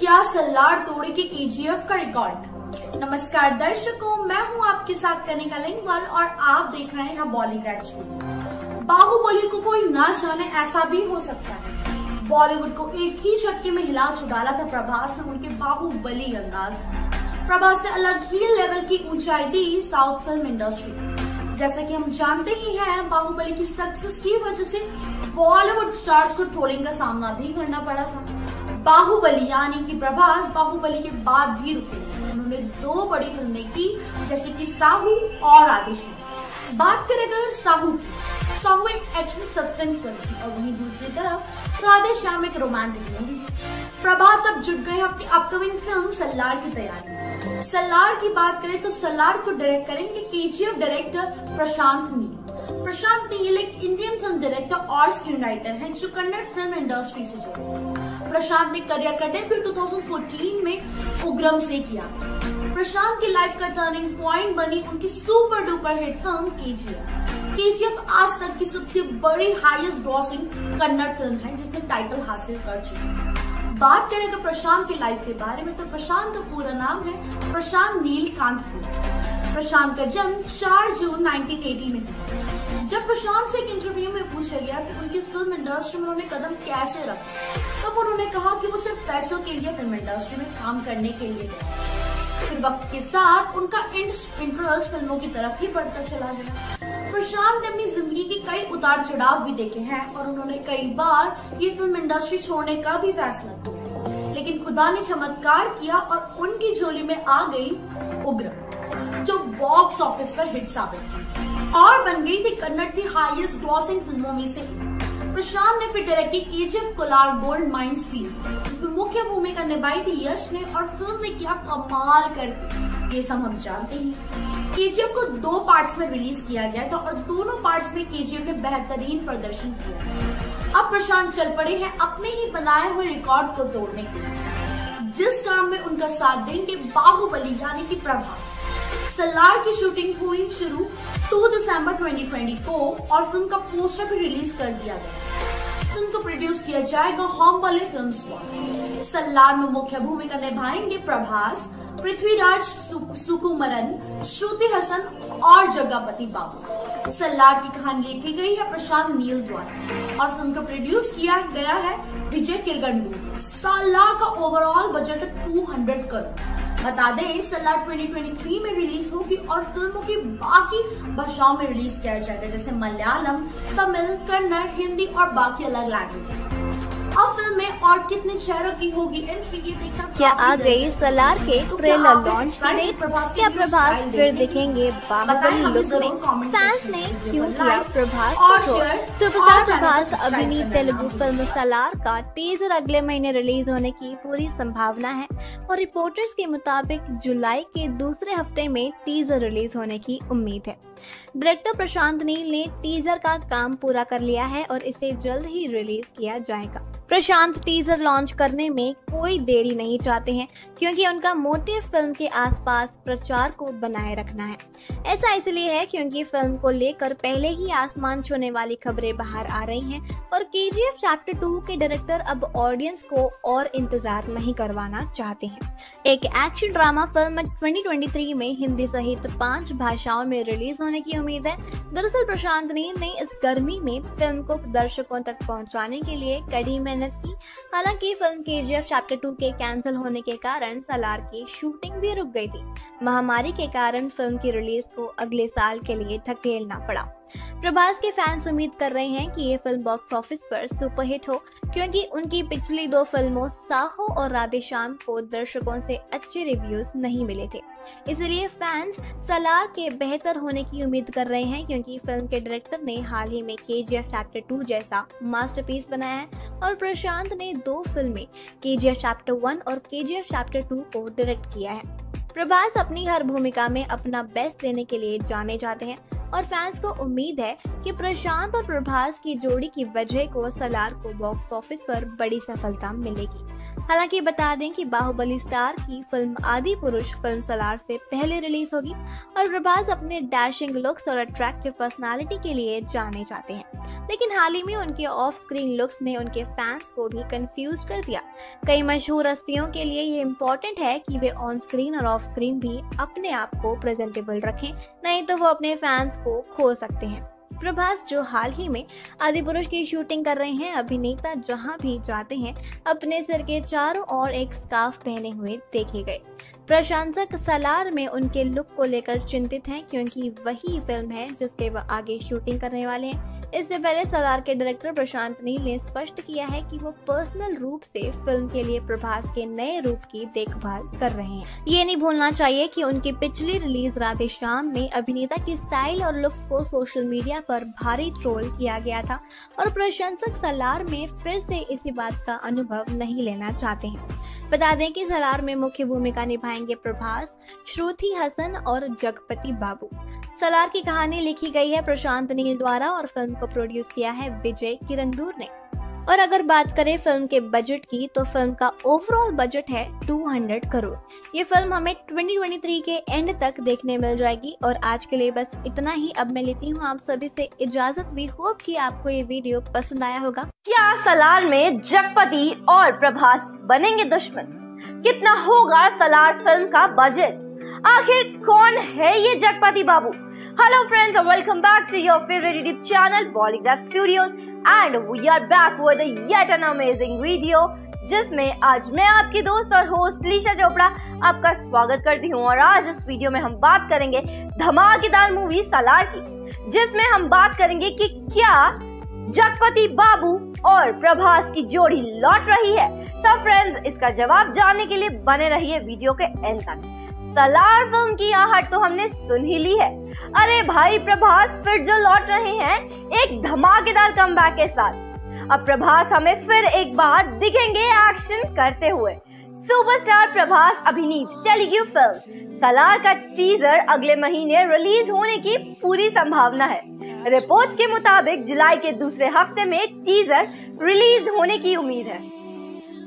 क्या सलार तोड़ेगी केजीएफ का रिकॉर्ड? नमस्कार दर्शकों, मैं हूं आपके साथ कनिका लिंगवाल और आप देख रहे हैं बॉलीग्रैड शो। बाहुबली को कोई ना जाने, ऐसा भी हो सकता है। बॉलीवुड को एक ही झटके में हिला छुड़ाला था प्रभास ने उनके बाहुबली अंदाज। प्रभास ने अलग ही लेवल की ऊंचाई दी साउथ फिल्म इंडस्ट्री। जैसा कि हम जानते ही हैं, बाहुबली की सक्सेस की वजह से बॉलीवुड स्टार्स को ट्रोलिंग का सामना भी करना पड़ा था। बाहुबली यानी कि प्रभास बाहुबली के बाद भी रुके। उन्होंने 2 बड़ी फिल्में की, जैसे कि साहू और आतिशी। बात करें अगर साहू एक एक्शन सस्पेंस फिल्म थी और वहीं दूसरी तरफ राधेश्याम एक रोमांटिक मूवी। प्रभास अब जुट गए अपनी अपकमिंग फिल्म सलार की तैयारी। सलार की बात करें तो सलार को डायरेक्ट करेंगे केजीएफ डायरेक्टर प्रशांत नील। प्रशांत नील एक इंडियन फिल्म डायरेक्टर और स्क्रीन राइटर है जो कन्नड़ फिल्म इंडस्ट्री से जुड़े। प्रशांत ने करियर का डेब्यू 2014 में उग्रम से किया। प्रशांत की लाइफ का टर्निंग पॉइंट बनी उनकी super duper hit film KGF. KGF आज तक की सबसे बड़ी हाईएस्ट ग्रॉसिंग कन्नड़ फिल्म है जिसने टाइटल हासिल कर चुकी। बात करें तो प्रशांत की लाइफ के बारे में तो प्रशांत का पूरा नाम है प्रशांत नील कांतपुर। प्रशांत का जन्म 4 जून 1980 में हुआ। जब प्रशांत से एक इंटरव्यू में पूछा गया कि उनकी फिल्म इंडस्ट्री में उन्होंने कदम कैसे रखा, तब उन्होंने कहा कि वो सिर्फ पैसों के लिए फिल्म इंडस्ट्री में काम करने के लिए गए। फिर वक्त के साथ उनका इंटरेस्ट फिल्मों की तरफ ही बढ़ता चला गया। प्रशांत ने अपनी जिंदगी के कई उतार चढ़ाव भी देखे हैं और उन्होंने कई बार ये फिल्म इंडस्ट्री छोड़ने का भी फैसला किया, लेकिन खुदा ने चमत्कार किया और उनकी झोली में आ गई उग्र, जो बॉक्स ऑफिस पर हिट साबित हुई और बन गई थी कन्नड़ की हाईएस्ट ग्रॉसिंग फिल्मों में से। प्रशांत ने फिर डायरेक्ट की KGF Kolar gold mines field, जिसमें वो मुख्य भूमिका निभाई थी यश ने और फिल्म ने किया कमाल कर दी, ये सब हम जानते हैं। केजीएफ को 2 पार्ट्स में रिलीज किया गया था और दोनों पार्ट्स में केजीएफ ने बेहतरीन प्रदर्शन किया। अब प्रशांत चल पड़े हैं अपने ही बनाए हुए रिकॉर्ड को तोड़ने के लिए, जिस काम में उनका साथ देंगे बाहुबली यानी की प्रभास। सलार की शूटिंग हुई शुरू 2 दिसंबर 2020 को और फिल्म का पोस्टर भी रिलीज कर दिया गया। फिल्म को प्रोड्यूस किया जाएगा होमबले फिल्म्स द्वारा। सलार में मुख्य भूमिका निभाएंगे प्रभास, पृथ्वीराज सुकुमरन, श्रुति हसन और जगापति बाबू। सलार की कहानी लिखी गई है प्रशांत नील द्वारा और फिल्म को प्रोड्यूस किया गया है विजय किरगंडू। सलार का ओवरऑल बजट 200 करोड़। बता दें सलार 2023 में रिलीज होगी और फिल्मों की बाकी भाषाओं में रिलीज किया जाएगा, जैसे मलयालम, तमिल, कन्नड़, हिंदी और बाकी अलग लैंग्वेज। अब फिल्म में और कितने शहरों की होगी एंट्री, ये देखना क्या आ गई सलार के ट्रेलर लॉन्च की डेट। क्या प्रभास फिर दिखेंगे बाहुबली लुक में? फैंस ने क्यों किया प्रभास को? सुपरस्टार प्रभास अभिनीत तेलुगु फिल्म सलार का टीजर अगले महीने रिलीज होने की पूरी संभावना है और रिपोर्टर्स के मुताबिक जुलाई के दूसरे हफ्ते में टीजर रिलीज होने की उम्मीद है। डायरेक्टर प्रशांत नील ने टीजर का काम पूरा कर लिया है और इसे जल्द ही रिलीज किया जाएगा। प्रशांत टीजर लॉन्च करने में कोई देरी नहीं चाहते हैं क्योंकि उनका मोटिव फिल्म के आसपास प्रचार को बनाए रखना है। ऐसा इसलिए है क्योंकि फिल्म को लेकर पहले ही आसमान छूने वाली खबरें बाहर आ रही हैं और केजीएफ चैप्टर 2 के डायरेक्टर अब ऑडियंस को और इंतजार नहीं करवाना चाहते हैं। एक एक्शन ड्रामा फिल्म 2023 में हिंदी सहित 5 भाषाओं में रिलीज होने की उम्मीद है। दरअसल प्रशांत नील ने इस गर्मी में फिल्म को दर्शकों तक पहुंचाने के लिए कड़ी मेहनत की। हालांकि फिल्म केजीएफ चैप्टर 2 के कैंसिल होने के कारण सलार की शूटिंग भी रुक गई थी। महामारी के कारण फिल्म की रिलीज को अगले साल के लिए धकेलना पड़ा। प्रभास के फैंस उम्मीद कर रहे हैं कि ये फिल्म बॉक्स ऑफिस पर सुपरहिट हो क्योंकि उनकी पिछली 2 फिल्मों साहो और राधेश्याम को दर्शकों से अच्छे रिव्यूज नहीं मिले थे। इसलिए फैंस सलार के बेहतर होने की उम्मीद कर रहे हैं क्योंकि फिल्म के डायरेक्टर ने हाल ही में केजीएफ चैप्टर 2 जैसा मास्टरपीस बनाया है और प्रशांत ने 2 फिल्में केजीएफ चैप्टर 1 और केजीएफ चैप्टर 2 को डायरेक्ट किया है। प्रभास अपनी हर भूमिका में अपना बेस्ट देने के लिए जाने जाते हैं और फैंस को उम्मीद है कि प्रशांत और प्रभास की जोड़ी की वजह को सलार को बॉक्स ऑफिस पर बड़ी सफलता मिलेगी। हालांकि बता दें कि बाहुबली स्टार की फिल्म आदि पुरुष फिल्म सलार से पहले रिलीज होगी और प्रभास अपने डैशिंग लुक्स और अट्रैक्टिव पर्सनालिटी के लिए जाने जाते हैं, लेकिन हाल ही में उनके ऑफ स्क्रीन लुक्स ने उनके फैंस को भी कंफ्यूज कर दिया। कई मशहूर हस्तियों के लिए ये इम्पोर्टेंट है कि वे ऑन स्क्रीन और ऑफ स्क्रीन भी अपने आप को प्रेजेंटेबल रखें, नहीं तो वो अपने फैंस को खो सकते हैं। प्रभास जो हाल ही में आदिपुरुष की शूटिंग कर रहे हैं, अभिनेता जहां भी जाते हैं अपने सिर के चारों ओर एक स्कार्फ पहने हुए देखे गए। प्रशंसक सलार में उनके लुक को लेकर चिंतित हैं क्योंकि वही फिल्म है जिसके वह आगे शूटिंग करने वाले हैं। इससे पहले सलार के डायरेक्टर प्रशांत नील ने स्पष्ट किया है कि वो पर्सनल रूप से फिल्म के लिए प्रभास के नए रूप की देखभाल कर रहे हैं। ये नहीं भूलना चाहिए कि उनकी पिछली रिलीज राधेश्याम में अभिनेता के स्टाइल और लुक्स को सोशल मीडिया पर भारी ट्रोल किया गया था और प्रशंसक सलार में फिर से इसी बात का अनुभव नहीं लेना चाहते हैं। बता दें कि सलार में मुख्य भूमिका निभाएंगे प्रभास, श्रुति हसन और जगपति बाबू। सलार की कहानी लिखी गई है प्रशांत नील द्वारा और फिल्म को प्रोड्यूस किया है विजय किरंदूर ने। और अगर बात करें फिल्म के बजट की तो फिल्म का ओवरऑल बजट है 200 करोड़। ये फिल्म हमें 2023 के एंड तक देखने मिल जाएगी और आज के लिए बस इतना ही। अब मैं लेती हूँ आप सभी से इजाजत। भी होप कि आपको ये वीडियो पसंद आया होगा। क्या सलार में जगपति और प्रभास बनेंगे दुश्मन? कितना होगा सलार फिल्म का बजट? आखिर कौन है ये जगपति बाबू? हेलो फ्रेंड्स और welcome back to your favourite YouTube channel Bollygraph studios and we are back with yet an amazing video, जिसमें आज मैं आपकी दोस्त और होस्ट लिशा चोपड़ा आपका स्वागत करती हूं। और आज इस वीडियो में हम बात करेंगे धमाकेदार मूवी सलार की, जिसमें हम बात करेंगे कि क्या जगपति बाबू और प्रभास की जोड़ी लौट रही है। सो फ्रेंड्स, इसका जवाब जानने के लिए बने रहिए वीडियो के एंड तक। सलार फिल्म की आहट तो हमने सुन ही ली है। अरे भाई, प्रभास फिर जो लौट रहे हैं एक धमाकेदार कमबैक के साथ। अब प्रभास हमें फिर एक बार दिखेंगे एक्शन करते हुए। सुपरस्टार प्रभास अभिनीत तेलुगु फिल्म सलार का टीजर अगले महीने रिलीज होने की पूरी संभावना है। रिपोर्ट्स के मुताबिक जुलाई के दूसरे हफ्ते में टीजर रिलीज होने की उम्मीद है।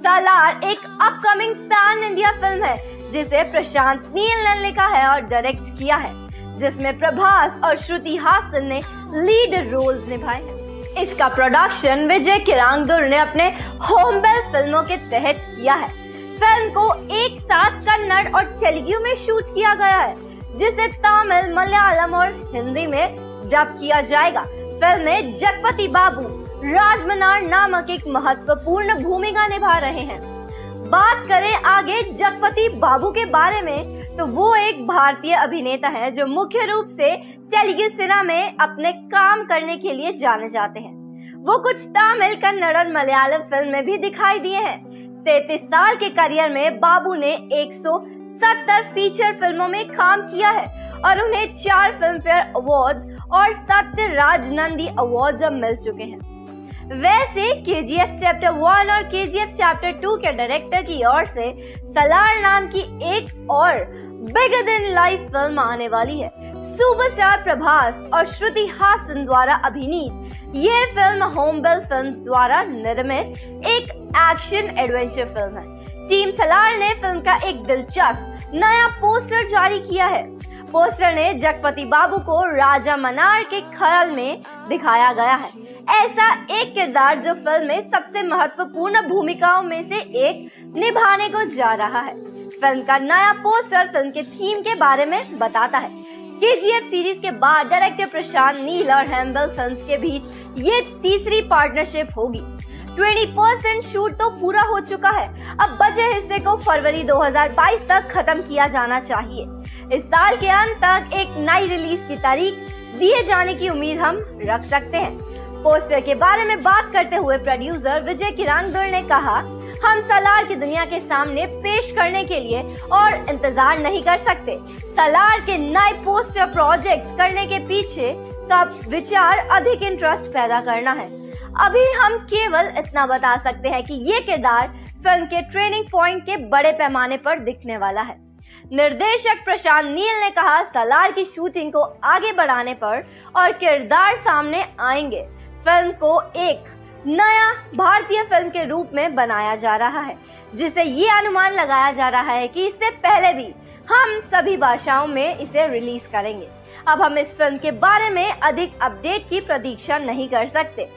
सालार एक अपकमिंग पैन इंडिया फिल्म है जिसे प्रशांत नील ने लिखा है और डायरेक्ट किया है, जिसमें प्रभास और श्रुति हासन ने लीड रोल्स निभाए हैं। इसका प्रोडक्शन विजय किरांगदुर ने अपने होमबेल फिल्मों के तहत किया है। फिल्म को एक साथ कन्नड़ और तेलुगु में शूट किया गया है, जिसे तमिल, मलयालम और हिंदी में डब किया जाएगा। फिल्म में जगपति बाबू राजमनार नामक एक महत्वपूर्ण भूमिका निभा रहे हैं। बात करें आगे जगपति बाबू के बारे में, तो वो एक भारतीय अभिनेता हैं जो मुख्य रूप से तेलुगु सिनेमा में अपने काम करने के लिए जाने जाते हैं। वो कुछ तमिल, कन्नड़ और मलयालम फिल्म में भी दिखाई दिए हैं। 33 साल के करियर में बाबू ने 170 फीचर फिल्मों में काम किया है और उन्हें 4 फिल्म फेयर अवार्ड और 7 राजनंदी अवार्ड मिल चुके हैं। वैसे KGF चैप्टर 1 और KGF चैप्टर 2 के डायरेक्टर की ओर से सलार नाम की एक और बिगर देन लाइफ फिल्म आने वाली है। सुपरस्टार प्रभास और श्रुति हासन द्वारा अभिनीत ये फिल्म होमबेल फिल्म्स द्वारा निर्मित एक एक्शन एडवेंचर फिल्म है। टीम सलार ने फिल्म का एक दिलचस्प नया पोस्टर जारी किया है। पोस्टर ने जगपति बाबू को राजा मनार के खलल में दिखाया गया है, ऐसा एक किरदार जो फिल्म में सबसे महत्वपूर्ण भूमिकाओं में से एक निभाने को जा रहा है। फिल्म का नया पोस्टर फिल्म के थीम के बारे में बताता है। KGF सीरीज के बाद डायरेक्टर प्रशांत नील और होमबेल फिल्म्स के बीच ये तीसरी पार्टनरशिप होगी। 20% शूट तो पूरा हो चुका है, अब बचे हिस्से को फरवरी 2022 तक खत्म किया जाना चाहिए। इस साल के अंत तक एक नई रिलीज की तारीख दिए जाने की उम्मीद हम रख सकते हैं। पोस्टर के बारे में बात करते हुए प्रोड्यूसर विजय किरांगदुर ने कहा, हम सलार की दुनिया के सामने पेश करने के लिए और इंतजार नहीं कर सकते। सलार के नए पोस्टर प्रोजेक्ट्स करने के पीछे का विचार अधिक इंटरेस्ट पैदा करना है। अभी हम केवल इतना बता सकते हैं कि ये किरदार फिल्म के ट्रेनिंग पॉइंट के बड़े पैमाने पर दिखने वाला है। निर्देशक प्रशांत नील ने कहा, सलार की शूटिंग को आगे बढ़ाने पर और किरदार सामने आएंगे। फिल्म को एक नया भारतीय फिल्म के रूप में बनाया जा रहा है, जिसे ये अनुमान लगाया जा रहा है कि इससे पहले भी हम सभी भाषाओं में इसे रिलीज करेंगे। अब हम इस फिल्म के बारे में अधिक अपडेट की प्रतीक्षा नहीं कर सकते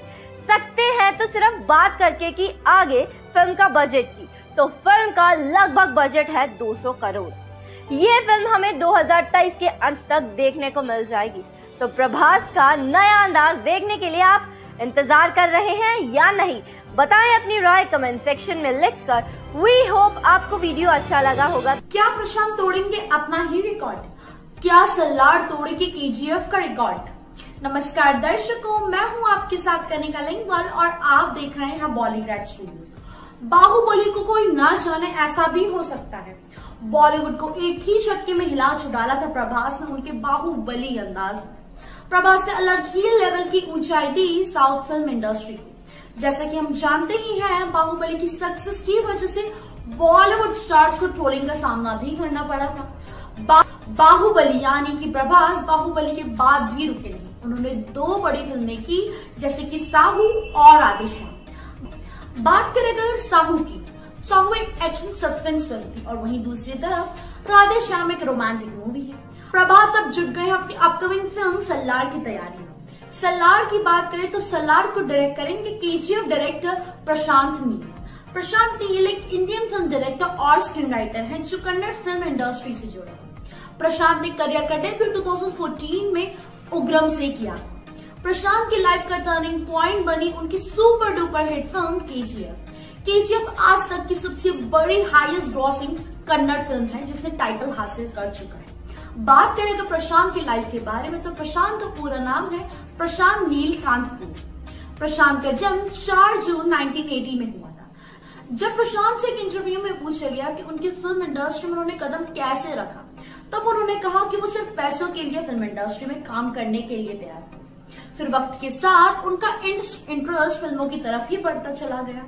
हैं तो सिर्फ बात करके कि आगे फिल्म का बजट की, तो फिल्म का लगभग बजट है 200 करोड़। ये फिल्म हमें 2023 के अंत तक देखने को मिल जाएगी। तो प्रभास का नया अंदाज देखने के लिए आप इंतजार कर रहे हैं या नहीं? बताएं अपनी राय कमेंट सेक्शन में लिखकर। वी होप आपको वीडियो अच्छा लगा होगा। क्या प्रशांत तोड़ेंगे अपना ही रिकॉर्ड? क्या सलार तोड़ेगी KGF का रिकॉर्ड? नमस्कार दर्शकों, मैं हूं आपके साथ कनिका लिंगवाल और आप देख रहे हैं बॉलीग्रैड स्टूडियोज। बाहुबली को कोई ना जाने, ऐसा भी हो सकता है। बॉलीवुड को एक ही झटके में हिला छुड़ाला था प्रभास ने उनके बाहुबली अंदाज। प्रभास ने अलग ही लेवल की ऊंचाई दी साउथ फिल्म इंडस्ट्री को। जैसा कि हम जानते ही हैं, बाहुबली की सक्सेस की वजह से बॉलीवुड स्टार्स को ट्रोलिंग का सामना भी करना पड़ा था। बाहुबली यानी कि प्रभास बाहुबली के बाद भी रुके नहीं। उन्होंने 2 बड़ी फिल्में की, जैसे कि साहू और आदिशाह। बात करें अगर साहू की, साहू एक एक्शन सस्पेंस फिल्म थी और वहीं दूसरी तरफ आदिशाह एक रोमांटिक मूवी है। प्रभास अब जुट गए अपनी अपकमिंग फिल्म सलार की तैयारी में। सलार की बात करें तो सलार को डायरेक्ट करेंगे KGF डायरेक्टर प्रशांत नील। प्रशांत नील एक इंडियन फिल्म डायरेक्टर और स्क्रीन राइटर हैं जो कन्नड़ फिल्म इंडस्ट्री से जुड़े हैं। प्रशांत ने करियर का डेब्यू 2014 में उग्रम से किया। प्रशांत की लाइफ का टर्निंग प्वाइंट बनी उनकी super duper hit film KGF। KGF आज तक की सबसे बड़ी हाईएस्ट ग्रॉसिंग कन्नड़ फिल्म है जिसने टाइटल हासिल कर चुका है। बात करें तो प्रशांत की लाइफ के बारे में, तो प्रशांत का पूरा नाम है प्रशांत नीलकांत पुरी। प्रशांत का जन्म 4 जून 1980 में हुआ था। जब प्रशांत से एक इंटरव्यू में पूछा गया कि उनकी फिल्म इंडस्ट्री में उन्होंने कदम कैसे रखा, तब उन्होंने कहा कि वो सिर्फ पैसों के लिए फिल्म इंडस्ट्री में काम करने के लिए तैयार थे। फिर वक्त के साथ उनका इंटरेस्ट फिल्मों की तरफ ही बढ़ता चला गया।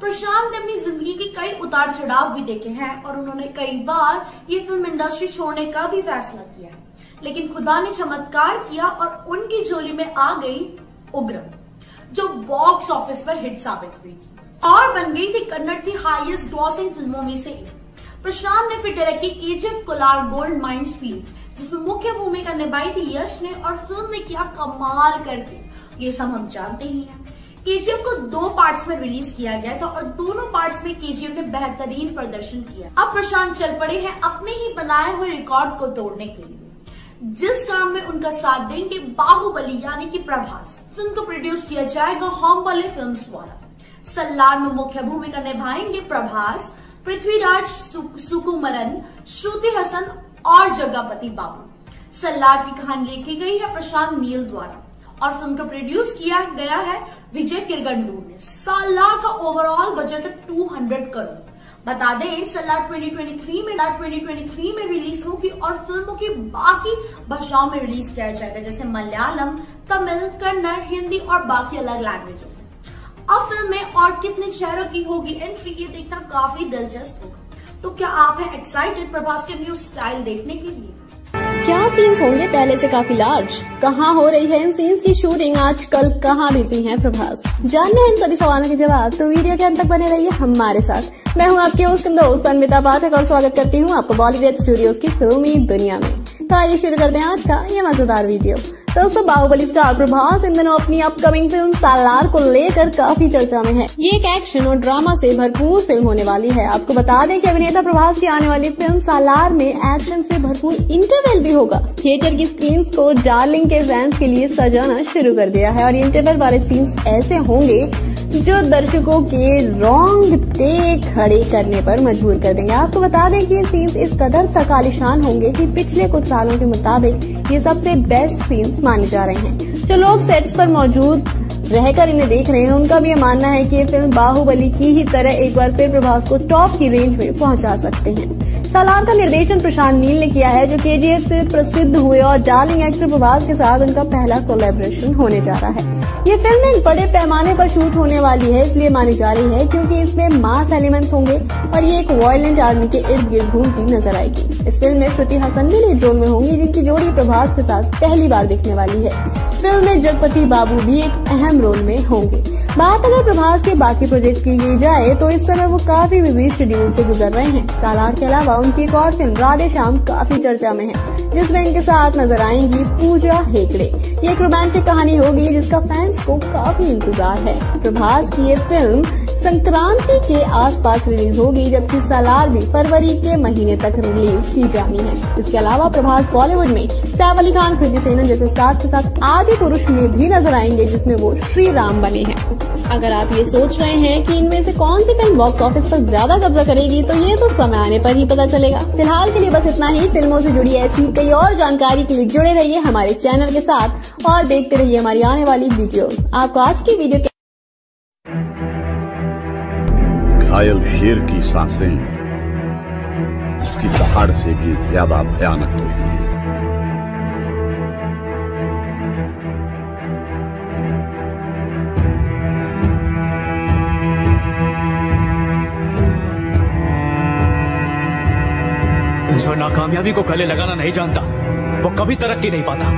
प्रशांत ने अपनी जिंदगी के कई उतार चढ़ाव भी देखे हैं और उन्होंने कई बार ये फिल्म इंडस्ट्री छोड़ने का भी फैसला किया, लेकिन खुदा ने चमत्कार किया और उनकी झोली में आ गई उग्र, जो बॉक्स ऑफिस पर हिट साबित हुई और बन गई थी कन्नड़ की हाईएस्ट ग्रॉसिंग फिल्मों में से एक। प्रशांत ने फिर डायरेक्ट की KGF Kolar gold mines field, जिसमें मुख्य भूमिका निभाई थी यश ने और फिल्म ने किया कमाल करके, ये सब हम जानते ही हैं। केजीएफ को 2 पार्ट्स में रिलीज किया गया था और दोनों पार्ट्स में केजीएफ ने बेहतरीन प्रदर्शन किया। अब प्रशांत चल पड़े हैं अपने ही बनाए हुए रिकॉर्ड को तोड़ने के लिए, जिस काम में उनका साथ देंगे बाहुबली यानी कि प्रभास। फिल्म को प्रोड्यूस किया जाएगा होमबले फिल्म्स द्वारा। सल्लार में मुख्य भूमिका निभाएंगे प्रभास, पृथ्वीराज सुकुमरन, श्रुति हसन और जगापति बाबू। सल्लार की कहानी लिखी गई है प्रशांत नील द्वारा और फिल्म को प्रोड्यूस किया गया है विजय किरगंडूर ने। सल्लार का ओवरऑल बजट 200 करोड़। बता दें सल्लार 2023 में रिलीज होगी और फिल्मों की बाकी भाषाओं में रिलीज किया जाएगा, जैसे मलयालम, तमिल, कन्नड़, हिंदी और बाकी अलग लैंग्वेजेस। अब फिल्म में और कितने शहरों की होगी एंट्री, ये देखना काफी दिलचस्प होगा। तो क्या आप हैं एक्साइटेड प्रभास के न्यू स्टाइल देखने के लिए? क्या सीन्स होंगे पहले से काफी लार्ज? कहाँ हो रही है इन सीन्स की शूटिंग? आजकल कहाँ बिजी हैं प्रभास? जानना है इन सभी सवालों के जवाब तो वीडियो के अंत तक बने रहिए हमारे साथ। मैं हूँ आपके होस्ट अनमिता पाठक और स्वागत करती हूँ आपको बॉलीवुड स्टूडियोज की फिल्मी दुनिया में। तो आइए शुरू करते हैं आज का ये मजेदार वीडियो। दोस्तों बाहुबली स्टार प्रभास इन दिनों अपनी अपकमिंग फिल्म सालार को लेकर काफी चर्चा में है। ये एक एक्शन और ड्रामा से भरपूर फिल्म होने वाली है। आपको बता दें कि अभिनेता प्रभास की आने वाली फिल्म सालार में एक्शन से भरपूर इंटरवल भी होगा। थिएटर की स्क्रीन को डार्लिंग के फैंस के लिए सजाना शुरू कर दिया है और इंटरवल वाले सीन्स ऐसे होंगे जो दर्शकों के रोंगटे खड़े करने पर मजबूर कर देंगे। आपको बता दें कि ये सीन्स इस कदर तक आलिशान होंगे कि पिछले कुछ सालों के मुताबिक ये सबसे बेस्ट सीन्स माने जा रहे हैं। जो लोग सेट्स पर मौजूद रहकर इन्हें देख रहे हैं उनका भी ये मानना है कि ये फिल्म बाहुबली की ही तरह एक बार फिर प्रभास को टॉप की रेंज में पहुंचा सकते हैं। सालार का निर्देशन प्रशांत नील ने किया है, जो केजीएफ से प्रसिद्ध हुए और डार्लिंग एक्टर प्रभास के साथ उनका पहला कोलैबोरेशन होने जा रहा है। ये फिल्म एक बड़े पैमाने पर शूट होने वाली है इसलिए मानी जा रही है, क्योंकि इसमें मास एलिमेंट्स होंगे और ये एक वायलेंट आर्मी के इर्द गिर्द घूमती नजर आएगी। इस फिल्म में श्रुति हसन भी लीड रोल में होंगी, जिनकी जोड़ी प्रभास के साथ पहली बार दिखने वाली है। फिल्म में जगपति बाबू भी एक अहम रोल में होंगे। बात अगर प्रभास के बाकी प्रोजेक्ट की की जाए तो इस समय वो काफी बिजी शेड्यूल से गुजर रहे हैं। सालार के अलावा उनकी एक और फिल्म राधे श्याम काफी चर्चा में है, जिसमें इनके साथ नजर आएंगी पूजा हेगड़े। ये एक रोमांटिक कहानी होगी जिसका फैंस को काफी इंतजार है। प्रभास की ये फिल्म संक्रांति के आसपास रिलीज होगी, जबकि सालार भी फरवरी के महीने तक रिलीज की जानी है। इसके अलावा प्रभास बॉलीवुड में सैफ अली खान, कृति सेनन जैसे स्टार्स के साथ आदि पुरुष में भी नजर आएंगे, जिसमें वो श्री राम बने हैं। अगर आप ये सोच रहे हैं कि इनमें से कौन सी फिल्म बॉक्स ऑफिस पर ज्यादा कब्जा करेगी तो ये तो समय आने पर ही पता चलेगा। फिलहाल के लिए बस इतना ही। फिल्मों से जुड़ी ऐसी कई और जानकारी के लिए जुड़े रहिए हमारे चैनल के साथ और देखते रहिए हमारी आने वाली वीडियोस। आपको आज की वीडियो घायल शेर की सांसें उसकी दहाड़ से भी ज्यादा भयानक होगी। जो नाकामयाबी को गले लगाना नहीं जानता वो कभी तरक्की नहीं पाता।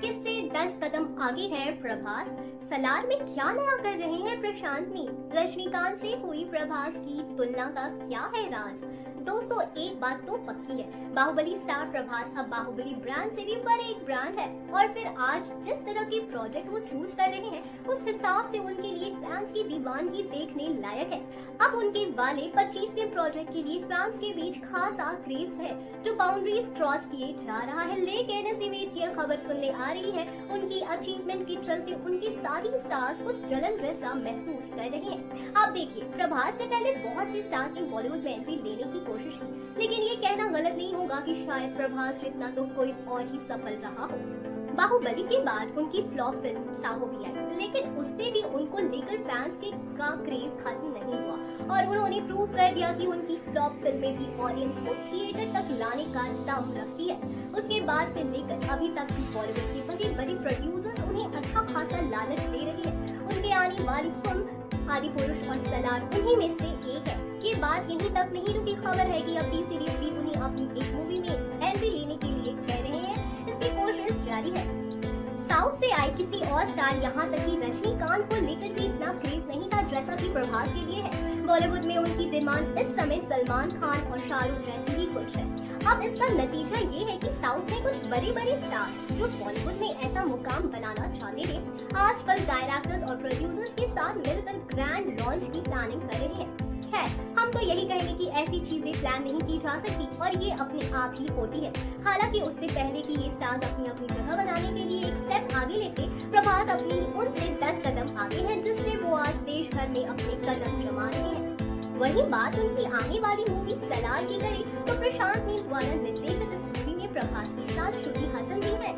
किससे 10 कदम आगे है प्रभास? सालार में क्या नया कर रहे हैं प्रशांत ने? रजनीकांत से हुई प्रभास की तुलना का क्या है राज? दोस्तों एक बात तो पक्की है, बाहुबली स्टार प्रभास अब बाहुबली ब्रांड से भी बड़े एक ब्रांड है और फिर आज जिस तरह के प्रोजेक्ट वो चूज कर रहे हैं उस हिसाब से उनके लिए फैंस की दीवानगी देखने लायक है। अब उनके वाले 25वें प्रोजेक्ट के लिए फैंस के बीच खासा क्रेज है, जो बाउंड्रीज क्रॉस किए जा रहा है। लेकिन इसी बीच ये खबर सुनने आ रही है उनकी अचीवमेंट के चलते उनकी सारी स्टार्स कुछ जलन जैसा महसूस कर रहे हैं। आप देखिए प्रभास से पहले बहुत से स्टार्स ने बॉलीवुड में एंट्री लेने की कोशिश की, लेकिन ये कहना गलत नहीं होगा कि शायद प्रभास जितना तो कोई और ही सफल रहा हो। बाहुबली के बाद उनकी फ्लॉप फिल्म साहो भी आई, लेकिन उससे भी उनको लेकर फैंस के का क्रेज खत्म नहीं हुआ और और उन्होंने प्रूव कर दिया कि उनकी फ्लॉप फिल्में भी ऑडियंस को थिएटर तक लाने का दम रखती है। उसके बाद से लेकर अभी तक बॉलीवुड के बड़े बड़े प्रोड्यूसर्स उन्हें अच्छा खासा लालच दे रहे हैं। उनके आने वाली फिल्म आदि पुरुष और सलार उन्हीं में से एक है। ये बात यहीं तक नहीं रुकी, खबर है कि अब टी सीरीज भी उन्हें अपनी एक मूवी में एंट्री लेने के लिए कह रहे हैं। इसकी कोशिश जारी है। साउथ से आई किसी और स्टार यहाँ तक कि रजनीकांत को लेकर भी इतना क्रेज नहीं था जैसा कि प्रभास के लिए है। बॉलीवुड में उनकी डिमांड इस समय सलमान खान और शाहरुख जैसी ही कुछ है। अब इसका नतीजा ये है कि साउथ में कुछ बड़े बड़े स्टार्स जो बॉलीवुड में ऐसा मुकाम बनाना चाहते हैं, आजकल डायरेक्टर्स और प्रोड्यूसर्स के साथ मिलकर ग्रैंड लॉन्च की प्लानिंग कर रहे हैं। खैर, हम तो यही कहेंगे कि ऐसी चीजें प्लान नहीं की जा सकती और ये अपने आप ही होती है। हालांकि उससे पहले कि ये स्टार्स अपनी अपनी जगह बनाने के लिए एक स्टेप आगे लेते, प्रभास अपनी उनसे 10 कदम आगे हैं, जिससे वो आज देश भर में अपने कदम जमा रहे हैं। वही बात उनकी आने वाली मूवी सलार की करें तो प्रशांत नील द्वारा निर्देशित इस मूवी में प्रभास के साथ श्रुति हसन भी है।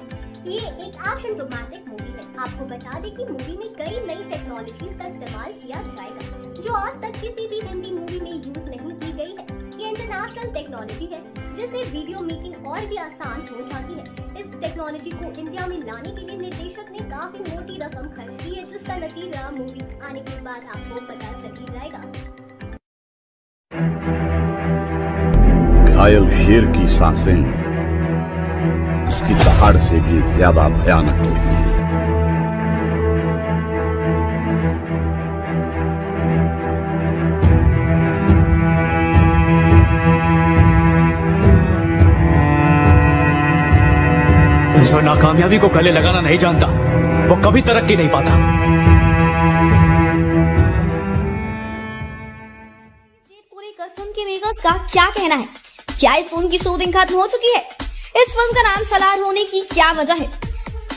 ये एक एक्शन रोमांटिक मूवी है। आपको बता दें कि मूवी में कई नई टेक्नोलॉजीज का इस्तेमाल किया जाएगा जो आज तक किसी भी हिंदी मूवी में यूज नहीं की गई है। ये इंटरनेशनल टेक्नोलॉजी है जिससे वीडियो मेकिंग और भी आसान हो जाती है। इस टेक्नोलॉजी को इंडिया में लाने के लिए निर्देशक ने काफी मोटी रकम खर्च की है, जिसका नतीजा मूवी आने के बाद आपको पता चल ही जाएगा। घायल शेर की सांसें उसकी दहाड़ से भी ज्यादा भयानक होगी। ईश्वर नाकामयाबी को गले लगाना नहीं जानता, वो कभी तरक्की नहीं पाता। पूरी कसम के मेकर्स का क्या कहना है? क्या इस फिल्म की शूटिंग खत्म हो चुकी है? इस फिल्म का नाम सलार होने की क्या वजह है?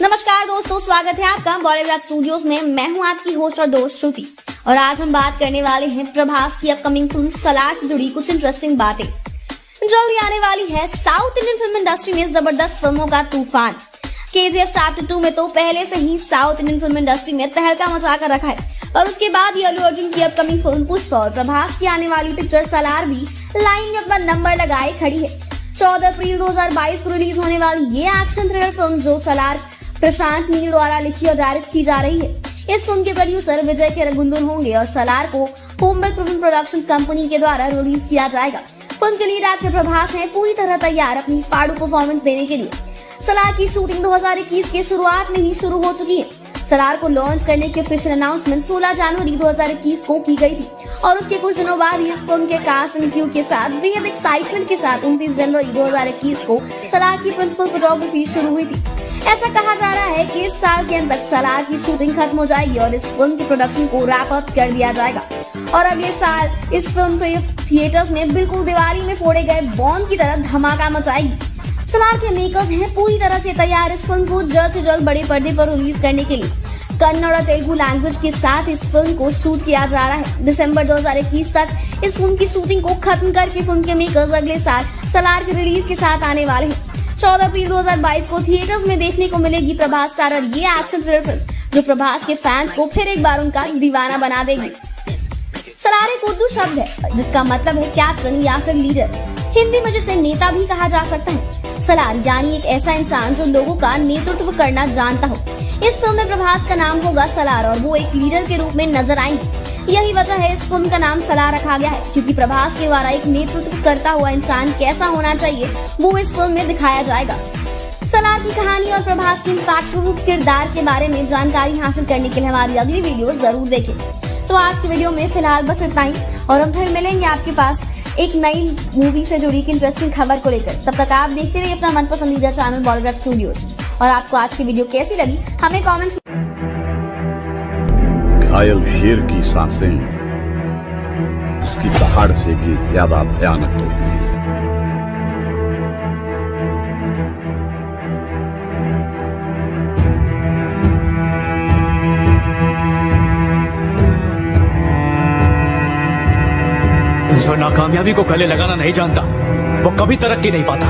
नमस्कार दोस्तों, स्वागत है आपका बॉलीवुड स्टूडियोज में। मैं हूं आपकी होस्ट और दोस्त श्रुति, और आज हम बात करने वाले हैं प्रभास की अपकमिंग फिल्म सलार से जुड़ी कुछ इंटरेस्टिंग बातें। जल्दी आने वाली है साउथ इंडियन फिल्म इंडस्ट्री में जबरदस्त फिल्मों का तूफान। केजीएफ चैप्टर 2 में तो पहले से ही साउथ इंडियन फिल्म इंडस्ट्री में तहलका मचा कर रखा है, और उसके बाद अल्लू अर्जुन की अपकमिंग फिल्म पुष्पा और प्रभास की आने वाली पिक्चर सलार भी लाइन में अपना नंबर लगाए खड़ी है। 14 अप्रैल 2022 को रिलीज होने वाली ये एक्शन थ्रिलर फिल्म जो सलार प्रशांत नील द्वारा लिखी और डायरेक्ट की जा रही है। इस फिल्म के प्रोड्यूसर विजय केरगुंदुर होंगे और सलार को होमबेक फिल्म प्रोडक्शंस कंपनी के द्वारा रिलीज किया जाएगा। फिल्म के लीड एक्टर प्रभास हैं पूरी तरह तैयार अपनी फाड़ू परफॉर्मेंस देने के लिए। सलार की शूटिंग 2021 के शुरुआत में ही शुरू हो चुकी है। सलार को लॉन्च करने की ऑफिशियल अनाउंसमेंट 16 जनवरी 2021 को की गई थी, और उसके कुछ दिनों बाद ही इस फिल्म के कास्ट एंड क्रू के साथ बेहद एक्साइटमेंट के साथ 29 जनवरी 2021 को सलार की प्रिंसिपल फोटोग्राफी शुरू हुई थी। ऐसा कहा जा रहा है कि इस साल के अंत तक सलार की शूटिंग खत्म हो जाएगी और इस फिल्म की प्रोडक्शन को रैप अप कर दिया जाएगा, और अगले साल इस फिल्म थिएटर्स में बिल्कुल दिवाली में फोड़े गए बॉम्ब की तरह धमाका मचाएगी। सलार के मेकर्स हैं पूरी तरह से तैयार इस फिल्म को जल्द से जल्द बड़े पर्दे पर रिलीज करने के लिए। कन्नड़ और तेलुगु लैंग्वेज के साथ इस फिल्म को शूट किया जा रहा है। दिसंबर 2021 तक इस फिल्म की शूटिंग को खत्म करके फिल्म के मेकर्स अगले साल सलार की रिलीज के साथ आने वाले हैं। 14 अप्रैल 2022 को थिएटर्स में देखने को मिलेगी प्रभास स्टारर ये एक्शन थ्रिलर फिल्म जो प्रभास के फैंस को फिर एक बार उनका दीवाना बना देगी। सलार एक उर्दू शब्द है जिसका मतलब है कैप्टन या फिर लीडर। हिंदी में जिसे नेता भी कहा जा सकता है। सलार यानी एक ऐसा इंसान जो लोगों का नेतृत्व करना जानता हो। इस फिल्म में प्रभास का नाम होगा सलार और वो एक लीडर के रूप में नजर आएंगे। यही वजह है इस फिल्म का नाम सलार रखा गया है, क्योंकि प्रभास के द्वारा एक नेतृत्व करता हुआ इंसान कैसा होना चाहिए वो इस फिल्म में दिखाया जाएगा। सलार की कहानी और प्रभास के इम्पैक्टफुल किरदार के बारे में जानकारी हासिल करने के लिए हमारी अगली वीडियो जरूर देखें। तो आज की वीडियो में फिलहाल बस इतना ही, और हम फिर मिलेंगे आपके पास एक नई मूवी से जुड़ी एक इंटरेस्टिंग खबर को लेकर। तब तक आप देखते रहिए अपना मन पसंदीदा चैनल बॉलीवुड स्टूडियोज, और आपको आज की वीडियो कैसी लगी हमें कमेंट्स। घायल शेर की सांसें उसकी दहाड़ से भी ज्यादा भयानक होती है। ईश्वर नाकामयाबी को गले लगाना नहीं जानता, वो कभी तरक्की नहीं पाता।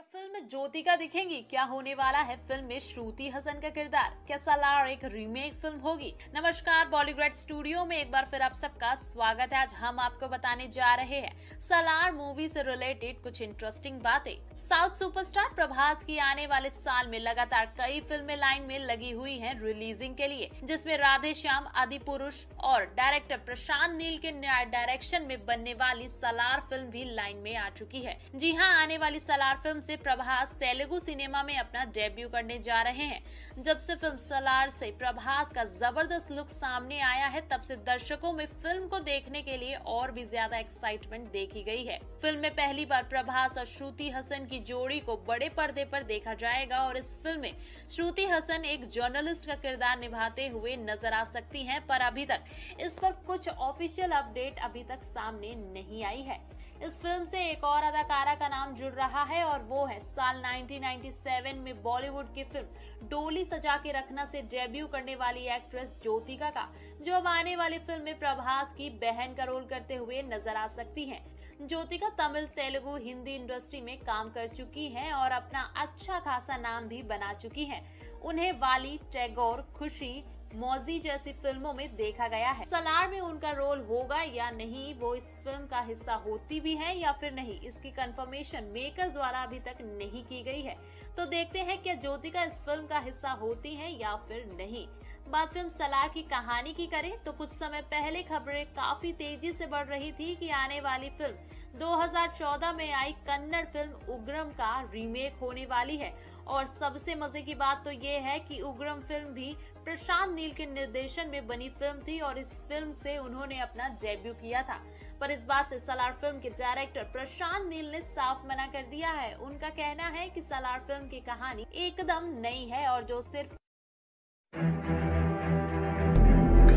फिल्म ज्योति दीपिका दिखेंगी, क्या होने वाला है फिल्म में श्रुति हसन का किरदार, क्या सालार एक रीमेक फिल्म होगी। नमस्कार, बॉलीवुड स्टूडियो में एक बार फिर आप सबका स्वागत है। आज हम आपको बताने जा रहे हैं सालार मूवी से रिलेटेड कुछ इंटरेस्टिंग बातें। साउथ सुपरस्टार प्रभास की आने वाले साल में लगातार कई फिल्में लाइन में लगी हुई है रिलीजिंग के लिए, जिसमे राधे श्याम, आदि पुरुष और डायरेक्टर प्रशांत नील के नए डायरेक्शन में बनने वाली सालार फिल्म भी लाइन में आ चुकी है। जी हां, आने वाली सालार फिल्म से प्रभास तेलुगु सिनेमा में अपना डेब्यू करने जा रहे हैं। जब से फिल्म सालार से प्रभास का जबरदस्त लुक सामने आया है, तब से दर्शकों में फिल्म को देखने के लिए और भी ज्यादा एक्साइटमेंट देखी गई है। फिल्म में पहली बार प्रभास और श्रुति हसन की जोड़ी को बड़े पर्दे पर देखा जाएगा और इस फिल्म में श्रुति हसन एक जर्नलिस्ट का किरदार निभाते हुए नजर आ सकती है, पर अभी तक इस पर कुछ ऑफिशियल अपडेट अभी तक सामने नहीं आई है। इस फिल्म से एक और अदाकारा का नाम जुड़ रहा है और वो है साल 1997 में बॉलीवुड की फिल्म डोली सजा के रखना से डेब्यू करने वाली एक्ट्रेस ज्योतिका का, जो अब आने वाली फिल्म में प्रभास की बहन का रोल करते हुए नजर आ सकती है। ज्योतिका तमिल, तेलुगु, हिंदी इंडस्ट्री में काम कर चुकी है और अपना अच्छा खासा नाम भी बना चुकी है। उन्हें वाली, टैगोर, खुशी, मौजी जैसी फिल्मों में देखा गया है। सालार में उनका रोल होगा या नहीं, वो इस फिल्म का हिस्सा होती भी है या फिर नहीं, इसकी कंफर्मेशन मेकर्स द्वारा अभी तक नहीं की गई है। तो देखते हैं क्या ज्योतिका इस फिल्म का हिस्सा होती है या फिर नहीं। बात फिल्म सालार की कहानी की करें तो कुछ समय पहले खबरें काफी तेजी से बढ़ रही थी कि आने वाली फिल्म 2014 में आई कन्नड़ फिल्म उग्रम का रीमेक होने वाली है। और सबसे मजे की बात तो ये है कि उग्रम फिल्म भी प्रशांत नील के निर्देशन में बनी फिल्म थी और इस फिल्म से उन्होंने अपना डेब्यू किया था। पर इस बात से सालार फिल्म के डायरेक्टर प्रशांत नील ने साफ मना कर दिया है। उनका कहना है कि सालार फिल्म की कहानी एकदम नई है और जो सिर्फ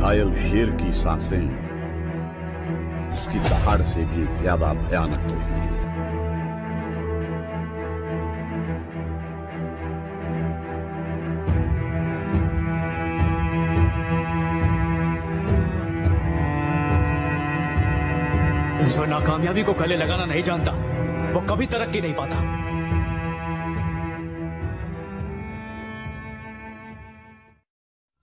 घायल शेर की सांसें उसकी दहाड़ से भी ज्यादा भयानक होती है। ईश्वर नाकामयाबी को गले लगाना नहीं जानता, वो कभी तरक्की नहीं पाता।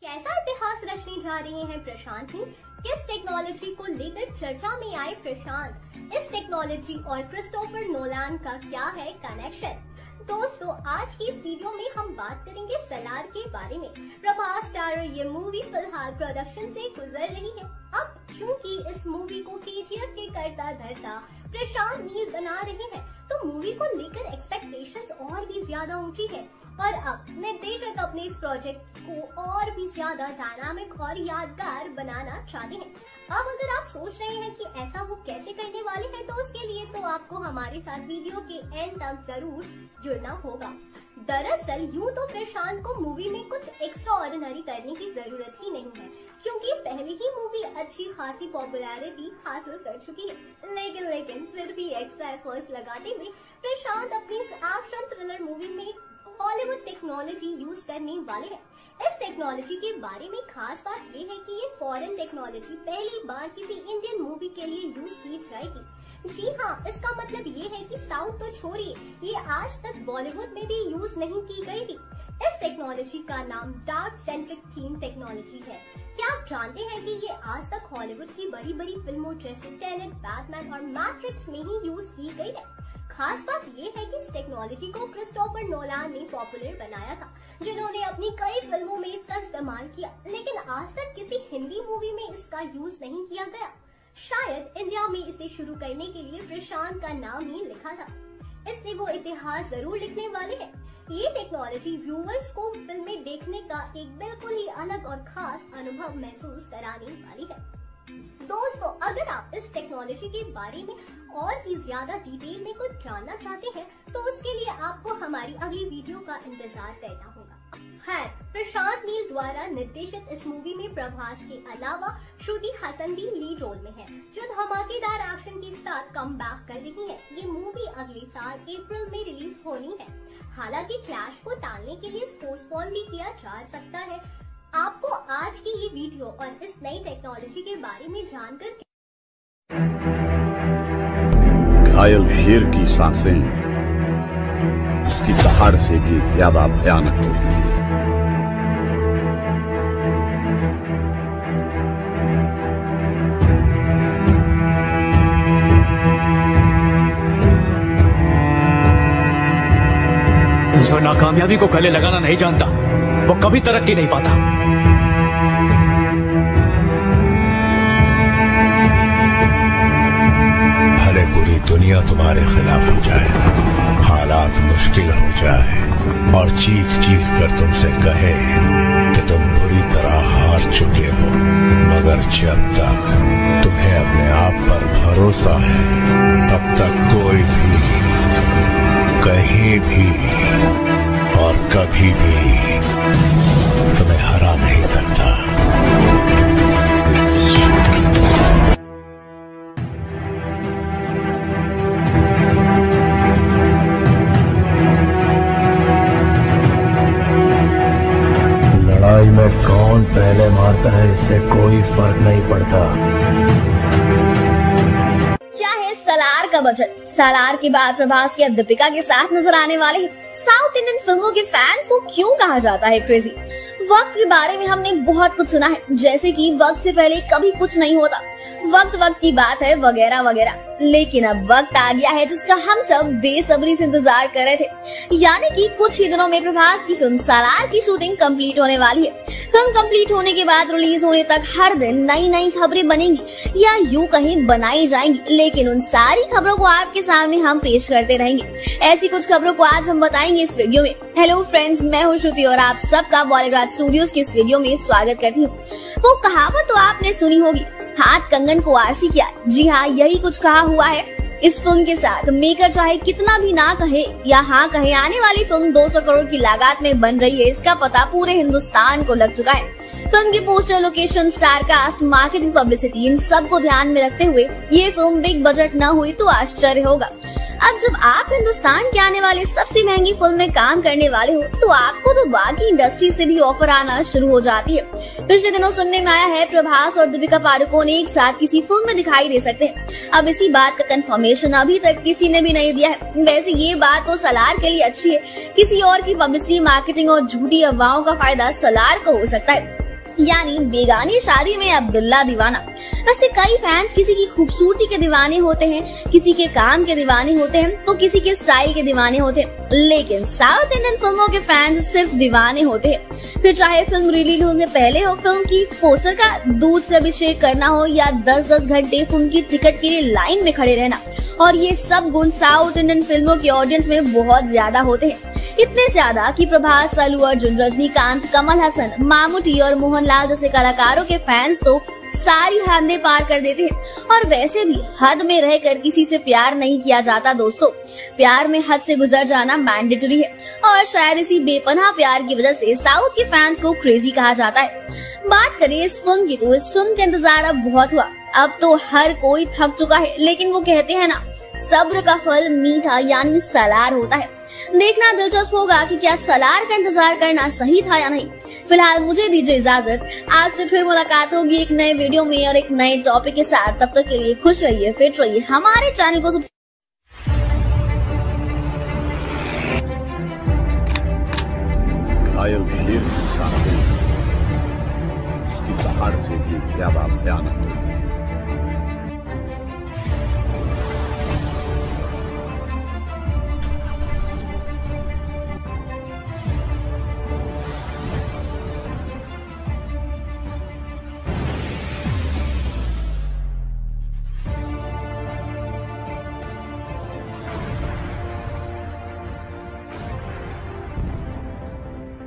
कैसा इतिहास रचने जा रहे हैं प्रशांत जी? किस टेक्नोलॉजी को लेकर चर्चा में आए प्रशांत? इस टेक्नोलॉजी और क्रिस्टोफर नोलान का क्या है कनेक्शन? दोस्तों, आज की इस वीडियो में हम बात करेंगे सालार के बारे में। प्रभास स्टारर ये मूवी फिलहाल प्रोडक्शन से गुजर रही है। अब चूंकि इस मूवी को KGF के करता धरता प्रशांत नील बना रहे हैं, तो मूवी को लेकर एक्सपेक्टेशंस और भी ज्यादा ऊंची है। और अब निर्देशक अपने इस प्रोजेक्ट को और भी ज्यादा डायनामिक और यादगार बनाना चाहते हैं। अब अगर आप सोच रहे हैं कि ऐसा वो कैसे करने वाले हैं, तो उसके लिए तो आपको हमारे साथ वीडियो के एंड तक जरूर जुड़ना होगा। दरअसल यूँ तो प्रशांत को मूवी में कुछ एक्स्ट्रा ऑर्डिनरी करने की जरूरत ही नहीं है, क्योंकि पहले ही मूवी अच्छी खासी पॉपुलैरिटी हासिल कर चुकी है। लेकिन फिर भी एक्स्ट्रा एफर्ट्स लगाते हुए प्रशांत अपनी इस एक्शन थ्रिलर मूवी में हॉलीवुड टेक्नोलॉजी यूज करने वाले हैं। इस टेक्नोलॉजी के बारे में खास बात ये है कि ये फॉरेन टेक्नोलॉजी पहली बार किसी इंडियन मूवी के लिए यूज की जाएगी। जी हाँ, इसका मतलब ये है कि साउथ तो छोड़िए, ये आज तक बॉलीवुड में भी यूज नहीं की गई थी। इस टेक्नोलॉजी का नाम डार्क सेंट्रिक थीम टेक्नोलॉजी है। क्या आप जानते हैं कि ये आज तक हॉलीवुड की बड़ी बड़ी फिल्मों जैसे टेनेट, बैटमैन और मैट्रिक्स में ही यूज की गई है। खास बात ये है कि इस टेक्नोलॉजी को क्रिस्टोफर नोलान ने पॉपुलर बनाया था, जिन्होंने अपनी कई फिल्मों में इसका इस्तेमाल किया, लेकिन आज तक किसी हिंदी मूवी में इसका यूज नहीं किया गया। शायद इंडिया में इसे शुरू करने के लिए प्रशांत का नाम ही लिखा था, इसलिए वो इतिहास जरूर लिखने वाले हैं। ये टेक्नोलॉजी व्यूअर्स को फिल्में देखने का एक बिल्कुल ही अलग और खास अनुभव महसूस कराने वाली है। दोस्तों, अगर आप इस टेक्नोलॉजी के बारे में और भी ज्यादा डिटेल में कुछ जानना चाहते हैं, तो उसके लिए आपको हमारी अगली वीडियो का इंतजार करना होगा। खैर, प्रशांत नील द्वारा निर्देशित इस मूवी में प्रभास के अलावा श्रुति हसन भी लीड रोल में है, जो धमाकेदार एक्शन के साथ कमबैक कर रही है। ये मूवी अगले साल अप्रैल में रिलीज होनी है। हालांकि क्लैश को टालने के लिए पोस्टपोन भी किया जा सकता है। आपको आज की ये वीडियो और इस नई टेक्नोलॉजी के बारे में जानकर घायल शेर की सांसें बाढ़ से भी ज्यादा भयानक होती है। जो नाकामयाबी को गले लगाना नहीं जानता वो कभी तरक्की नहीं पाता। भले पूरी दुनिया तुम्हारे खिलाफ हो जाए, हालात मुश्किल हो जाए और चीख चीख कर तुमसे कहे कि तुम बुरी तरह हार चुके हो, मगर जब तक तुम्हें अपने आप पर भरोसा है तब तक कोई भी कहीं भी और कभी भी तुम्हें हरा नहीं सकता। लड़ाई में कौन पहले मारता है इससे कोई फर्क नहीं पड़ता। सालार का बजट। सालार के बाद प्रभास की दीपिका के साथ नजर आने वाले साउथ इंडियन फिल्मों के फैंस को क्यों कहा जाता है क्रेजी। वक्त के बारे में हमने बहुत कुछ सुना है, जैसे कि वक्त से पहले कभी कुछ नहीं होता, वक्त वक्त की बात है वगैरह वगैरह। लेकिन अब वक्त आ गया है जिसका हम सब बेसब्री से इंतजार कर रहे थे, यानी कि कुछ ही दिनों में प्रभास की फिल्म सालार की शूटिंग कंप्लीट होने वाली है। फिल्म कंप्लीट होने के बाद रिलीज होने तक हर दिन नई नई खबरें बनेंगी या यूं कहीं बनाई जाएंगी, लेकिन उन सारी खबरों को आपके सामने हम पेश करते रहेंगे। ऐसी कुछ खबरों को आज हम बताएंगे इस वीडियो में। हेलो फ्रेंड्स, मैं हूं श्रुति और आप सबका बॉलीवुड स्टूडियोज के इस वीडियो में स्वागत करती हूं। वो कहावत तो आपने सुनी होगी, हाथ कंगन को आरसी किया। जी हाँ, यही कुछ कहा हुआ है इस फिल्म के साथ। मेकर चाहे कितना भी ना कहे या हाँ कहे, आने वाली फिल्म 200 करोड़ की लागत में बन रही है, इसका पता पूरे हिंदुस्तान को लग चुका है। फिल्म के poster, location, star cast, marketing, publicity, इन सब को ध्यान में रखते हुए ये फिल्म बिग बजट न हुई तो आश्चर्य होगा। अब जब आप हिंदुस्तान के आने वाले सबसे महंगी फिल्म में काम करने वाले हो तो आपको तो बाकी इंडस्ट्री से भी ऑफर आना शुरू हो जाती है। पिछले दिनों सुनने में आया है प्रभास और दीपिका पादुकोण एक साथ किसी फिल्म में दिखाई दे सकते हैं। अब इसी बात का कंफर्मेशन अभी तक किसी ने भी नहीं दिया है। वैसे ये बात तो सालार के लिए अच्छी है, किसी और की पब्लिसिटी, मार्केटिंग और झूठी अफवाहों का फायदा सालार को हो सकता है, यानी बेगानी शादी में अब्दुल्ला दीवाना। वैसे कई फैंस किसी की खूबसूरती के दीवाने होते हैं, किसी के काम के दीवाने होते हैं तो किसी के स्टाइल के दीवाने होते हैं, लेकिन साउथ इंडियन फिल्मों के फैंस सिर्फ दीवाने होते हैं। फिर चाहे फिल्म रिलीज होने से पहले हो, फिल्म की पोस्टर का दूध से अभिषेक करना हो या 10-10 घंटे फिल्म की टिकट के लिए लाइन में खड़े रहना, और ये सब गुण साउथ इंडियन फिल्मों के ऑडियंस में बहुत ज्यादा होते हैं। इतने ज्यादा कि प्रभास, अल्लू अर्जुन, रजनीकांत, कमल हसन, मामूटी और मोहनलाल जैसे कलाकारों के फैंस तो सारी हदें पार कर देते हैं। और वैसे भी हद में रहकर किसी से प्यार नहीं किया जाता दोस्तों, प्यार में हद से गुजर जाना मैंडेटरी है, और शायद इसी बेपनाह प्यार की वजह से साउथ के फैंस को क्रेजी कहा जाता है। बात करें इस फिल्म की तो इस फिल्म का इंतजार अब बहुत हुआ, अब तो हर कोई थक चुका है, लेकिन वो कहते हैं ना, सब्र का फल मीठा यानी सालार होता है। देखना दिलचस्प होगा कि क्या सालार का इंतजार करना सही था या नहीं। फिलहाल मुझे दीजिए इजाजत, आपसे फिर मुलाकात होगी एक नए वीडियो में और एक नए टॉपिक के साथ। तब तक के लिए खुश रहिए, फिट रहिए, हमारे चैनल को पहाड़ से भी ज्यादा भयानक होती है।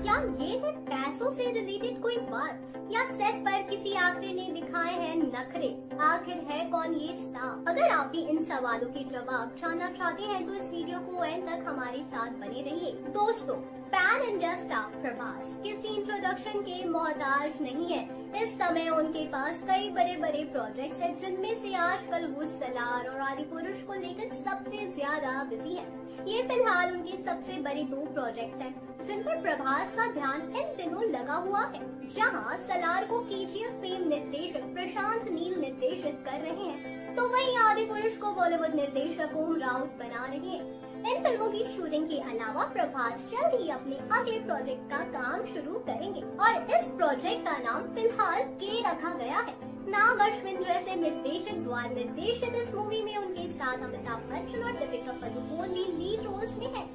क्या ये है पैसों से रिलेटेड कोई बात, या सेट पर किसी एक्टर ने दिखाए हैं नखरे? आखिर है कौन ये स्टार? अगर आप भी इन सवालों के जवाब जानना चाहते हैं तो इस वीडियो को एंड तक हमारे साथ बने रहिए। दोस्तों, पैन इंडिया स्टार प्रभास किसी इंट्रोडक्शन के मोहताज नहीं है। इस समय उनके पास कई बड़े बड़े प्रोजेक्ट्स हैं, जिनमें से आजकल वो सालार और आदिपुरुष को लेकर सबसे ज्यादा बिजी है। ये फिलहाल उनके सबसे बड़े 2 प्रोजेक्ट्स हैं, जिन पर प्रभास का ध्यान इन दिनों लगा हुआ है। जहां सालार को KGF फिल्म निर्देशक प्रशांत नील निर्देशित कर रहे हैं, तो वहीं आदिपुरुष को बॉलीवुड निर्देशक ओम राउत बना रहे हैं। इन फिल्मों की शूटिंग के अलावा प्रभास जल्द ही अपने अगले प्रोजेक्ट का काम शुरू करेंगे और इस प्रोजेक्ट का नाम फिलहाल के रखा गया है। नाग अश्विन जैसे निर्देशक द्वारा निर्देशित इस मूवी में उनके साथ अमिताभ बच्चन और दीपिका पादुकोण भी लीड रोल्स में है।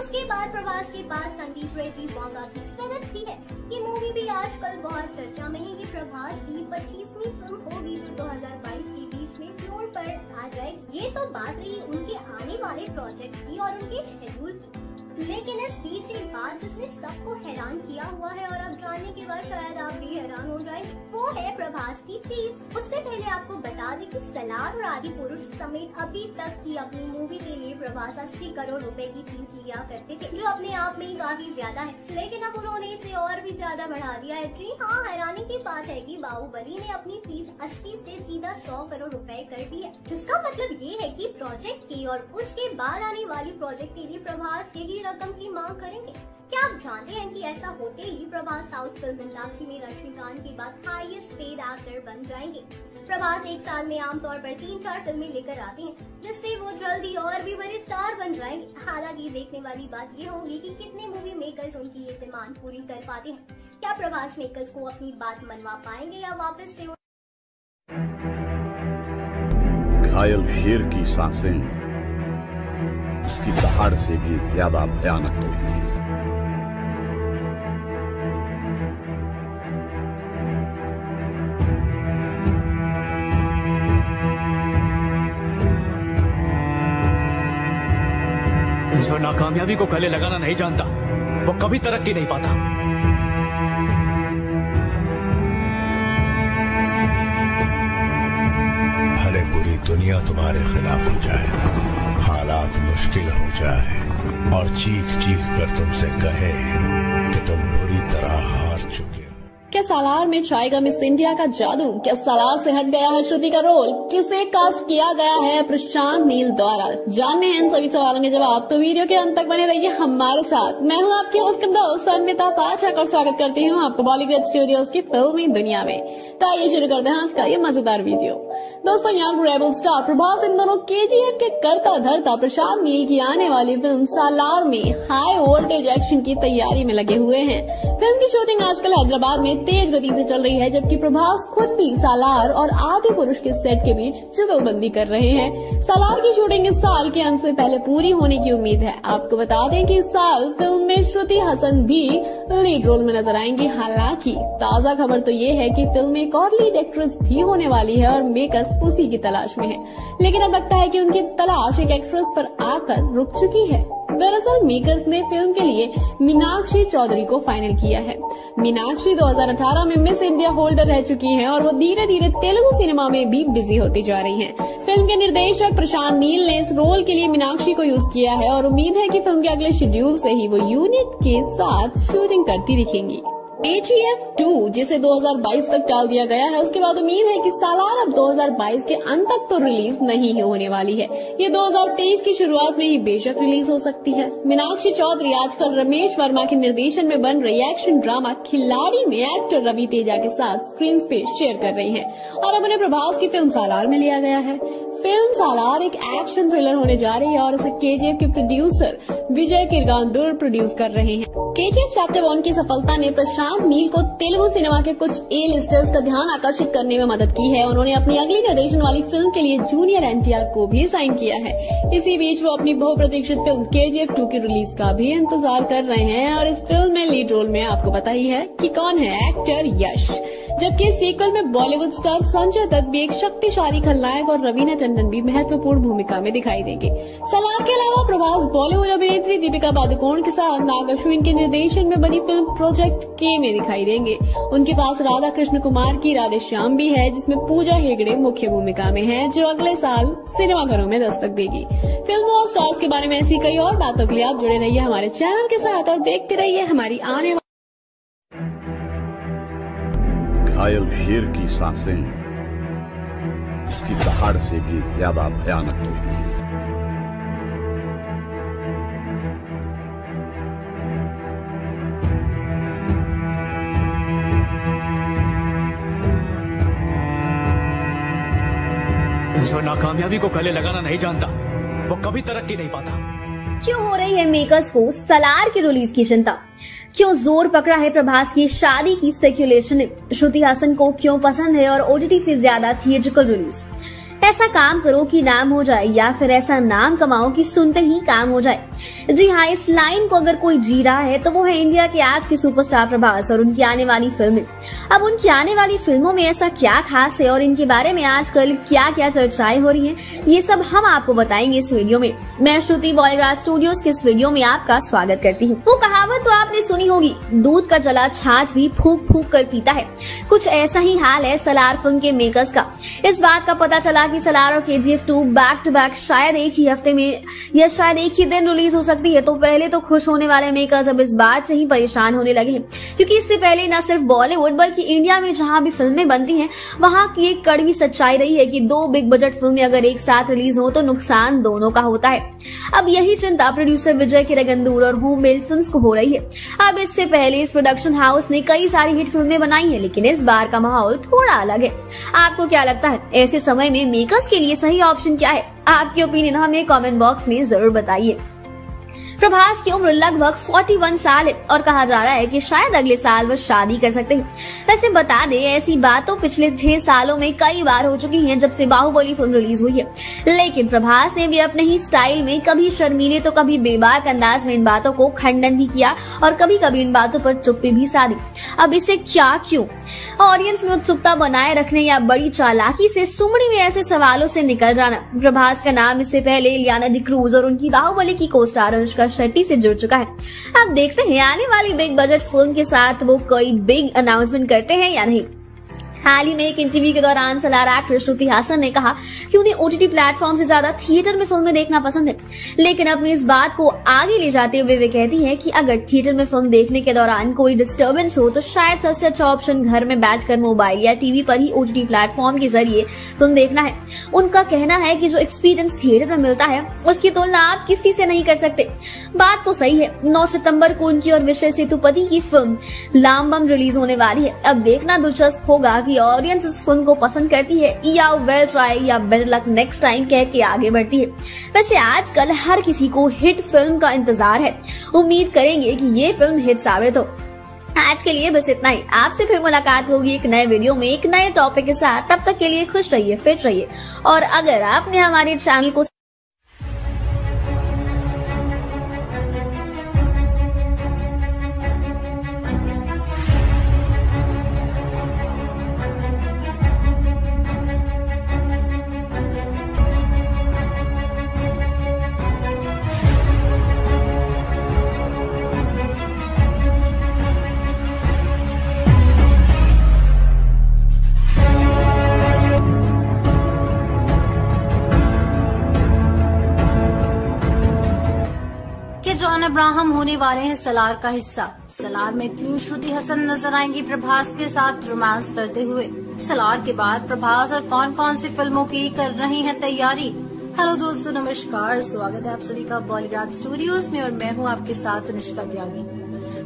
उसके बाद प्रभास के बाद संदीप रेड्डी वांगा की स्पिनऑफ भी है। ये मूवी भी आजकल बहुत चर्चा में है। ये प्रभास की 25वीं फिल्म होगी जो 2022 के बीच में फ्लोर पर आ जाएगी। ये तो बात रही उनके आने वाले प्रोजेक्ट की और उनके शेड्यूल की, लेकिन इस बीच एक बात जिसने सबको हैरान किया हुआ है और अब जानने के बाद शायद आप भी हैरान हो जाए, वो है प्रभास की फीस। उससे पहले आपको बता दें कि सलार और आदि पुरुष समेत अभी तक की अपनी मूवी के लिए प्रभास 80 करोड़ रुपए की फीस लिया करते थे, जो अपने आप में ही काफी ज्यादा है, लेकिन अब उन्होंने इसे और भी ज्यादा बढ़ा दिया है। जी हाँ, हैरानी की बात है कि बाहुबली ने अपनी फीस 80 से सीधा 100 करोड़ रुपए कर दी है, जिसका मतलब ये है कि प्रोजेक्ट की और उसके बाद आने वाली प्रोजेक्ट के लिए प्रभास के लिए रकम की मांग करेंगे। क्या आप जानते हैं कि ऐसा होते ही प्रभास साउथ फिल्म इंडस्ट्री में रश्मिकांत के बाद हाईएस्ट पेड एक्टर बन जाएंगे। प्रभास एक साल में आमतौर पर 3-4 फिल्में लेकर आते हैं, जिससे वो जल्दी और भी बड़े स्टार बन जाएंगे। हालांकि देखने वाली बात ये होगी कि कितने मूवी मेकर्स उनकी ये डिमांड पूरी कर पाते हैं। क्या प्रभास मेकर्स को अपनी बात मनवा पाएंगे या वापस से घायल शेर की सांसें उसकी दहाड़ से भी ज्यादा भयानक होगी। ईश्वर नाकामयाबी को गले लगाना नहीं जानता, वो कभी तरक्की नहीं पाता। भले पूरी दुनिया तुम्हारे खिलाफ हो जाए, हालात मुश्किल हो जाए और चीख चीख कर तुमसे कहे कि तुम बुरी तरह हार चुके हो। क्या सालार में छाएगा मिस इंडिया का जादू? क्या सालार से हट गया है श्रुति का रोल? किसे कास्ट किया गया है प्रशांत नील द्वारा? जानने हैं इन सभी सवालों के जवाब, तो वीडियो के अंत तक बने रहिए हमारे साथ। मैं हूँ आपके होस्ट दोस्त अमिता पाठक और स्वागत करती हूँ आपको बॉलीवुड स्टूडियोज की फिल्मी दुनिया में। तो आइए शुरू करते हैं आज का ये मजेदार वीडियो। दोस्तों, यंग रेबल स्टार प्रभास इन दोनों KGF के करता धरता प्रशांत नील की आने वाली फिल्म सालार में हाई वोल्टेज एक्शन की तैयारी में लगे हुए हैं। फिल्म की शूटिंग आजकल हैदराबाद में तेज गति से चल रही है, जबकि प्रभास खुद भी सालार और आदि पुरुष के सेट के बीच जुगलबंदी कर रहे हैं। सालार की शूटिंग इस साल के अंत से पहले पूरी होने की उम्मीद है। आपको बता दें कि इस साल फिल्म में श्रुति हसन भी लीड रोल में नजर आएंगी। हालांकि ताजा खबर तो ये है कि फिल्म में एक और लीड एक्ट्रेस भी होने वाली है और मेकर्स उसी की तलाश में है, लेकिन अब लगता है कि उनकी तलाश एक एक्ट्रेस पर आकर रुक चुकी है। दरअसल मेकर्स ने फिल्म के लिए मीनाक्षी चौधरी को फाइनल किया है। मीनाक्षी 2018 में मिस इंडिया होल्डर रह चुकी हैं और वो धीरे धीरे तेलुगु सिनेमा में भी बिजी होती जा रही हैं। फिल्म के निर्देशक प्रशांत नील ने इस रोल के लिए मीनाक्षी को यूज किया है और उम्मीद है कि फिल्म के अगले शेड्यूल से ही वो यूनिट के साथ शूटिंग करती दिखेंगी। ATF 2 जिसे 2022 तक टाल दिया गया है, उसके बाद उम्मीद है कि सालार अब 2022 के अंत तक तो रिलीज नहीं होने वाली है। ये 2023 की शुरुआत में ही बेशक रिलीज हो सकती है। मीनाक्षी चौधरी आजकल रमेश वर्मा के निर्देशन में बन रही एक्शन ड्रामा खिलाड़ी में एक्टर रवि तेजा के साथ स्क्रीन स्पेस शेयर कर रही है और अब उन्हें प्रभास की फिल्म सालार में लिया गया है। फिल्म सालार एक एक्शन थ्रिलर होने जा रही है और इसे KGF के प्रोड्यूसर विजय किरगांदुर प्रोड्यूस कर रहे हैं। KGF Chapter 1 की सफलता ने प्रशांत नील को तेलुगु सिनेमा के कुछ A-लिस्टर्स का ध्यान आकर्षित करने में मदद की है। उन्होंने अपनी अगली निर्देशन वाली फिल्म के लिए जूनियर NTR को भी साइन किया है। इसी बीच वो अपनी बहुप्रतीक्षित फिल्म KGF 2 की रिलीज का भी इंतजार कर रहे हैं और इस फिल्म में लीड रोल में आपको पता ही है कि कौन है एक्टर यश, जबकि सीक्वल में बॉलीवुड स्टार संजय दत्त भी एक शक्तिशाली खलनायक और रवीना टंडन भी महत्वपूर्ण भूमिका में दिखाई देंगे। सालार के अलावा प्रभास बॉलीवुड अभिनेत्री दीपिका पादुकोण के साथ नाग अश्विन के निर्देशन में बनी फिल्म प्रोजेक्ट K में दिखाई देंगे। उनके पास राधा कृष्ण कुमार की राधे श्याम भी है, जिसमें पूजा हेगड़े मुख्य भूमिका में है, जो अगले साल सिनेमाघरों में दस्तक देगी। फिल्मों और स्टार्स के बारे में ऐसी कई और बातों के लिए आप जुड़े रहिए हमारे चैनल के साथ और देखते रहिए हमारी आने वाली। घायल शेर की सांसें उसकी दहाड़ से भी ज्यादा भयानक होगी। ईश्वर नाकामयाबी को गले लगाना नहीं जानता, वो कभी तरक्की नहीं पाता। क्यों हो रही है मेकर्स को सलार के रिलीज की चिंता? क्यों जोर पकड़ा है प्रभास की शादी की स्पेक्यूलेशन ने? श्रुति हासन को क्यों पसंद है और ओटीटी से ज्यादा थिएट्रिकल रिलीज? ऐसा काम करो कि नाम हो जाए या फिर ऐसा नाम कमाओ कि सुनते ही काम हो जाए। जी हाँ, इस लाइन को अगर कोई जी रहा है तो वो है इंडिया के आज के सुपरस्टार प्रभास और उनकी आने वाली फिल्में। अब उनकी आने वाली फिल्मों में ऐसा क्या खास है और इनके बारे में आजकल क्या क्या चर्चाएं हो रही हैं, ये सब हम आपको बताएंगे इस वीडियो में। मैं श्रुति बॉलीवुड स्टूडियोज के इस वीडियो में आपका स्वागत करती हूँ। वो कहावत तो आपने सुनी होगी, दूध का जला छाछ भी फूक फूक कर पीता है। कुछ ऐसा ही हाल है सलार फिल्म के मेकर्स का। इस बात का पता चला कि सलार और KGF 2 बैक टू बैक शायद एक ही हफ्ते में या शायद एक ही दिन रिलीज हो सकती है, तो पहले तो खुश होने वाले मेकर्स अब इस बात से ही परेशान होने लगे हैं, क्योंकि इससे पहले न सिर्फ बॉलीवुड बल्कि इंडिया में जहां भी फिल्में बनती हैं वहां की एक कड़वी सच्चाई रही है कि दो बिग बजट फिल्में अगर एक साथ रिलीज हो तो नुकसान दोनों का होता है। अब यही चिंता प्रोड्यूसर विजय के रगंदूर और होम मेड फिल्म्स को हो रही है। अब इससे पहले इस प्रोडक्शन हाउस ने कई सारी हिट फिल्में बनाई है, लेकिन इस बार का माहौल थोड़ा अलग है। आपको क्या लगता है ऐसे समय में मेकर्स के लिए सही ऑप्शन क्या है? आपकी ओपिनियन हमें कमेंट बॉक्स में जरूर बताइए। प्रभास की उम्र लगभग 41 साल है और कहा जा रहा है कि शायद अगले साल वो शादी कर सकते हैं। वैसे बता दे, ऐसी बातों पिछले 6 सालों में कई बार हो चुकी हैं, जब से बाहुबली फिल्म रिलीज हुई है। लेकिन प्रभास ने भी अपने ही स्टाइल में कभी शर्मीले तो कभी बेबाक अंदाज में इन बातों को खंडन भी किया और कभी कभी इन बातों पर चुप्पी भी साधी। अब इसे क्या क्यों? ऑडियंस में उत्सुकता बनाए रखने या बड़ी चालाकी से सुमड़ी में ऐसे सवालों से निकल जाना। प्रभास का नाम इससे पहले इलियाना डिक्रूज और उनकी बाहुबली की कोस्टार अनुष्का शेट्टी से जुड़ चुका है। अब देखते हैं आने वाली बिग बजट फिल्म के साथ वो कोई बिग अनाउंसमेंट करते हैं या नहीं। हाल ही में एक इंटरव्यू के दौरान सलार एक्ट्रेस श्रुति हासन ने कहा कि उन्हें OTT प्लेटफॉर्म से ज्यादा थिएटर में फिल्में देखना पसंद है, लेकिन अपनी इस बात को आगे ले जाते हुए वे कहती हैं कि अगर थिएटर में फिल्म देखने के दौरान कोई डिस्टर्बेंस हो तो शायद सबसे अच्छा ऑप्शन घर में बैठकर मोबाइल या टीवी पर ही OTT प्लेटफॉर्म के जरिए फिल्म देखना है। उनका कहना है कि जो एक्सपीरियंस थिएटर में मिलता है उसकी तुलना आप किसी से नहीं कर सकते। बात तो सही है। 9 सितम्बर को उनकी और विषय सेतुपति की फिल्म लामबम रिलीज होने वाली है। अब देखना दिलचस्प होगा कि ऑडियंस इस फिल्म को पसंद करती है या वेल ट्राई या बेटर लक नेक्स्ट टाइम कह के आगे बढ़ती है। वैसे आजकल हर किसी को हिट फिल्म का इंतजार है। उम्मीद करेंगे कि ये फिल्म हिट साबित हो। आज के लिए बस इतना ही। आपसे फिर मुलाकात होगी एक नए वीडियो में एक नए टॉपिक के साथ। तब तक के लिए खुश रहिए, फिट रहिए और अगर आपने हमारे चैनल को जॉन अब्राहम होने वाले हैं सलार का हिस्सा। सलार में क्यों श्रुति हसन नजर आएंगी प्रभास के साथ रोमांस करते हुए? सलार के बाद प्रभास और कौन कौन सी फिल्मों की कर रही हैं तैयारी? हेलो दोस्तों, नमस्कार, स्वागत है आप सभी का बॉलीवुड स्टूडियोज में और मैं हूं आपके साथ अनुष्का त्यागी।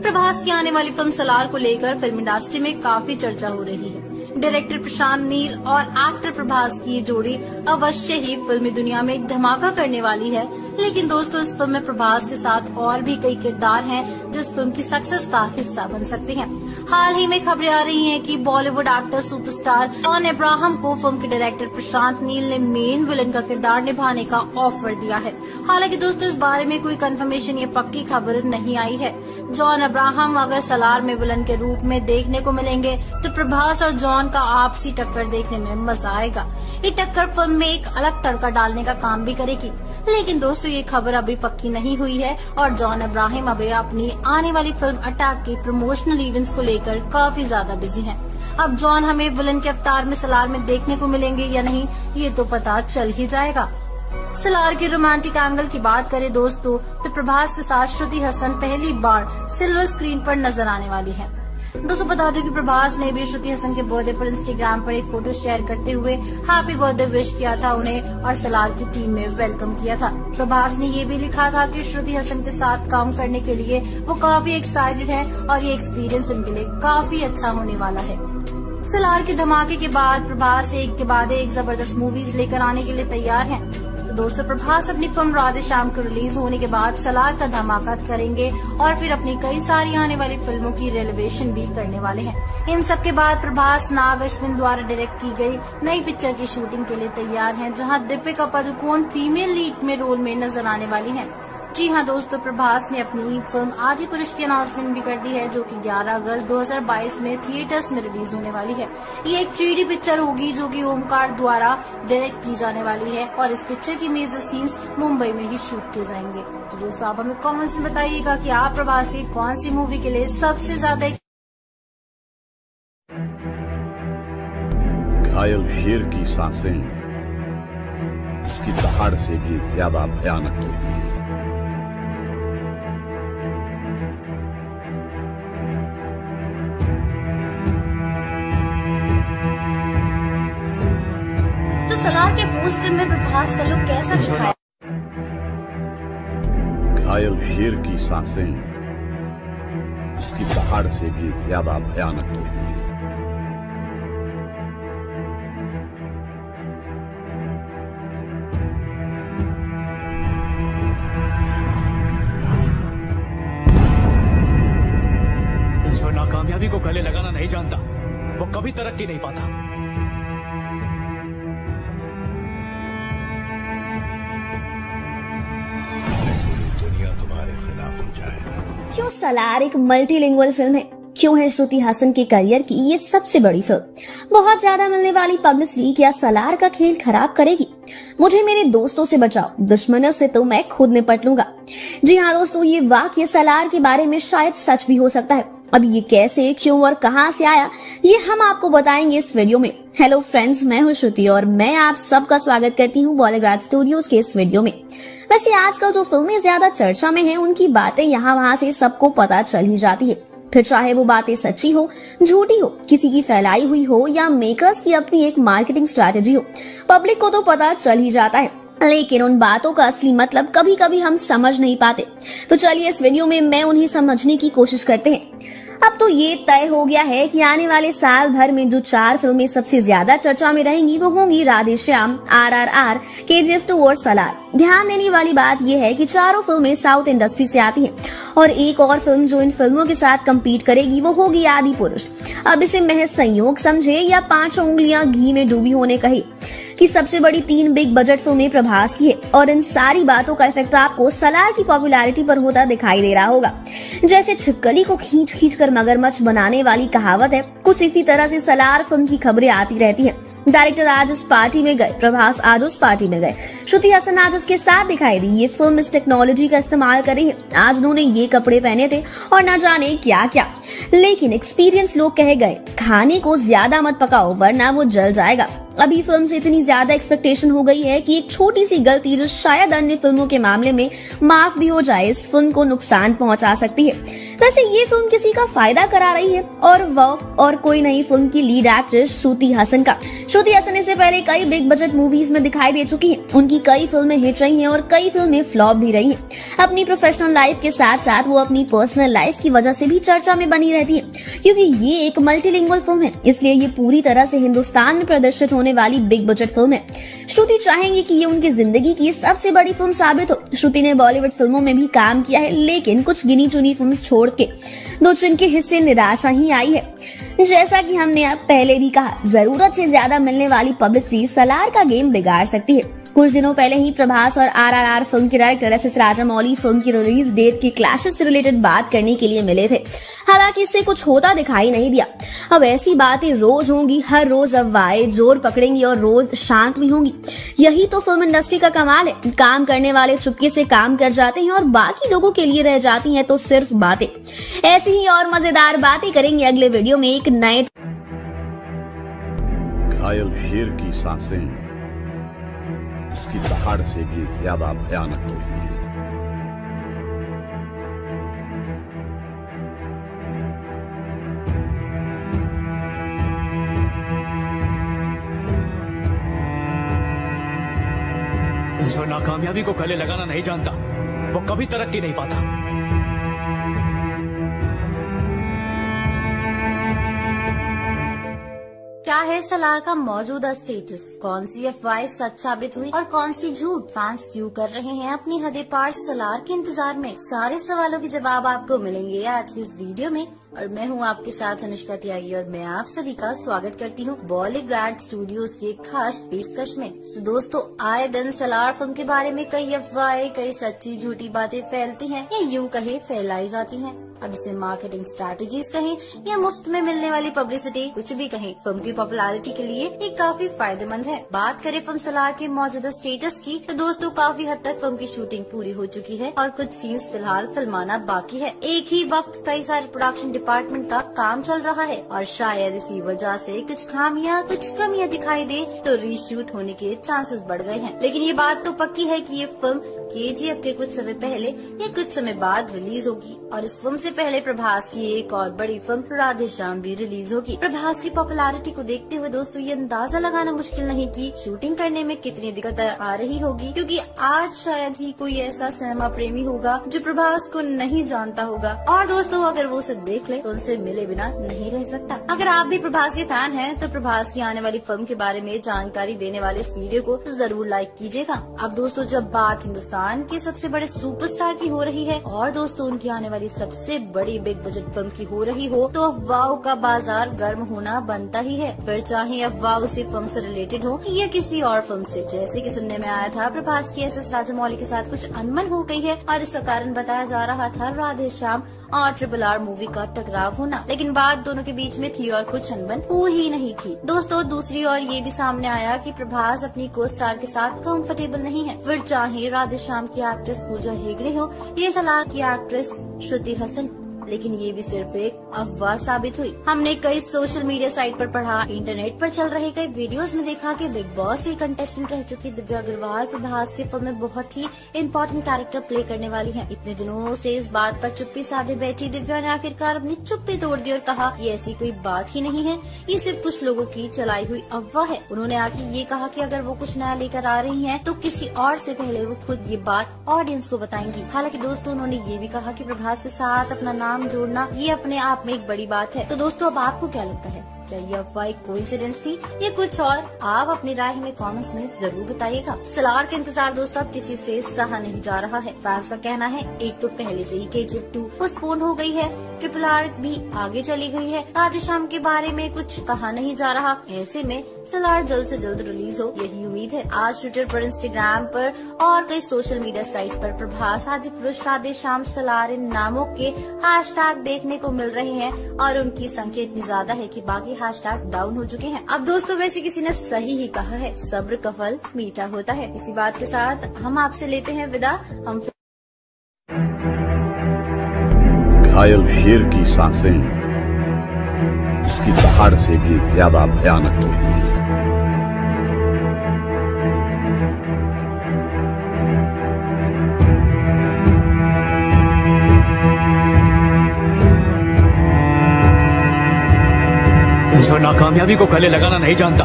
प्रभास की आने वाली फिल्म सलार को लेकर फिल्म इंडस्ट्री में काफी चर्चा हो रही है। डायरेक्टर प्रशांत नील और एक्टर प्रभास की ये जोड़ी अवश्य ही फिल्मी दुनिया में एक धमाका करने वाली है। लेकिन दोस्तों, इस फिल्म में प्रभास के साथ और भी कई किरदार हैं जिस फिल्म की सक्सेस का हिस्सा बन सकते हैं। हाल ही में खबरें आ रही हैं कि Bollywood actor superstar John Abraham को फिल्म के डायरेक्टर प्रशांत नील ने मेन विलन का किरदार निभाने का ऑफर दिया है। हालांकि दोस्तों, इस बारे में कोई कंफर्मेशन या पक्की खबर नहीं आई है। जॉन अब्राहम अगर सलार में विलन के रूप में देखने को मिलेंगे तो प्रभास और जॉन का आपसी टक्कर देखने में मजा आएगा। ये टक्कर फिल्म में एक अलग तड़का डालने का काम भी करेगी। लेकिन दोस्तों, ये खबर अभी पक्की नहीं हुई है और जॉन अब्राहम अभी अपनी आने वाली फिल्म अटैक के प्रमोशनल इवेंट्स को लेकर काफी ज्यादा बिजी हैं। अब जॉन हमें विलन के अवतार में सलार में देखने को मिलेंगे या नहीं, ये तो पता चल ही जाएगा। सलार के रोमांटिक एंगल की बात करें दोस्तों, तो प्रभास के साथ श्रुति हसन पहली बार सिल्वर स्क्रीन पर नजर आने वाली है। दोस्तों, बता दूं कि प्रभास ने भी श्रुति हसन के बर्थडे पर इंस्टाग्राम पर एक फोटो शेयर करते हुए हैप्पी बर्थडे विश किया था उन्हें और सलार की टीम में वेलकम किया था। प्रभास ने ये भी लिखा था कि श्रुति हसन के साथ काम करने के लिए वो काफी एक्साइटेड है और ये एक्सपीरियंस उनके लिए काफी अच्छा होने वाला है। सलार के धमाके के बाद प्रभास एक के बाद एक जबरदस्त मूवीज लेकर आने के लिए तैयार है। दोस्तों प्रभास अपनी फिल्म राधे श्याम के रिलीज होने के बाद सलार का धमाका करेंगे और फिर अपनी कई सारी आने वाली फिल्मों की रेलिवेशन भी करने वाले हैं। इन सब के बाद प्रभास नाग अश्विन द्वारा डायरेक्ट की गई नई पिक्चर की शूटिंग के लिए तैयार हैं, जहां दीपिका पादुकोण फीमेल लीड में रोल में नजर आने वाली हैं। जी हाँ दोस्तों, प्रभास ने अपनी फिल्म आदि पुरुष की अनाउंसमेंट भी कर दी है, जो कि 11 अगस्त 2022 में थिएटर्स में रिलीज होने वाली है। ये एक 3D पिक्चर होगी जो कि ओमकार द्वारा डायरेक्ट की जाने वाली है और इस पिक्चर की मेजर सीन्स मुंबई में ही शूट किए जाएंगे। तो दोस्तों आप हमें कमेंट्स में बताइएगा कि आप प्रभास की कौन सी मूवी के लिए सबसे ज्यादा घायल शेर की सांसें उसकी दहाड़ से भी ज्यादा भयानक होती है। सलार के पोस्टर में प्रभास का लुक कैसा दिखाया? घायल शेर की सांसें उसकी दहाड़ से भी ज्यादा भयानक होती है। जो नाकामयाबी को गले लगाना नहीं जानता वो कभी तरक्की नहीं पाता। क्यों सलार एक मल्टीलिंगुअल फिल्म है? क्यों है श्रुति हासन के करियर की ये सबसे बड़ी फिल्म? बहुत ज्यादा मिलने वाली पब्लिसिटी क्या सलार का खेल खराब करेगी? मुझे मेरे दोस्तों से बचाओ, दुश्मनों से तो मैं खुद निपट लूंगा। जी हाँ दोस्तों, ये वाक्य सलार के बारे में शायद सच भी हो सकता है। अब ये कैसे, क्यों और कहाँ से आया, ये हम आपको बताएंगे इस वीडियो में। हेलो फ्रेंड्स, मैं हूँ श्रुति और मैं आप सबका स्वागत करती हूँ बॉलीग्राड स्टूडियोज के इस वीडियो में। वैसे आजकल जो फिल्में ज्यादा चर्चा में हैं, उनकी बातें यहाँ वहाँ से सबको पता चल ही जाती है, फिर चाहे वो बातें सच्ची हो, झूठी हो, किसी की फैलाई हुई हो या मेकर्स की अपनी एक मार्केटिंग स्ट्रेटेजी हो, पब्लिक को तो पता चल ही जाता है, लेकिन उन बातों का असली मतलब कभी कभी हम समझ नहीं पाते। तो चलिए इस वीडियो में मैं उन्हें समझने की कोशिश करते हैं। अब तो ये तय हो गया है कि आने वाले साल भर में जो 4 फिल्में सबसे ज्यादा चर्चा में रहेंगी वो होंगी राधे श्याम, RRR, KGF 2 और सलार। ध्यान देने वाली बात ये है कि चारों फिल्में साउथ इंडस्ट्री से आती हैं और एक और फिल्म जो इन फिल्मों के साथ कम्पीट करेगी वो होगी आदि पुरुष। अब इसे महज संयोग समझे या 5 उंगलियां घी में डूबी होने कहे कि सबसे बड़ी 3 बिग बजट फिल्में प्रभास की है और इन सारी बातों का इफेक्ट आपको सलार की पॉपुलैरिटी पर होता दिखाई दे रहा होगा। जैसे छिपकली को खींच खींच कर मगरमच्छ बनाने वाली कहावत है, कुछ इसी तरह से सलार फिल्म की खबरें आती रहती हैं। डायरेक्टर आज उस पार्टी में गए, प्रभास आज उस पार्टी में गए, श्रुति हसन आज उसके साथ दिखाई दी, ये फिल्म इस टेक्नोलॉजी का इस्तेमाल कर रही है, आज उन्होंने ये कपड़े पहने थे और न जाने क्या क्या। लेकिन एक्सपीरियंस लोग कह गए खाने को ज्यादा मत पकाओ वरना वो जल जाएगा। अभी फिल्म से इतनी ज्यादा एक्सपेक्टेशन हो गई है कि एक छोटी सी गलती जो शायद अन्य फिल्मों के मामले में माफ भी हो जाए, इस फिल्म को नुकसान पहुंचा सकती है। वैसे ये फिल्म किसी का फायदा करा रही है और वो और कोई नहीं, फिल्म की लीड एक्ट्रेस श्रुति हसन का। श्रुति हसन इससे पहले कई बिग बजट मूवीज में दिखाई दे चुकी है, उनकी कई फिल्में हिट रही है और कई फिल्में फ्लॉप भी रही है। अपनी प्रोफेशनल लाइफ के साथ साथ वो अपनी पर्सनल लाइफ की वजह से भी चर्चा में बनी रहती है, क्योंकि ये एक मल्टीलिंगुअल फिल्म है, इसलिए ये पूरी तरह से हिंदुस्तान में प्रदर्शित होने वाली बिग बजट फिल्म है। श्रुति चाहेंगी कि ये उनकी जिंदगी की सबसे बड़ी फिल्म साबित हो। श्रुति ने बॉलीवुड फिल्मों में भी काम किया है, लेकिन कुछ गिनी चुनी फिल्म छोड़ के 2-3 के हिस्से निराशा ही आई है। जैसा कि हमने अब पहले भी कहा, जरूरत से ज्यादा मिलने वाली पब्लिसिटी सलार का गेम बिगाड़ सकती है। कुछ दिनों पहले ही प्रभास और RRR फिल्म के डायरेक्टर SS राजामौली फिल्म की रिलीज डेट के क्लैशेस से रिलेटेड बात करने के लिए मिले थे, हालांकि इससे कुछ होता दिखाई नहीं दिया। अब ऐसी बातें रोज होंगी, हर रोज अफवाहें जोर पकड़ेंगी और रोज शांत भी होंगी। यही तो फिल्म इंडस्ट्री का कमाल है, काम करने वाले चुपके से काम कर जाते हैं और बाकी लोगों के लिए रह जाती है तो सिर्फ बातें। ऐसी ही और मजेदार बातें करेंगे अगले वीडियो में एक नए घायल शेर की सांसें उसकी दहाड़ से भी ज्यादा भयानक होती है। जो नाकामयाबी को गले लगाना नहीं जानता वो कभी तरक्की नहीं पाता। क्या है सलार का मौजूदा स्टेटस, कौन सी अफवाह सच साबित हुई और कौन सी झूठ, फैंस क्यों कर रहे हैं अपनी हदें पार सलार के इंतजार में, सारे सवालों के जवाब आपको मिलेंगे आज इस वीडियो में। और मैं हूं आपके साथ अनुष्का त्यागी और मैं आप सभी का स्वागत करती हूं बॉलीग्राड स्टूडियोज की एक खास पेशकश में। तो दोस्तों, आए दिन सलार फिल्म के बारे में कई अफवाहें, कई सच्ची झूठी बातें फैलती हैं या यूं कहे फैलाई जाती हैं। अब इसे मार्केटिंग स्ट्रैटेजीज कहें या मुफ्त में मिलने वाली पब्लिसिटी, कुछ भी कहें, फिल्म की पॉपुलैरिटी के लिए ये काफी फायदेमंद है। बात करें फिल्म सलार के मौजूदा स्टेटस की तो दोस्तों काफी हद तक फिल्म की शूटिंग पूरी हो चुकी है और कुछ सीन्स फिलहाल फिल्माना बाकी है। एक ही वक्त कई सारे प्रोडक्शन डिपार्टमेंट का काम चल रहा है और शायद इसी वजह से कुछ खामियां, कुछ कमियां दिखाई दे तो रीशूट होने के चांसेस बढ़ गए हैं। लेकिन ये बात तो पक्की है कि ये फिल्म KGF के कुछ समय पहले या कुछ समय बाद रिलीज होगी और इस फिल्म से पहले प्रभास की एक और बड़ी फिल्म राधेश्याम भी रिलीज होगी। प्रभास की पॉपुलैरिटी को देखते हुए दोस्तों ये अंदाजा लगाना मुश्किल नहीं कि शूटिंग करने में कितनी दिक्कत आ रही होगी, क्योंकि आज शायद ही कोई ऐसा सिनेमा प्रेमी होगा जो प्रभास को नहीं जानता होगा। और दोस्तों, अगर वो उसे देख ले तो उनसे मिले बिना नहीं रह सकता। अगर आप भी प्रभास के फैन है तो प्रभास की आने वाली फिल्म के बारे में जानकारी देने वाले इस वीडियो को जरूर लाइक कीजिएगा। अब दोस्तों, जब बात हिंदुस्तान के सबसे बड़े सुपरस्टार की हो रही है और दोस्तों उनकी आने वाली सबसे बड़ी बिग बजट फिल्म की हो रही हो तो अफवाहों का बाजार गर्म होना बनता ही है, फिर चाहे अफवाह उसी फिल्म से रिलेटेड हो या किसी और फिल्म से। जैसे कि सुनने में आया था प्रभास की SS राजामौली के साथ कुछ अनबन हो गई है और इसका कारण बताया जा रहा था राधेश्याम और RRR मूवी का टकराव होना, लेकिन बात दोनों के बीच में थी और कुछ अनबन हो ही नहीं थी। दोस्तों, दूसरी ओर ये भी सामने आया कि प्रभास अपनी को स्टार के साथ कंफर्टेबल नहीं है, फिर चाहे राधेश्याम की एक्ट्रेस पूजा हेगड़े हो या सलार की एक्ट्रेस श्रुति हसन, लेकिन ये भी सिर्फ एक अफवाह साबित हुई। हमने कई सोशल मीडिया साइट पर पढ़ा, इंटरनेट पर चल रहे कई वीडियोस में देखा कि बिग बॉस के कंटेस्टेंट रह चुकी दिव्या अग्रवाल प्रभास की फिल्म में बहुत ही इम्पोर्टेंट कैरेक्टर प्ले करने वाली हैं। इतने दिनों से इस बात पर चुप्पी साधे बैठी दिव्या ने आखिरकार अपनी चुप्पी तोड़ दी और कहा कि ऐसी कोई बात ही नहीं है, ये सिर्फ कुछ लोगों की चलाई हुई अफवाह है। उन्होंने आखिर ये कहा कि अगर वो कुछ नया लेकर आ रही है तो किसी और से पहले वो खुद ये बात ऑडियंस को बताएंगी। हालांकि दोस्तों, उन्होंने ये भी कहा कि प्रभास के साथ अपना नाम जोड़ना ये अपने आप में एक बड़ी बात है। तो दोस्तों, अब आपको क्या लगता है, क्या ये अफवाह कोइंसिडेंस थी या कुछ और? आप अपनी राय हमें कमेंट्स में जरूर बताइएगा। सलार का इंतजार दोस्तों अब किसी से सहा नहीं जा रहा है। फैंस का कहना है एक तो पहले से ही KGF 2 पोस्टपोन हो गई है, RRR भी आगे चली गई है, राधेश्याम के बारे में कुछ कहा नहीं जा रहा। ऐसे में सलार जल्द से जल्द रिलीज हो यही उम्मीद है। आज ट्विटर पर, इंस्टाग्राम पर और कई सोशल मीडिया साइट पर प्रभास, आदि पुरुष, राधेश्याम, सलार इन नामों के हैशटैग देखने को मिल रहे हैं और उनकी संख्या इतनी ज्यादा है कि बाकी हैशटैग डाउन हो चुके हैं। अब दोस्तों, वैसे किसी ने सही ही कहा है, सब्र का फल मीठा होता है। इसी बात के साथ हम आपसे लेते हैं विदा। हम घायल शेर की सांसें उसकी दहाड़ से भी ज्यादा भयानक होती हैं। जो नाकामयाबी को गले लगाना नहीं जानता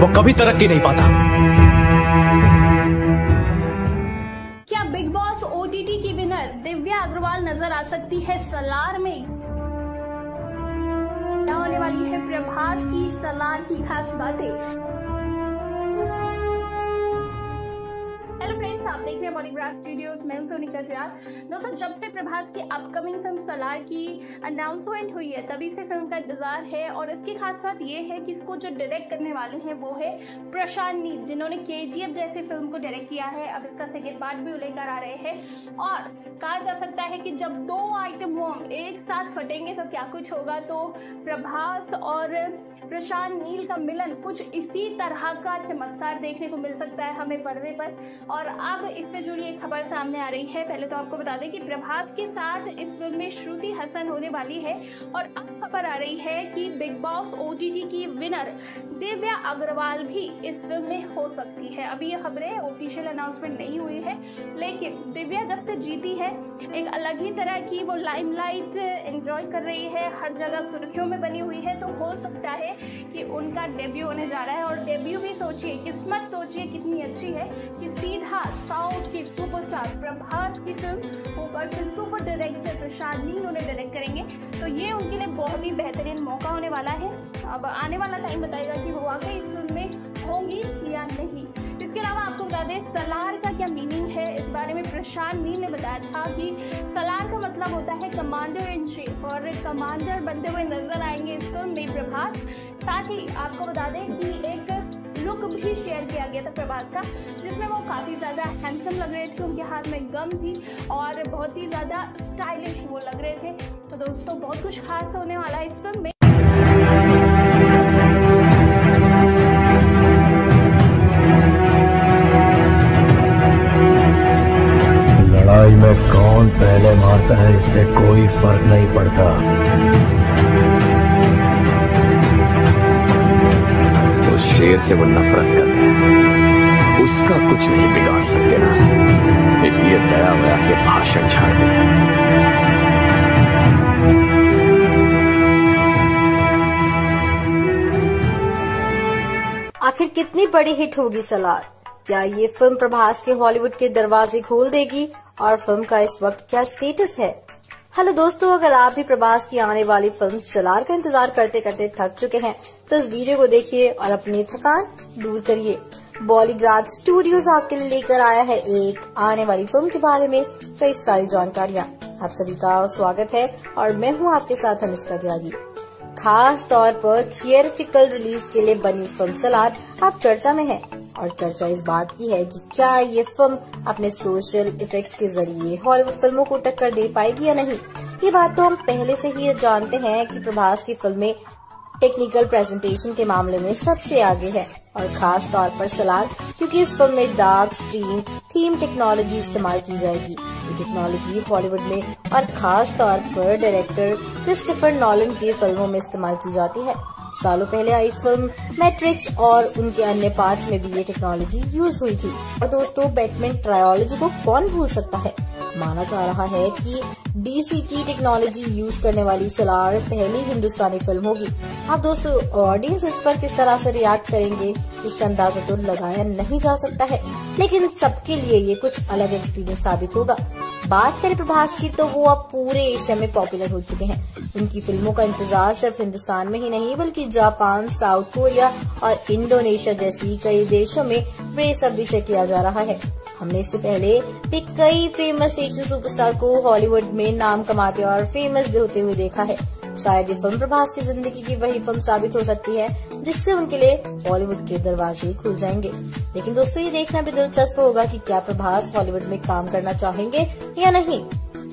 वो कभी तरक्की नहीं पाता। क्या बिग बॉस OTT की विनर दिव्या अग्रवाल नजर आ सकती है सलार में? क्या होने वाली है प्रभास की सलार की खास बातें? हेलो फ्रेंड्स, आप देख रहे हैं बॉलीग्राड स्टूडियोज, मैं सोनिका जयाल। दोस्तों, जब से प्रभास की अपकमिंग फिल्म सलार की अनाउंसमेंट हुई है तभी से फिल्म का इंतजार है और इसकी खास बात यह है कि इसको जो डायरेक्ट करने वाले हैं वो है प्रशांत नील, जिन्होंने KGF जैसे फिल्म को डायरेक्ट किया है। अब इसका सेकेंड पार्ट भी लेकर आ रहे हैं और कहा जा सकता है कि जब दो आइटम बॉम्ब एक साथ फटेंगे तो क्या कुछ होगा। तो प्रभास और प्रशांत नील का मिलन कुछ इसी तरह का चमत्कार देखने को मिल सकता है हमें पर्दे पर। और अब इससे जुड़ी एक खबर सामने आ रही है। पहले तो आपको बता दें कि प्रभास के साथ इस फिल्म में श्रुति हसन होने वाली है और अब खबर आ रही है कि बिग बॉस OTT की विनर दिव्या अग्रवाल भी इस फिल्म में हो सकती है। अभी ये खबरें ऑफिशियल अनाउंसमेंट नहीं हुई है, लेकिन दिव्या जब से जीती है एक अलग ही तरह की वो लाइमलाइट एंजॉय कर रही है, हर जगह सुर्खियों में बनी हुई है। तो हो सकता है कि उनका डेब्यू होने जा रहा है और डेब्यू भी सोचिए, किस्मत सोचिए कितनी अच्छी है कि सीधा साउथ के सुपरस्टार प्रभास की फिल्म और सुपर डायरेक्टर प्रशांत नील उन्हें डायरेक्ट करेंगे। तो ये उनके लिए बहुत ही बेहतरीन मौका होने वाला है। अब आने वाला टाइम बताएगा कि वो वाकई इस फिल्म में होंगी या नहीं। इसके अलावा आपको बता दें सलार का क्या मीनिंग है, इस बारे में प्रशांत नील ने बताया था कि सलार का मतलब होता है कमांडर इन चीफ, और कमांडर बनते हुए नजर आएंगे इस फिल्म में प्रभास। साथ ही आपको बता दें कि एक लुक भी शेयर किया गया था प्रभास का, जिसमें वो काफ़ी ज़्यादा हैंडसम लग रहे थे, उनके हाथ में गम थी और बहुत ही ज़्यादा स्टाइलिश वो लग रहे थे। तो दोस्तों बहुत कुछ खास होने वाला है इस फिल्म में। लड़ाई में कौन पहले मारता है इससे कोई फर्क नहीं पड़ता, शेर से वो नफरत करते हैं, उसका कुछ नहीं बिगाड़ सकते ना, इसलिए दया वया के भाषण छाड़ते हैं। आखिर कितनी बड़ी हिट होगी सलार? क्या ये फिल्म प्रभास के हॉलीवुड के दरवाजे खोल देगी? और फिल्म का इस वक्त क्या स्टेटस है? हेलो दोस्तों, अगर आप भी प्रभास की आने वाली फिल्म सलार का इंतजार करते करते थक चुके हैं तो इस वीडियो को देखिए और अपनी थकान दूर करिए। बॉलीग्राफ स्टूडियोज आपके लिए लेकर आया है एक आने वाली फिल्म के बारे में कई सारी जानकारियां। आप सभी का स्वागत है और मैं हूं आपके साथ अनुष्का त्यागी। खास तौर पर थिएट्रिकल रिलीज के लिए बनी फिल्म सलार अब चर्चा में है, और चर्चा इस बात की है कि क्या ये फिल्म अपने सोशल इफेक्ट्स के जरिए हॉलीवुड फिल्मों को टक्कर दे पाएगी या नहीं। ये बात तो हम पहले से ही जानते हैं कि प्रभास की फिल्में टेक्निकल प्रेजेंटेशन के मामले में सबसे आगे है, और खास तौर पर सलार, क्योंकि इस फिल्म में डार्क स्ट्रीम थीम टेक्नोलॉजी इस्तेमाल की जाएगी। ये टेक्नोलॉजी हॉलीवुड में और खास तौर पर डायरेक्टर क्रिस्टोफर नॉलन की फिल्मों में इस्तेमाल की जाती है। सालों पहले आई फिल्म मैट्रिक्स और उनके अन्य पार्ट्स में भी ये टेक्नोलॉजी यूज हुई थी। और दोस्तों बैटमैन ट्रायोलॉजी को कौन भूल सकता है। माना जा रहा है कि DCT टेक्नोलॉजी यूज करने वाली सलार पहली हिंदुस्तानी फिल्म होगी। अब दोस्तों ऑडियंस इस पर किस तरह से रिएक्ट करेंगे इसका अंदाजा तो लगाया नहीं जा सकता है, लेकिन सबके लिए ये कुछ अलग एक्सपीरियंस साबित होगा। बात करें प्रभास की तो वो अब पूरे एशिया में पॉपुलर हो चुके हैं। उनकी फिल्मों का इंतजार सिर्फ हिंदुस्तान में ही नहीं बल्कि जापान, साउथ कोरिया और इंडोनेशिया जैसी कई देशों में बेसब्री से किया जा रहा है। हमने इससे पहले भी कई फेमस एशियन सुपरस्टार को हॉलीवुड में नाम कमाते और फेमस भी होते हुए देखा है। शायद ये फिल्म प्रभास की जिंदगी की वही फिल्म साबित हो सकती है जिससे उनके लिए बॉलीवुड के दरवाजे खुल जाएंगे। लेकिन दोस्तों ये देखना भी दिलचस्प होगा कि क्या प्रभास हॉलीवुड में काम करना चाहेंगे या नहीं।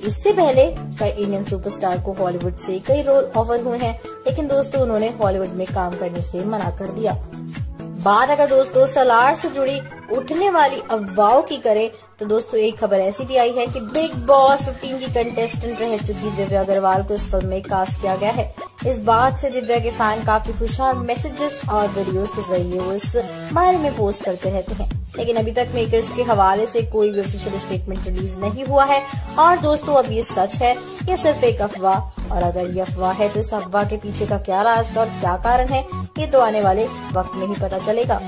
इससे पहले कई इंडियन सुपरस्टार को हॉलीवुड से कई रोल ऑफर हुए हैं, लेकिन दोस्तों उन्होंने हॉलीवुड में काम करने से मना कर दिया। बात अगर दोस्तों सलार से जुड़ी उठने वाली अफवाहों की करें तो दोस्तों एक खबर ऐसी भी आई है कि बिग बॉस 15 की कंटेस्टेंट रह चुकी दिव्या अग्रवाल को इस फिल्म में कास्ट किया गया है। इस बात से दिव्या के फैन काफी खुश हैं और मैसेजेस और वीडियोस के जरिए वो इस बारे में पोस्ट करते रहते हैं, लेकिन अभी तक मेकर्स के हवाले से कोई भी ऑफिशियल स्टेटमेंट रिलीज नहीं हुआ है। और दोस्तों अब ये सच है या सिर्फ एक अफवाह, और अगर ये अफवाह है तो इस अफवाह के पीछे का क्या राज और क्या कारण है ये तो आने वाले वक्त में ही पता चलेगा।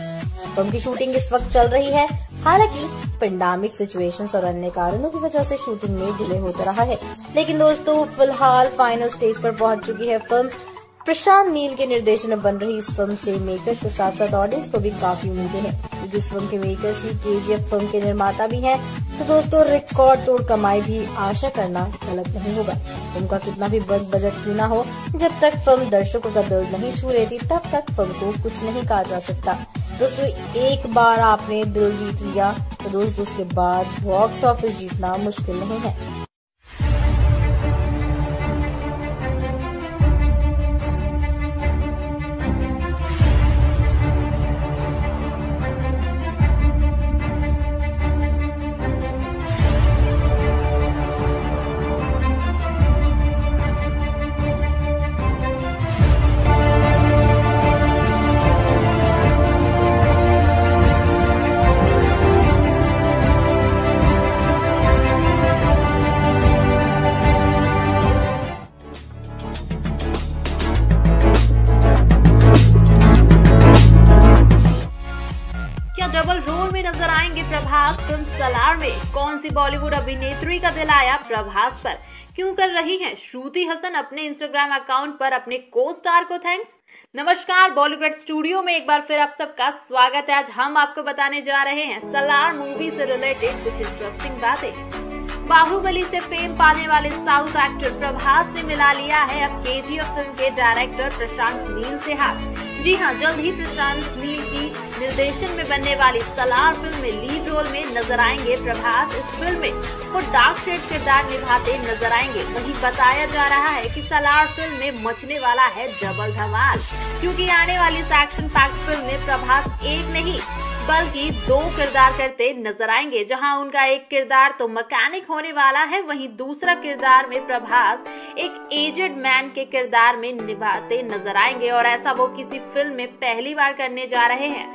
फिल्म की शूटिंग इस वक्त चल रही है, हालांकि पेंडेमिक सिचुएशंस और अन्य कारणों की वजह से शूटिंग में डिले होता रहा है, लेकिन दोस्तों फिलहाल फाइनल स्टेज पर पहुंच चुकी है फिल्म। प्रशांत नील के निर्देशन में बन रही इस फिल्म से मेकर्स के साथ साथ ऑडियंस को भी काफी उम्मीदें हैं, क्योंकि इस फिल्म के मेकर्स ही KGF फिल्म के निर्माता भी हैं। तो दोस्तों रिकॉर्ड तोड़ कमाई भी आशा करना गलत नहीं होगा। फिल्म का कितना भी बड़ा बजट क्यों ना हो, जब तक फिल्म दर्शकों का दिल नहीं छू लेती तब तक फिल्म को कुछ नहीं कहा जा सकता। दोस्तों एक बार आपने दिल जीत लिया तो दोस्तों उसके बाद बॉक्स ऑफिस जीतना मुश्किल नहीं है। डबल रोल में नजर आएंगे प्रभास फिल्म सलार में? कौन सी बॉलीवुड अभिनेत्री का दिल आया प्रभास पर? क्यों कर रही हैं श्रुति हसन अपने इंस्टाग्राम अकाउंट पर अपने को स्टार को थैंक्स? नमस्कार, बॉलीवुड स्टूडियो में एक बार फिर आप सबका स्वागत है। आज हम आपको बताने जा रहे हैं सलार मूवी से रिलेटेड कुछ इंटरेस्टिंग बातें। बाहुबली से फेम पाने वाले साउथ एक्टर प्रभास ने मिला लिया है अब केजीएफ फिल्म के डायरेक्टर प्रशांत नील से हाथ। जी हाँ, जल्द ही प्रशांत नील की निर्देशन में बनने वाली सलार फिल्म में लीड रोल में नजर आएंगे प्रभास। इस फिल्म में वो डार्क शेड किरदार निभाते नजर आएंगे। वहीं बताया जा रहा है कि सलार फिल्म में मचने वाला है डबल धमाल, क्योंकि आने वाली इस एक्शन पैक्ड फिल्म में प्रभास एक नहीं बल्कि दो किरदार करते नजर आएंगे। जहां उनका एक किरदार तो मैकेनिक होने वाला है, वहीं दूसरा किरदार में प्रभास एक एजेड मैन के किरदार में निभाते नजर आएंगे, और ऐसा वो किसी फिल्म में पहली बार करने जा रहे हैं।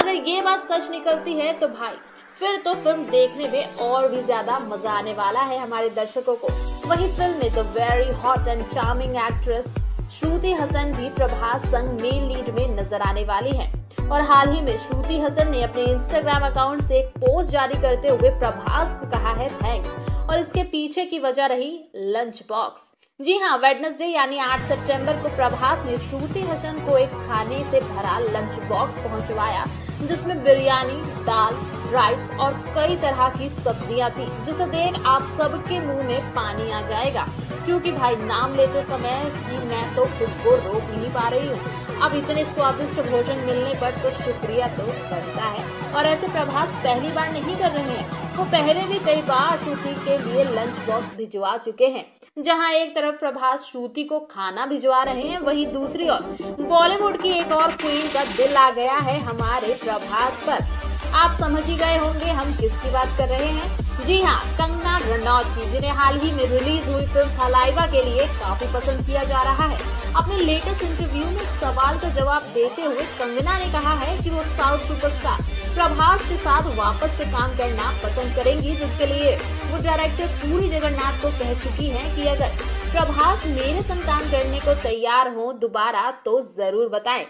अगर ये बात सच निकलती है तो भाई फिर तो फिल्म देखने में और भी ज्यादा मजा आने वाला है हमारे दर्शकों को। वहीं फिल्म में the very hot and charming actress Shruti Haasan भी प्रभास संग मेन लीड में नजर आने वाली हैं। और हाल ही में श्रुति हसन ने अपने इंस्टाग्राम अकाउंट से एक पोस्ट जारी करते हुए प्रभास को कहा है थैंक्स, और इसके पीछे की वजह रही लंच बॉक्स। जी हाँ, वेडनेसडे यानी 8 सितंबर को प्रभास ने श्रुति हसन को एक खाने से भरा लंच बॉक्स पहुंचवाया, जिसमें बिरयानी, दाल, राइस और कई तरह की सब्जियां थी, जिसे देख आप सबके मुंह में पानी आ जाएगा। क्योंकि भाई नाम लेते समय कि मैं तो खुद को रोक नहीं पा रही हूँ। अब इतने स्वादिष्ट भोजन मिलने पर तो शुक्रिया तो करता है, और ऐसे प्रभास पहली बार नहीं कर रहे हैं। वो पहले भी कई बार श्रुति के लिए लंच बॉक्स भिजवा चुके हैं। जहां एक तरफ प्रभास श्रुति को खाना भिजवा रहे हैं, वहीं दूसरी ओर बॉलीवुड की एक और क्वीन का दिल आ गया है हमारे प्रभास पर। आप समझ ही गए होंगे हम किसकी बात कर रहे हैं। जी हाँ, कंगना रनौत की, जिन्हें हाल ही में रिलीज हुई फिल्म थलाइवा के लिए काफी पसंद किया जा रहा है। अपने लेटेस्ट इंटरव्यू में एक सवाल का जवाब देते हुए कंगना ने कहा है कि वो साउथ सुपरस्टार प्रभास के साथ वापस से काम करना पसंद करेंगी, जिसके लिए वो डायरेक्टर पूरी जगन्नाथ को कह चुकी हैं कि अगर प्रभास मेरे संग काम करने को तैयार हो दोबारा तो जरूर बताएं।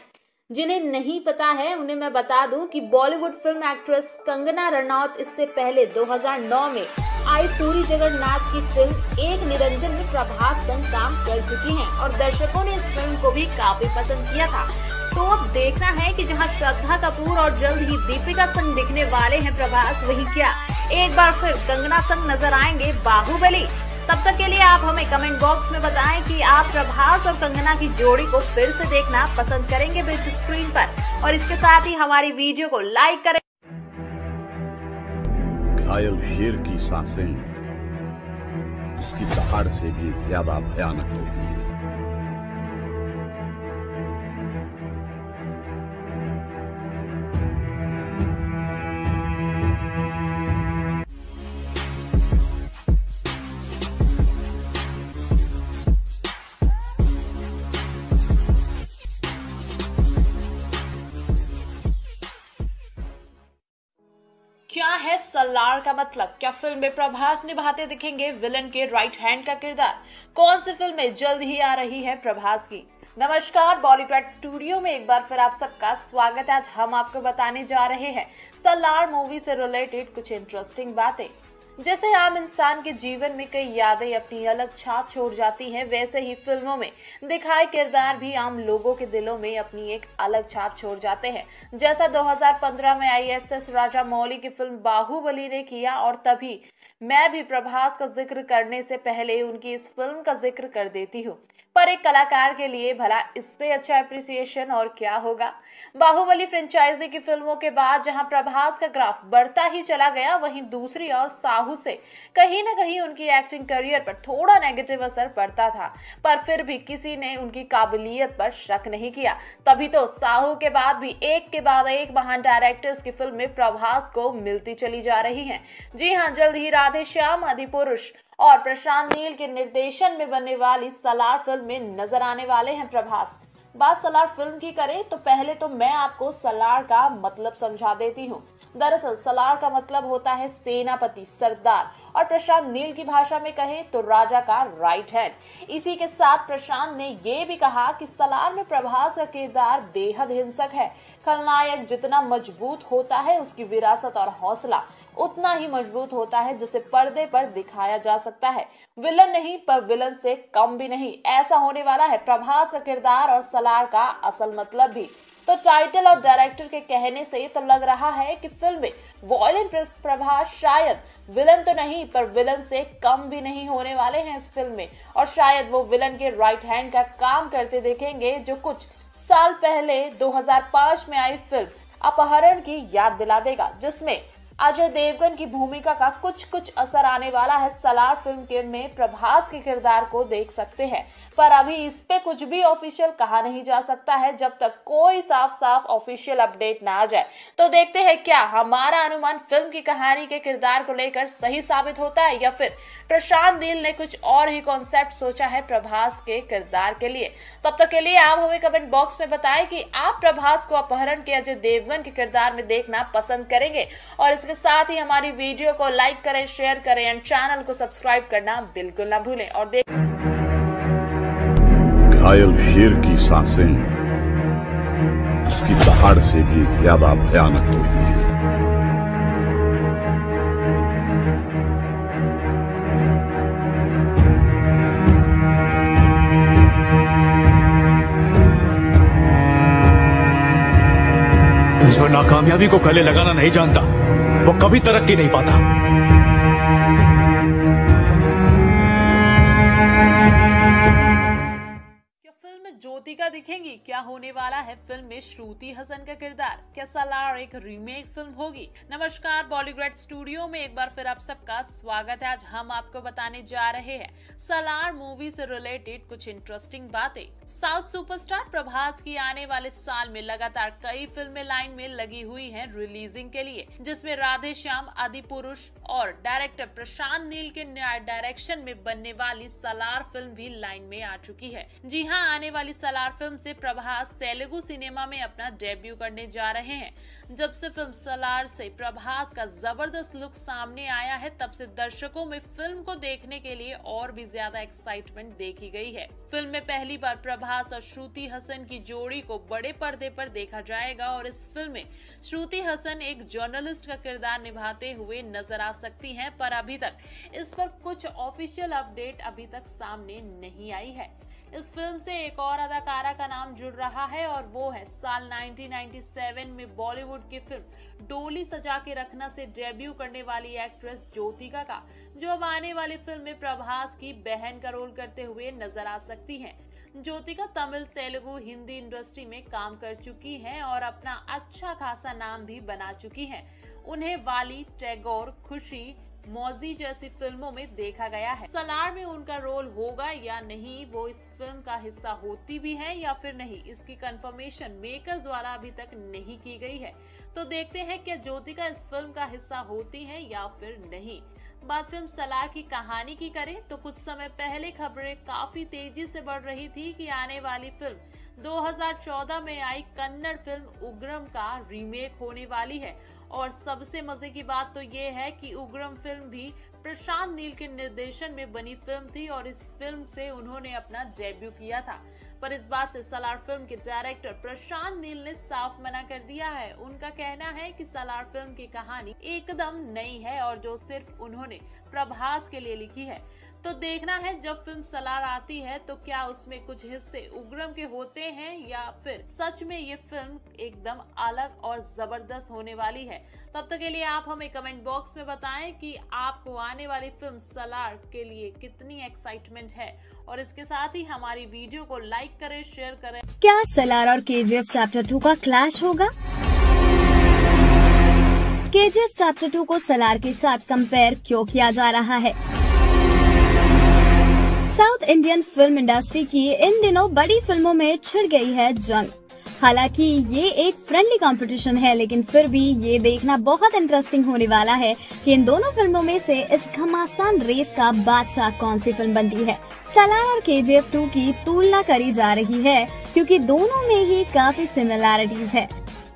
जिन्हें नहीं पता है उन्हें मैं बता दूं कि Bollywood film actress Kangana Ranaut इससे पहले 2009 में आई पूरी जगन्नाथ की फिल्म एक निरंजन में प्रभास संग काम कर चुकी हैं, और दर्शकों ने इस फिल्म को भी काफी पसंद किया था। तो अब देखना है कि जहां श्रद्धा कपूर और जल्द ही दीपिका संग दिखने वाले हैं प्रभास, वहीं क्या एक बार फिर कंगना संग नजर आएंगे बाहुबली। तब तक के लिए आप हमें कमेंट बॉक्स में बताएं कि आप प्रभास और कंगना की जोड़ी को फिर से देखना पसंद करेंगे बिग स्क्रीन पर, और इसके साथ ही हमारी वीडियो को लाइक करें। घायल शेर की सांसें उसकी दहाड़ से भी ज्यादा भयानक होती है। क्या है सलार का मतलब? क्या फिल्म में प्रभास निभाते दिखेंगे विलन के राइट हैंड का किरदार? कौन सी फिल्म में जल्द ही आ रही है प्रभास की? नमस्कार, बॉलीवुड स्टूडियो में एक बार फिर आप सबका स्वागत है। आज हम आपको बताने जा रहे हैं सलार मूवी से रिलेटेड कुछ इंटरेस्टिंग बातें। जैसे आम इंसान के जीवन में कई यादें अपनी अलग छाप छोड़ जाती हैं, वैसे ही फिल्मों में दिखाए किरदार भी आम लोगों के दिलों में अपनी एक अलग छाप छोड़ जाते हैं। जैसा 2015 में ISS राजामौली की फिल्म बाहुबली ने किया, और तभी मैं भी प्रभास का जिक्र करने से पहले उनकी इस फिल्म का जिक्र कर देती हूँ। पर एक कलाकार के लिए भला इससे अच्छा एप्रिसिएशन और क्या होगा। बाहुबली फ्रेंचाइजी की फिल्मों के बाद जहां प्रभास का ग्राफ बढ़ता ही चला गया, वहीं दूसरी ओर साहू से कहीं ना कहीं उनकी एक्टिंग करियर पर थोड़ा नेगेटिव असर पड़ता था, पर फिर भी किसी ने उनकी काबिलियत पर शक नहीं किया। तभी तो साहू के बाद भी एक के बाद एक महान डायरेक्टर्स की फिल्म में प्रभास को मिलती चली जा रही है। जी हाँ, जल्द ही राधेश्याम, आदिपुरुष और प्रशांत नील के निर्देशन में बनने वाली सलार फिल्म में नजर आने वाले हैं प्रभास। बात सलार फिल्म की करें तो पहले तो मैं आपको सलार का मतलब समझा देती हूँ। दरअसल सलार का मतलब होता है सेनापति, सरदार, और प्रशांत नील की भाषा में कहें तो राजा का राइट हैंड। इसी के साथ प्रशांत ने यह भी कहा कि सलार में प्रभास का किरदार बेहद हिंसक है। खलनायक जितना मजबूत होता है उसकी विरासत और हौसला उतना ही मजबूत होता है जिसे पर्दे पर दिखाया जा सकता है। विलन नहीं पर विलन से कम भी नहीं, ऐसा होने वाला है प्रभास का किरदार और सलार का असल मतलब भी। तो टाइटल और डायरेक्टर के कहने से तो लग रहा है कि फिल्म में वॉयलेंट प्रभास शायद विलन तो नहीं पर विलन से कम भी नहीं होने वाले हैं इस फिल्म में, और शायद वो विलन के राइट हैंड का काम करते देखेंगे, जो कुछ साल पहले 2005 में आई फिल्म अपहरण की याद दिला देगा, जिसमें अजय देवगन की भूमिका का कुछ कुछ असर आने वाला है। सलार फिल्म के में प्रभास के किरदार को देख सकते हैं, पर अभी इस पे कुछ भी ऑफिशियल कहा नहीं जा सकता है जब तक कोई साफ साफ ऑफिशियल अपडेट ना आ जाए। तो देखते हैं क्या हमारा अनुमान फिल्म की कहानी के किरदार को लेकर सही साबित होता है या फिर प्रशांत नील ने कुछ और ही कॉन्सेप्ट सोचा है प्रभास के किरदार के लिए। तब तक के लिए आप हमें कमेंट बॉक्स में बताएं कि आप प्रभास को अपहरण के अजय देवगन के किरदार में देखना पसंद करेंगे, और इसके साथ ही हमारी वीडियो को लाइक करें, शेयर करें एंड चैनल को सब्सक्राइब करना बिल्कुल ना भूलें। और देख घायल शेर की सांसें उसकी दहाड़ से भी ज्यादा भयानक होती हैं। ईश्वर नाकामयाबी को गले लगाना नहीं जानता, वो कभी तरक्की नहीं पाता। क्या फिल्म में ज्योतिका दिखेंगी? क्या होने वाला है फिल्म में श्रुति हसन का किरदार? क्या सलार एक रीमेक फिल्म होगी? नमस्कार, बॉलीवुड स्टूडियो में एक बार फिर आप सबका स्वागत है। आज हम आपको बताने जा रहे हैं सलार मूवी से रिलेटेड कुछ इंटरेस्टिंग बातें। साउथ सुपरस्टार प्रभास की आने वाले साल में लगातार कई फिल्में लाइन में लगी हुई हैं रिलीजिंग के लिए, जिसमें राधे श्याम, आदि पुरुष और डायरेक्टर प्रशांत नील के डायरेक्शन में बनने वाली सलार फिल्म भी लाइन में आ चुकी है। जी हाँ, आने वाली सलार फिल्म से प्रभास तेलुगु सिनेमा में अपना डेब्यू करने जा रहे हैं। जब से फिल्म सलार से प्रभास का जबरदस्त लुक सामने आया है, तब से दर्शकों में फिल्म को देखने के लिए और भी ज्यादा एक्साइटमेंट देखी गई है। फिल्म में पहली बार प्रभास और श्रुति हसन की जोड़ी को बड़े पर्दे पर देखा जाएगा, और इस फिल्म में श्रुति हसन एक जर्नलिस्ट का किरदार निभाते हुए नजर आ सकती हैं, पर अभी तक इस पर कुछ ऑफिशियल अपडेट अभी तक सामने नहीं आई है। इस फिल्म से एक और अदाकारा का नाम जुड़ रहा है, और वो है साल 1997 में बॉलीवुड की फिल्म डोली सजा के रखना से डेब्यू करने वाली एक्ट्रेस ज्योतिका का, जो अब आने वाली फिल्म में प्रभास की बहन का रोल करते हुए नजर आ सकती हैं। ज्योतिका तमिल, तेलुगु, हिंदी इंडस्ट्री में काम कर चुकी हैं और अपना अच्छा खासा नाम भी बना चुकी हैं। उन्हें वाली, टैगोर, खुशी, मौजी जैसी फिल्मों में देखा गया है। सलार में उनका रोल होगा या नहीं, वो इस फिल्म का हिस्सा होती भी है या फिर नहीं, इसकी कंफर्मेशन मेकर्स द्वारा अभी तक नहीं की गई है। तो देखते हैं क्या ज्योतिका इस फिल्म का हिस्सा होती है या फिर नहीं। बात फिल्म सलार की कहानी की करें तो कुछ समय पहले खबरें काफी तेजी से बढ़ रही थी कि आने वाली फिल्म 2014 में आई कन्नड़ फिल्म उग्रम का रीमेक होने वाली है, और सबसे मजे की बात तो ये है कि उग्रम फिल्म भी प्रशांत नील के निर्देशन में बनी फिल्म थी और इस फिल्म से उन्होंने अपना डेब्यू किया था। पर इस बात से सलार फिल्म के डायरेक्टर प्रशांत नील ने साफ मना कर दिया है। उनका कहना है कि सलार फिल्म की कहानी एकदम नई है और जो सिर्फ उन्होंने प्रभास के लिए लिखी है। तो देखना है जब फिल्म सलार आती है तो क्या उसमें कुछ हिस्से उग्रम के होते हैं या फिर सच में ये फिल्म एकदम अलग और जबरदस्त होने वाली है। तब तक के लिए आप हमें कमेंट बॉक्स में बताएं कि आपको आने वाली फिल्म सलार के लिए कितनी एक्साइटमेंट है, और इसके साथ ही हमारी वीडियो को लाइक करें, शेयर करें। क्या सलार और केजीएफ चैप्टर 2 का क्लैश होगा? केजीएफ चैप्टर 2 को सलार के साथ कंपेयर क्यों किया जा रहा है? साउथ इंडियन फिल्म इंडस्ट्री की इन दिनों बड़ी फिल्मों में छिड़ गई है जंग। हालांकि ये एक फ्रेंडली कंपटीशन है, लेकिन फिर भी ये देखना बहुत इंटरेस्टिंग होने वाला है कि इन दोनों फिल्मों में से इस घमासान रेस का बादशाह कौन सी फिल्म बनती है। सलार और केजीएफ 2 की तुलना करी जा रही है क्योंकि दोनों में ही काफी सिमिलैरिटीज है।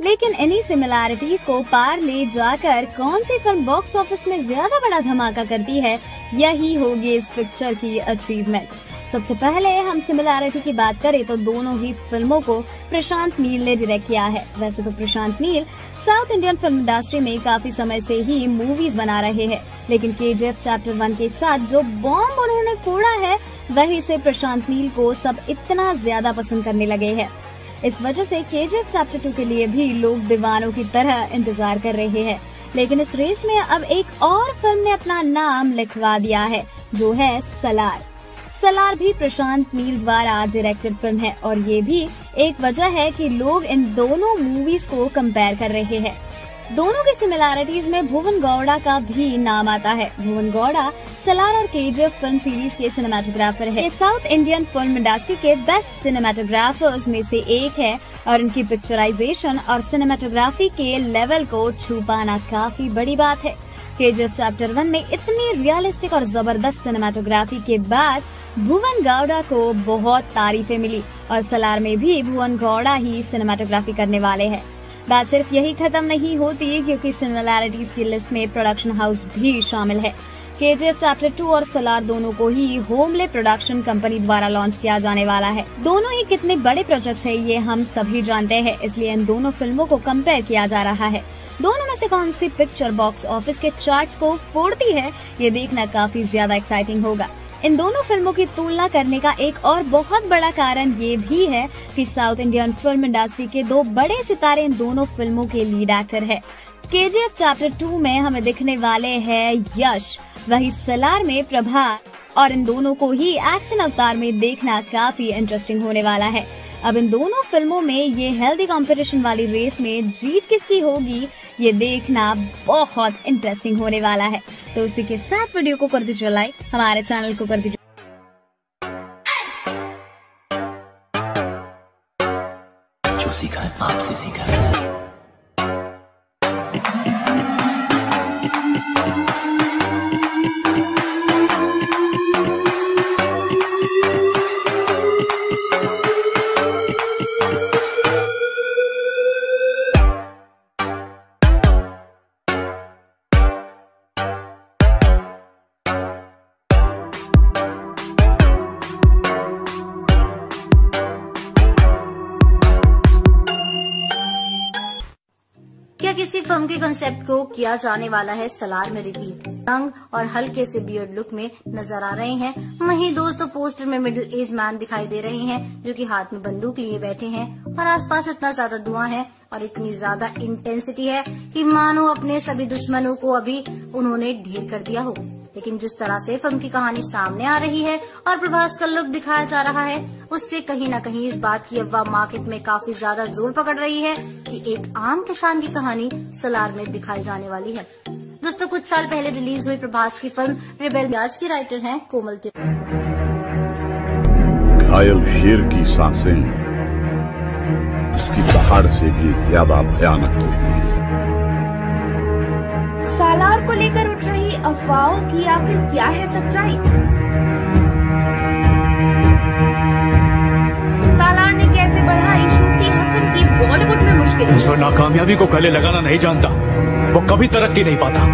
लेकिन इन्हीं सिमिलैरिटीज को पार ले जाकर कौन सी फिल्म बॉक्स ऑफिस में ज्यादा बड़ा धमाका करती है, यही होगी इस पिक्चर की अचीवमेंट। सबसे पहले हम सिमिलैरिटी की बात करें तो दोनों ही फिल्मों को प्रशांत नील ने डायरेक्ट किया है। वैसे तो Prashanth Neel south Indian film industry में काफी समय से ही मूवीज बना रहे हैं, लेकिन केजीएफ चैप्टर 1 के साथ जो बॉम्ब उन्होंने फोड़ा है वहीं से प्रशांत नील को सब इतना ज्यादा पसंद करने लगे हैं। इस वजह से केजीएफ चैप्टर 2 के लिए भी लोग दीवानों की तरह इंतजार कर रहे हैं। लेकिन इस रेस में अब एक और फिल्म ने अपना नाम लिखवा दिया है जो है सलार। सलार भी प्रशांत नील द्वारा डायरेक्टेड फिल्म है और ये भी एक वजह है कि लोग इन दोनों मूवीज को कंपेयर कर रहे हैं। दोनों की सिमिलैरिटीज में भुवन गौड़ा का भी नाम आता है। भुवन गौड़ा सलार और केजीएफ फिल्म सीरीज के सिनेमाटोग्राफर है। साउथ इंडियन फिल्म इंडस्ट्री के बेस्ट सिनेमाटोग्राफर्स में से एक है और इनकी पिक्चराइजेशन और सिनेमाटोग्राफी के लेवल को छू पाना काफी बड़ी बात है। केजीएफ चैप्टर 1 में इतनी रियलिस्टिक और जबरदस्त सिनेमाटोग्राफी के बाद भुवन गौड़ा को बहुत तारीफें मिली और सलार में भी भुवन गौड़ा ही सिनेमाटोग्राफी करने वाले हैं। बात सिर्फ यही खत्म नहीं होती क्योंकि सिमिलैरिटीज की लिस्ट में प्रोडक्शन हाउस भी शामिल है। केजीएफ चैप्टर 2 और सलार दोनों को ही होमले प्रोडक्शन कंपनी द्वारा लॉन्च किया जाने वाला है। दोनों ही कितने बड़े प्रोजेक्ट्स हैं ये हम सभी जानते हैं, इसलिए इन दोनों फिल्मों को कंपेयर किया जा रहा है। दोनों में से कौन सी पिक्चर बॉक्स ऑफिस के चार्ट्स को फोड़ती है ये देखना काफी ज्यादा एक्साइटिंग होगा। इन दोनों फिल्मों की तुलना करने का एक और बहुत बड़ा कारण ये भी है कि साउथ इंडियन फिल्म इंडस्ट्री के दो बड़े सितारे इन दोनों फिल्मों के लीड एक्टर है। केजीएफ चैप्टर 2 में हमें दिखने वाले हैं यश, वहीं सलार में प्रभा, और इन दोनों को ही एक्शन अवतार में देखना काफी इंटरेस्टिंग होने वाला है। अब इन दोनों फिल्मों में ये हेल्दी कंपटीशन वाली रेस में जीत किसकी होगी ये देखना बहुत इंटरेस्टिंग होने वाला है। तो उसी के साथ वीडियो को कर दीजिए लाइक, हमारे चैनल को कर दीजिए। जो सीखा है आपसे सीखा है। किसी फिल्म के कंसेप्ट को किया जाने वाला है सलार में रिपीट। रंग और हल्के से बियर्ड लुक में नजर आ रहे हैं। वहीं दोस्तों पोस्टर में मिडिल एज मैन दिखाई दे रहे हैं जो कि हाथ में बंदूक लिए बैठे हैं और आसपास इतना ज्यादा धुआं है और इतनी ज्यादा इंटेंसिटी है कि मानो अपने सभी दुश्मनों को अभी उन्होंने ढेर कर दिया हो। लेकिन जिस तरह से फिल्म की कहानी सामने आ रही है और प्रभास का लुक दिखाया जा रहा है उससे कहीं ना कहीं इस बात की अफवाह मार्केट में काफी ज्यादा जोर पकड़ रही है कि एक आम किसान की कहानी सलार में दिखाई जाने वाली है। दोस्तों कुछ साल पहले रिलीज हुई प्रभास की फिल्म रिबेल की राइटर हैं कोमल तिवारी। घायल शेर की सांसें उसकी पहाड़ से भी ज्यादा भयानक होगी। सलार को लेकर उठ रही अफवाहों की आखिर क्या है सच्चाई? सलार ने कैसे बढ़ाई श्रुति हसन की बॉलीवुड में मुश्किल? उसको नाकामयाबी को गले लगाना नहीं जानता, वो कभी तरक्की नहीं पाता।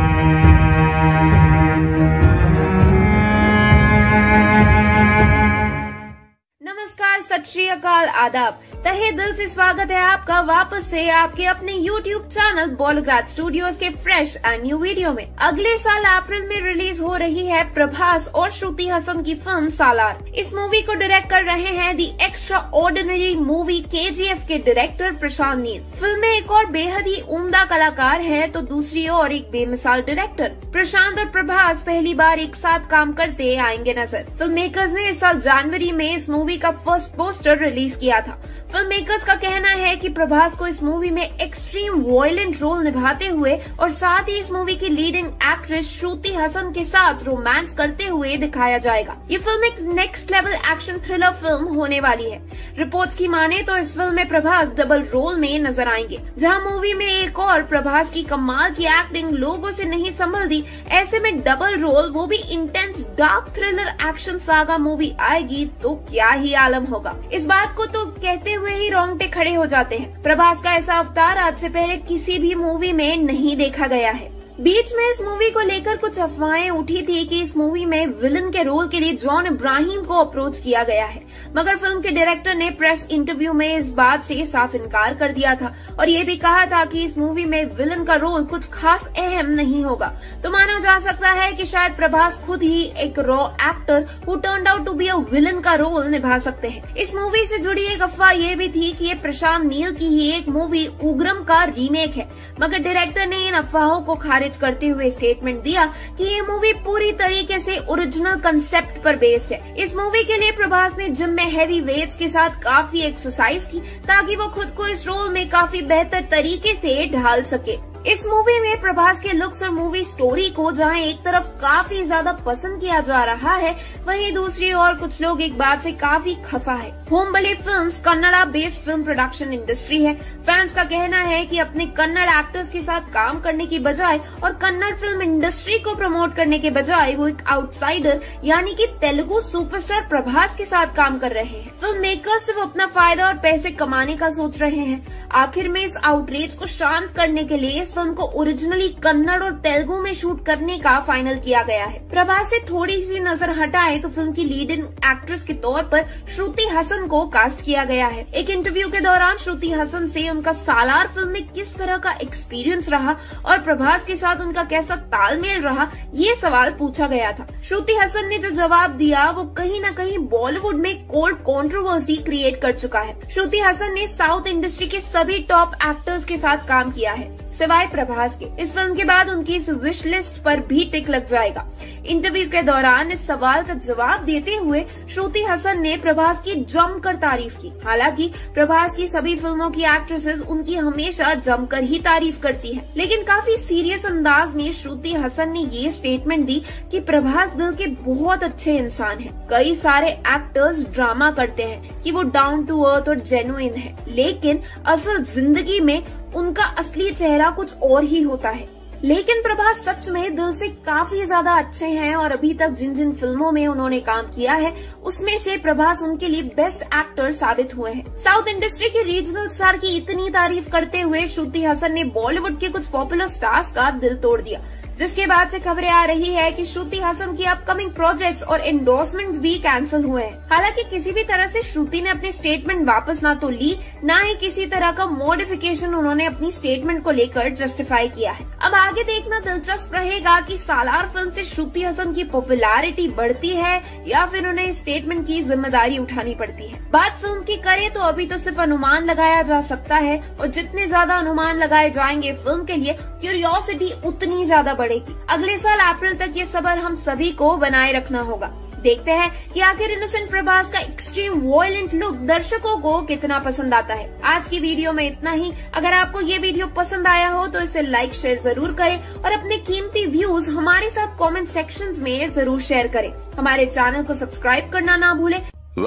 नमस्कार, सत श्री अकाल, आदाब, तहे दिल से स्वागत है आपका वापस से आपके अपने YouTube चैनल बॉलीग्राज स्टूडियोज के फ्रेश एंड न्यू वीडियो में। अगले साल अप्रैल में रिलीज हो रही है प्रभास और श्रुति हसन की फिल्म सालार। इस मूवी को डायरेक्ट कर रहे हैं the extraordinary movie KGF के डायरेक्टर प्रशांत नील। फिल्म में एक और बेहद ही उम्दा कलाकार है तो दूसरी ओर एक बेमिसाल डायरेक्टर। प्रशांत और प्रभास पहली बार एक साथ काम करते आएंगे नजर। फिल्म मेकर्स ने इस साल जनवरी में इस मूवी का फर्स्ट पोस्टर रिलीज किया था। फिल्म मेकर्स का कहना है कि प्रभास को इस मूवी में एक्सट्रीम वॉयलेंट रोल निभाते हुए और साथ ही इस मूवी की लीडिंग एक्ट्रेस श्रुति हसन के साथ रोमांस करते हुए दिखाया जाएगा। ये फिल्म एक next level action thriller film होने वाली है। रिपोर्ट्स की माने तो इस फिल्म में प्रभास डबल रोल में नजर आएंगे। जहां मूवी में एक और प्रभास की कमाल की एक्टिंग लोगों से नहीं संभलती, ऐसे में डबल रोल वो भी intense dark thriller action saga movie आएगी तो क्या ही आलम होगा। इस बात को तो कहते हुए ही रोंगटे खड़े हो जाते हैं। प्रभास का ऐसा अवतार आज से पहले किसी भी मूवी में नहीं देखा गया है। बीच में इस मूवी को लेकर कुछ अफवाहें उठी थी कि इस मूवी में विलन के रोल के लिए जॉन इब्राहिम को अप्रोच किया गया है, मगर फिल्म के डायरेक्टर ने प्रेस इंटरव्यू में इस बात से साफ इनकार कर दिया था और ये भी कहा था कि इस मूवी में विलन का रोल कुछ खास अहम नहीं होगा। तो माना जा सकता है कि शायद प्रभास खुद ही एक raw actor who turned out to be a villain का रोल निभा सकते हैं। इस मूवी से जुड़ी एक अफवाह ये भी थी कि ये प्रशांत नील की ही एक मूवी उग्रम का रीमेक है, मगर डायरेक्टर ने इन अफवाहों को खारिज करते हुए स्टेटमेंट दिया कि ये मूवी पूरी तरीके से ओरिजिनल कंसेप्ट पर बेस्ड है। इस मूवी के लिए प्रभास ने जिम में हैवी वेट्स के साथ काफी एक्सरसाइज की ताकि वो खुद को इस रोल में काफी बेहतर तरीके से ढाल सके। इस मूवी में प्रभास के लुक्स और मूवी स्टोरी को जहां एक तरफ काफी ज्यादा पसंद किया जा रहा है, वहीं दूसरी ओर कुछ लोग एक बात से काफी खफा है। Hombale films Kannada based film production industry है। फैंस का कहना है कि अपने कन्नड़ एक्टर्स के साथ काम करने की बजाय और कन्नड़ फिल्म इंडस्ट्री को प्रमोट करने के बजाय वो एक आउटसाइडर यानी कि तेलुगु सुपरस्टार प्रभास के साथ काम कर रहे हैं। फिल्म मेकर्स सिर्फ अपना फायदा और पैसे कमाने का सोच रहे हैं। आखिर में इस आउटरेज को शांत करने के लिए इस फिल्म को ओरिजिनली कन्नड़ और तेलुगु में शूट करने का फाइनल किया गया है। प्रभास से थोड़ी सी नजर हटाए तो फिल्म की लीडिंग एक्ट्रेस के तौर पर श्रुति हसन को कास्ट किया गया है। एक इंटरव्यू के दौरान श्रुति हसन से उनका सालार फिल्म में किस तरह का एक्सपीरियंस रहा और प्रभास के साथ उनका कैसा तालमेल रहा, ये सवाल पूछा गया था। श्रुति हसन ने जो जवाब दिया वो कहीं न कहीं बॉलीवुड में कोल्ड कॉन्ट्रोवर्सी क्रिएट कर चुका है। श्रुति हसन ने साउथ इंडस्ट्री के सभी टॉप एक्टर्स के साथ काम किया है सिवाय प्रभास के। इस फिल्म के बाद उनकी इस विश लिस्ट पर भी टिक लग जाएगा। इंटरव्यू के दौरान इस सवाल का जवाब देते हुए श्रुति हसन ने प्रभास की जमकर तारीफ की। हालांकि प्रभास की सभी फिल्मों की एक्ट्रेसेस उनकी हमेशा जमकर ही तारीफ करती है, लेकिन काफी सीरियस अंदाज में श्रुति हसन ने ये स्टेटमेंट दी कि प्रभास दिल के बहुत अच्छे इंसान हैं। कई सारे एक्टर्स ड्रामा करते हैं कि वो डाउन टू अर्थ और जेन्युइन है, लेकिन असल जिंदगी में उनका असली चेहरा कुछ और ही होता है। लेकिन प्रभास सच में दिल से काफी ज्यादा अच्छे हैं और अभी तक जिन जिन फिल्मों में उन्होंने काम किया है उसमें से प्रभास उनके लिए बेस्ट एक्टर साबित हुए हैं। साउथ इंडस्ट्री के रीजनल स्टार की इतनी तारीफ करते हुए श्रुति हसन ने बॉलीवुड के कुछ पॉपुलर स्टार्स का दिल तोड़ दिया, जिसके बाद से खबरें आ रही है कि श्रुति हसन की अपकमिंग प्रोजेक्ट्स और एंडोर्समेंट्स भी कैंसिल हुए हैं। हालांकि किसी भी तरह से श्रुति ने अपनी स्टेटमेंट वापस ना तो ली, ना ही किसी तरह का मॉडिफिकेशन उन्होंने अपनी स्टेटमेंट को लेकर जस्टिफाई किया है। अब आगे देखना दिलचस्प रहेगा कि सालार फिल्म से श्रुति हसन की पॉपुलैरिटी बढ़ती है या फिर उन्हें स्टेटमेंट की जिम्मेदारी उठानी पड़ती है। बात फिल्म की करे तो अभी तो सिर्फ अनुमान लगाया जा सकता है और जितने ज्यादा अनुमान लगाए जाएंगे फिल्म के लिए क्यूरियोसिटी उतनी ज्यादा अगले साल अप्रैल तक ये सबर हम सभी को बनाए रखना होगा। देखते हैं कि आखिर इनोसेंट प्रभास का एक्सट्रीम वॉयलेंट लुक दर्शकों को कितना पसंद आता है। आज की वीडियो में इतना ही। अगर आपको ये वीडियो पसंद आया हो तो इसे लाइक शेयर जरूर करें और अपने कीमती व्यूज हमारे साथ कमेंट सेक्शंस में जरूर शेयर करें। हमारे चैनल को सब्सक्राइब करना ना भूलें।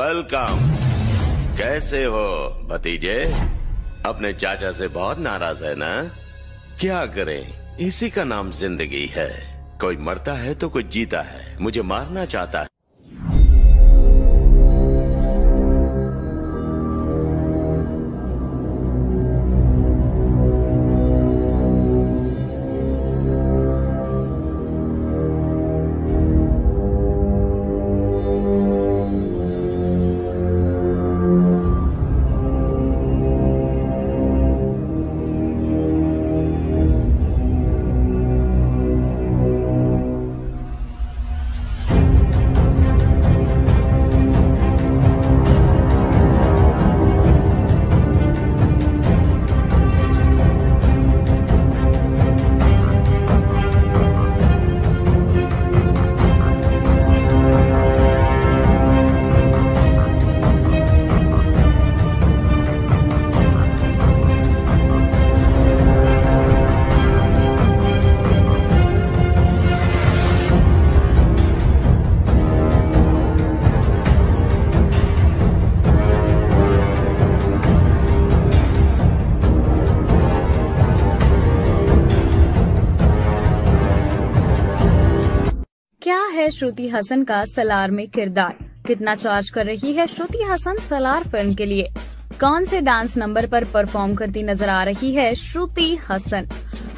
वेलकम। कैसे हो भतीजे? अपने चाचा से बहुत नाराज है ना? क्या करें, इसी का नाम जिंदगी है। कोई मरता है तो कोई जीता है। मुझे मारना चाहता है। है श्रुति हसन का सलार में किरदार, कितना चार्ज कर रही है श्रुति हसन सलार फिल्म के लिए, कौन से डांस नंबर पर परफॉर्म करती नजर आ रही है श्रुति हसन।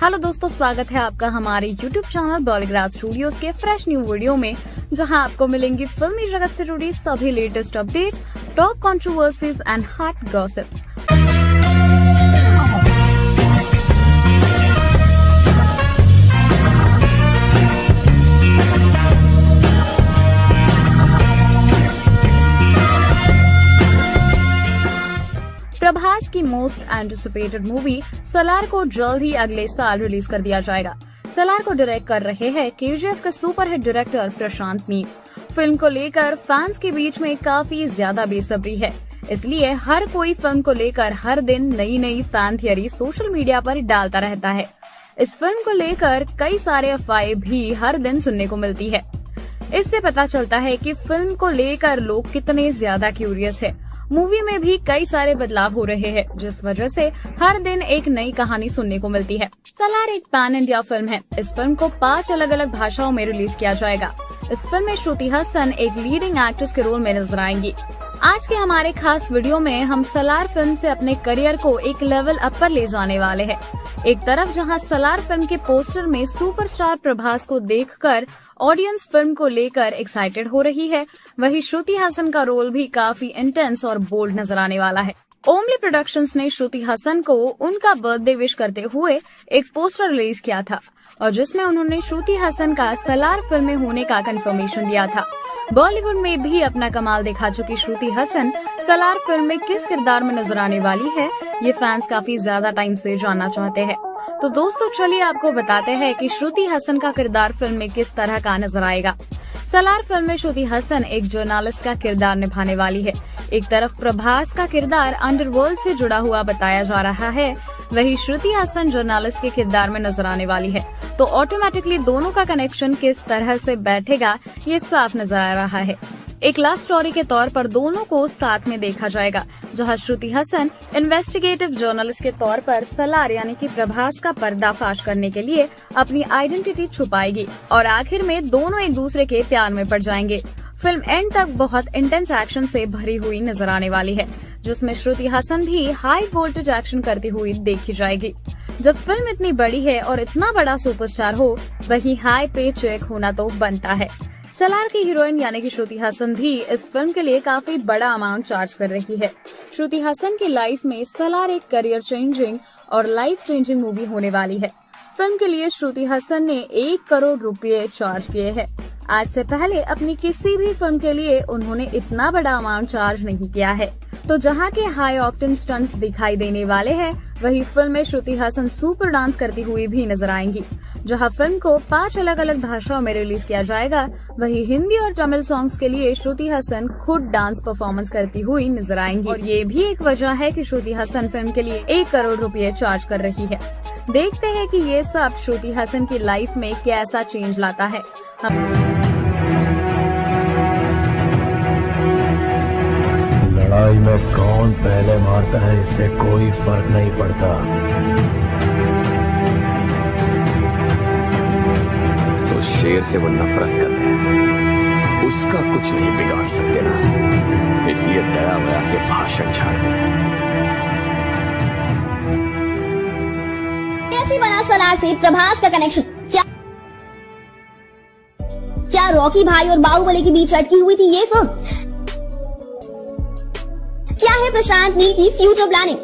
हेलो दोस्तों, स्वागत है आपका हमारे YouTube चैनल बॉलीग्राफ स्टूडियोज के फ्रेश न्यू वीडियो में, जहां आपको मिलेंगी फिल्मी जगत से जुड़ी सभी latest updates, top controversies and hot gossips. Prabhas की मोस्ट एंटिसिपेटेड मूवी सलार को जल्द ही अगले साल रिलीज कर दिया जाएगा। सलार को डायरेक्ट कर रहे हैं केजीएफ के superhit director Prashanth Neel. Film को लेकर फैंस के बीच में काफी ज्यादा बेसब्री है, इसलिए हर कोई फिल्म को लेकर हर दिन नई नई फैन थियरी सोशल मीडिया पर डालता रहता है। इस फिल्म को लेकर कई सारे अफवाहें भी हर दिन सुनने को मिलती है। इससे पता चलता है कि फिल्म को लेकर लोग कितने ज्यादा क्यूरियस है। मूवी में भी कई सारे बदलाव हो रहे हैं, जिस वजह से हर दिन एक नई कहानी सुनने को मिलती है। सलार एक पैन इंडिया फिल्म है। इस फिल्म को 5 अलग अलग भाषाओं में रिलीज किया जाएगा। इस फिल्म में श्रुति हसन एक लीडिंग एक्ट्रेस के रोल में नजर आएंगी। आज के हमारे खास वीडियो में हम सलार फिल्म से अपने करियर को एक लेवल अप पर ले जाने वाले हैं। एक तरफ जहां सलार फिल्म के पोस्टर में सुपरस्टार प्रभास को देखकर ऑडियंस फिल्म को लेकर एक्साइटेड हो रही है, वहीं श्रुति हसन का रोल भी काफी इंटेंस और बोल्ड नजर आने वाला है। ओमली प्रोडक्शंस ने श्रुति हसन को उनका बर्थडे विश करते हुए एक पोस्टर रिलीज किया था, और जिसमें उन्होंने श्रुति हसन का सलार फिल्म में होने का कंफर्मेशन दिया था। बॉलीवुड में भी अपना कमाल दिखा चुकी श्रुति हसन सलार फिल्म में किस किरदार में नजर आने वाली है, ये फैंस काफी ज्यादा टाइम से जानना चाहते हैं। तो दोस्तों चलिए आपको बताते हैं कि श्रुति हसन का किरदार फिल्म में किस तरह का नजर आएगा। सलार फिल्म में श्रुति हसन एक जर्नलिस्ट का किरदार निभाने वाली है। एक तरफ प्रभास का किरदार अंडरवर्ल्ड से जुड़ा हुआ बताया जा रहा है, वहीं श्रुति हसन जर्नलिस्ट के किरदार में नजर आने वाली है, तो ऑटोमेटिकली दोनों का कनेक्शन किस तरह से बैठेगा ये साफ नजर आ रहा है। एक लव स्टोरी के तौर पर दोनों को साथ में देखा जाएगा, जहां श्रुति हसन इन्वेस्टिगेटिव जर्नलिस्ट के तौर पर सलार यानी कि प्रभास का पर्दाफाश करने के लिए अपनी आइडेंटिटी छुपाएगी, और आखिर में दोनों एक दूसरे के प्यार में पड़ जाएंगे। फिल्म एंड तक बहुत इंटेंस एक्शन से भरी हुई नजर आने वाली है, जिसमें श्रुति हसन भी हाई वोल्टेज एक्शन करती हुई देखी जाएगी। जब फिल्म इतनी बड़ी है और इतना बड़ा सुपरस्टार हो, वही हाई पे चेक होना तो बनता है। सलार की हीरोइन यानी कि श्रुति हसन भी इस फिल्म के लिए काफी बड़ा अमाउंट चार्ज कर रही है। श्रुति हसन की लाइफ में सलार एक करियर चेंजिंग और लाइफ चेंजिंग मूवी होने वाली है। फिल्म के लिए श्रुति हसन ने 1 करोड़ रुपए चार्ज किए हैं। आज से पहले अपनी किसी भी फिल्म के लिए उन्होंने इतना बड़ा अमाउंट चार्ज नहीं किया है। तो जहां के हाई ऑक्टेन स्टंट्स दिखाई देने वाले हैं, वही फिल्म में श्रुति हसन सुपर डांस करती हुई भी नजर आएंगी। जहां फिल्म को 5 अलग अलग भाषाओं में रिलीज किया जाएगा, वही हिंदी और तमिल सॉन्ग्स के लिए श्रुति हसन खुद डांस परफॉर्मेंस करती हुई नजर आएंगी, और ये भी एक वजह है कि श्रुति हसन फिल्म के लिए 1 करोड़ रुपए चार्ज कर रही है। देखते हैं कि ये सब श्रुति हसन की लाइफ में कैसा चेंज लाता है। लड़ाई में कौन पहले मारता है, इससे कोई फर्क नहीं पड़ता। तो शेर से वो नफरत करते हैं, उसका कुछ नहीं बिगाड़ सकते ना, इसलिए दया वया के भाषण झाड़ते हैं। कैसे बना सलार से प्रभास का कनेक्शन? क्या रॉकी भाई और बाहुबली के बीच अटकी हुई थी ये फिल्म? क्या है प्रशांत नील की future planning?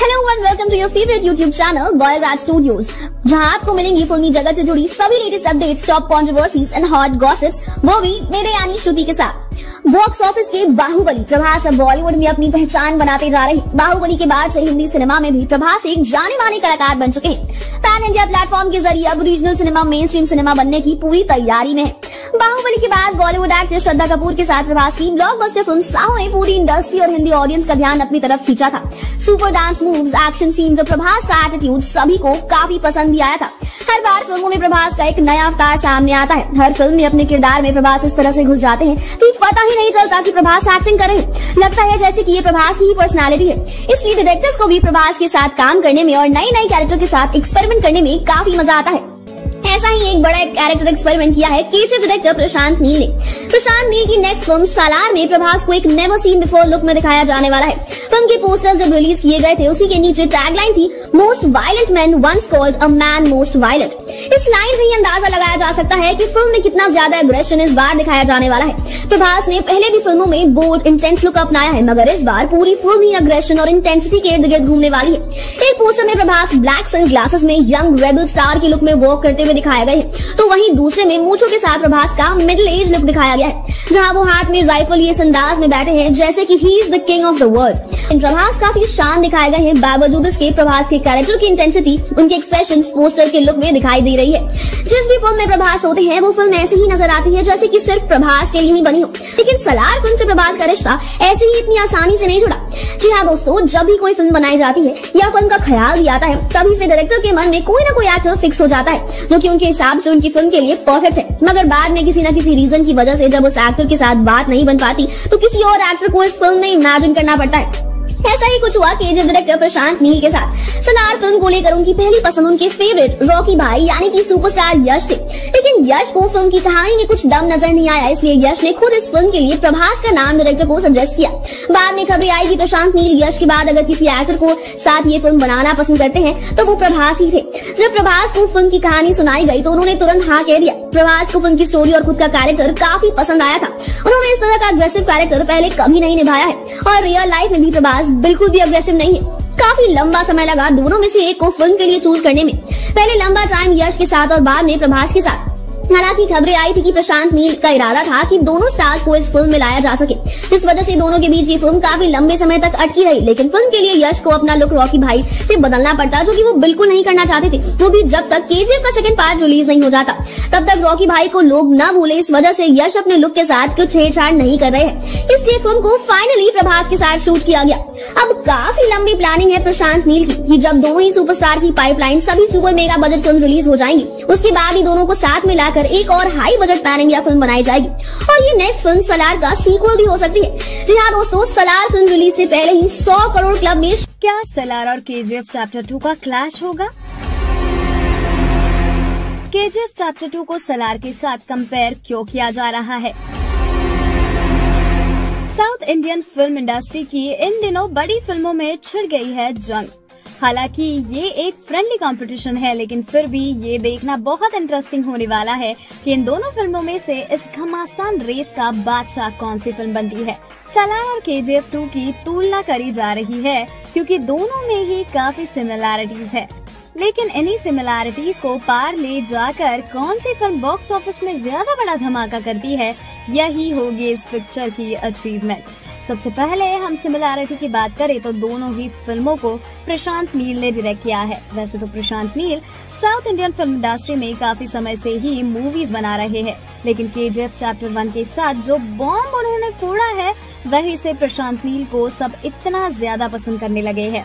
Hello and welcome to your favourite YouTube channel Bollygraph studios, जहां आपको मिलेंगी फिल्मी जगत से जुड़ी सभी latest updates, top controversies and hot gossips, वो भी मेरे यानी श्रुति के साथ। बॉक्स ऑफिस के बाहुबली, प्रभास अब बॉलीवुड में अपनी पहचान बनाते जा रहे। बाहुबली के बाद से हिंदी सिनेमा में भी प्रभास एक जाने माने कलाकार बन चुके हैं। पैन इंडिया प्लेटफॉर्म के जरिए अब regional cinema mainstream cinema बनने की पूरी तैयारी में है। बाहुबली के बाद बॉलीवुड एक्ट्रेस श्रद्धा कपूर के साथ प्रभास की ब्लॉकबस्टर फिल्म साहो ने पूरी इंडस्ट्री और हिंदी ऑडियंस का ध्यान अपनी तरफ खींचा था। Super dance moves, action scenes और प्रभास का एटीट्यूड सभी को काफी पसंद भी आया था। हर बार फिल्मों में प्रभास का एक नया अवतार सामने आता है। हर फिल्म में अपने किरदार में प्रभास इस तरह से घुस जाते हैं कि पता ही नहीं चलता कि प्रभास एक्टिंग कर रहे हैं। लगता है जैसे कि ये प्रभास की ही पर्सनालिटी है। इसलिए डायरेक्टर्स को भी प्रभास के साथ काम करने में और नई नई कैरेक्टर के साथ एक्सपेरिमेंट करने में काफी मजा आता है। ऐसा ही एक बड़ा कैरेक्टर एक्सपेरिमेंट किया है केसरी डायरेक्टर प्रशांत नील ने। प्रशांत नील की नेक्स्ट फिल्म सालार में प्रभास को एक नेवर सीन बिफोर लुक में दिखाया जाने वाला है। फिल्म के पोस्टर्स जब रिलीज किए गए थे उसी के नीचे टैगलाइन थी most violent man once called a man most violent. इस लाइन से ही अंदाजा लगाया जा सकता है कि फिल्म में कितना ज्यादा एग्रेशन इस बार दिखाया जाने वाला है। प्रभास ने पहले भी फिल्मों में बोल्ड इंटेंस लुक अपनाया है, मगर इस बार पूरी फिल्म ही अग्रेशन और इंटेंसिटी के इर्द गिर्द घूमने वाली है। एक पोस्टर में प्रभास ब्लैक सन ग्लासेस में यंग रेबल स्टार के लुक में वॉक करते हुए दिखाया गया है, तो वहीं दूसरे में मूंछों के साथ प्रभास का मिडिल एज लुक दिखाया गया है, जहां वो हाथ में राइफल ये अंदाज में बैठे हैं जैसे कि he is the king of the world. Prabhas काफी शान दिखाए गए हैं। बावजूद इसके प्रभास के कैरेक्टर की इंटेंसिटी, उनके एक्सप्रेशन पोस्टर के लुक में दिखाई दे रही है। जिस भी फिल्म में प्रभास होते हैं वो फिल्म ऐसी ही नजर आती है जैसे कि सिर्फ प्रभास के लिए ही बनी हो, लेकिन सलार फिल्म से प्रभास का रिश्ता ऐसे ही इतनी आसानी से नहीं जुड़ा। जी हाँ दोस्तों, जब भी कोई फिल्म बनाई जाती है या फिल्म का ख्याल भी आता है तभी से डायरेक्टर के मन में कोई ना कोई एक्टर फिक्स हो जाता है जो कि उनके हिसाब से उनकी फिल्म के लिए परफेक्ट है, मगर बाद में किसी न किसी रीजन की वजह से जब उस एक्टर के साथ बात नहीं बन पाती तो किसी और एक्टर को इस फिल्म में इमेजिन करना पड़ता है। ऐसा ही कुछ हुआ केजीएफ डायरेक्टर प्रशांत नील के साथ। सलार फिल्म को लेकर उनकी पहली पसंद उनके फेवरेट रॉकी भाई यानी कि सुपरस्टार यश थे, लेकिन यश को फिल्म की कहानी में कुछ दम नजर नहीं आया, इसलिए यश ने खुद इस फिल्म के लिए प्रभास का नाम डायरेक्टर को सजेस्ट किया। बाद में खबरें आई कि प्रशांत नील यश के बाद अगर किसी एक्टर को साथ ये फिल्म बनाना पसंद करते हैं तो वो प्रभास ही थे। जब प्रभास को फिल्म की कहानी सुनाई गई तो उन्होंने तुरंत हाँ कह दिया। प्रभास को फिल्म की स्टोरी और खुद का कैरेक्टर काफी पसंद आया था। उन्होंने इस तरह का अग्रेसिव कैरेक्टर पहले कभी नहीं निभाया है और रियल लाइफ में भी प्रभास बिल्कुल भी अग्रेसिव नहीं है। काफी लंबा समय लगा दोनों में से एक को फिल्म के लिए चूज करने में, पहले लंबा टाइम यश के साथ और बाद में प्रभास के साथ। हालांकि खबरें आई थी कि प्रशांत नील का इरादा था कि दोनों स्टार्स को इस फिल्म में लाया जा सके, जिस वजह से दोनों के बीच ये फिल्म काफी लंबे समय तक अटकी रही, लेकिन फिल्म के लिए यश को अपना लुक रॉकी भाई से बदलना पड़ता जो कि वो बिल्कुल नहीं करना चाहते थे, वो भी जब तक केजीएफ का सेकंड पार्ट रिलीज नहीं हो जाता तब तक रॉकी भाई को लोग न भूले, इस वजह से यश अपने लुक के साथ कुछ छेड़छाड़ नहीं कर रहे हैं, इसलिए फिल्म को फाइनली प्रभास के साथ शूट किया गया। अब काफी लंबी प्लानिंग है प्रशांत नील की, जब दोनों ही सुपरस्टार की पाइपलाइन सभी super mega budget film release हो जाएंगी उसके बाद ही दोनों को साथ मिलाकर एक और high budget pan India film बनाई जाएगी और ये नेक्स्ट फिल्म सलार का सीक्वल भी हो सकती है। जी हाँ दोस्तों, सलार फिल्म रिलीज से पहले ही 100 करोड़ क्लब में क्या सलार और केजीएफ चैप्टर 2 का क्लैश होगा? केजीएफ चैप्टर 2 को सलार के साथ कंपेयर क्यों किया जा रहा है? साउथ इंडियन फिल्म इंडस्ट्री की इन दिनों बड़ी फिल्मों में छिड़ गई है जंग। हालांकि ये एक फ्रेंडली कंपटीशन है, लेकिन फिर भी ये देखना बहुत इंटरेस्टिंग होने वाला है कि इन दोनों फिल्मों में से इस घमासान रेस का बादशाह कौन सी फिल्म बनती है। सलार और केजीएफ 2 की तुलना करी जा रही है क्योंकि दोनों में ही काफी सिमिलैरिटीज है, लेकिन इन्हीं सिमिलैरिटीज को पार ले जाकर कौन सी फिल्म बॉक्स ऑफिस में ज्यादा बड़ा धमाका करती है, यही होगी इस पिक्चर की अचीवमेंट। सबसे पहले हम सिमिलैरिटी की बात करें तो दोनों ही फिल्मों को प्रशांत नील ने डायरेक्ट किया है। वैसे तो Prashanth Neel south Indian film industry में काफी समय से ही मूवीज बना रहे हैं, लेकिन केजीएफ चैप्टर 1 के साथ जो बॉम्ब उन्होंने फोड़ा है वहीं से प्रशांत नील को सब इतना ज्यादा पसंद करने लगे हैं।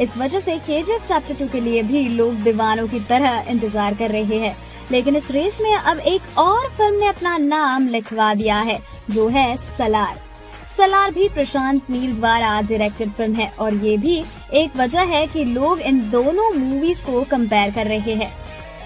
इस वजह से केजीएफ चैप्टर 2 के लिए भी लोग दीवानों की तरह इंतजार कर रहे हैं, लेकिन इस रेस में अब एक और फिल्म ने अपना नाम लिखवा दिया है जो है सलार। सलार भी प्रशांत नील द्वारा डायरेक्टेड फिल्म है और ये भी एक वजह है कि लोग इन दोनों मूवीज को कंपेयर कर रहे हैं।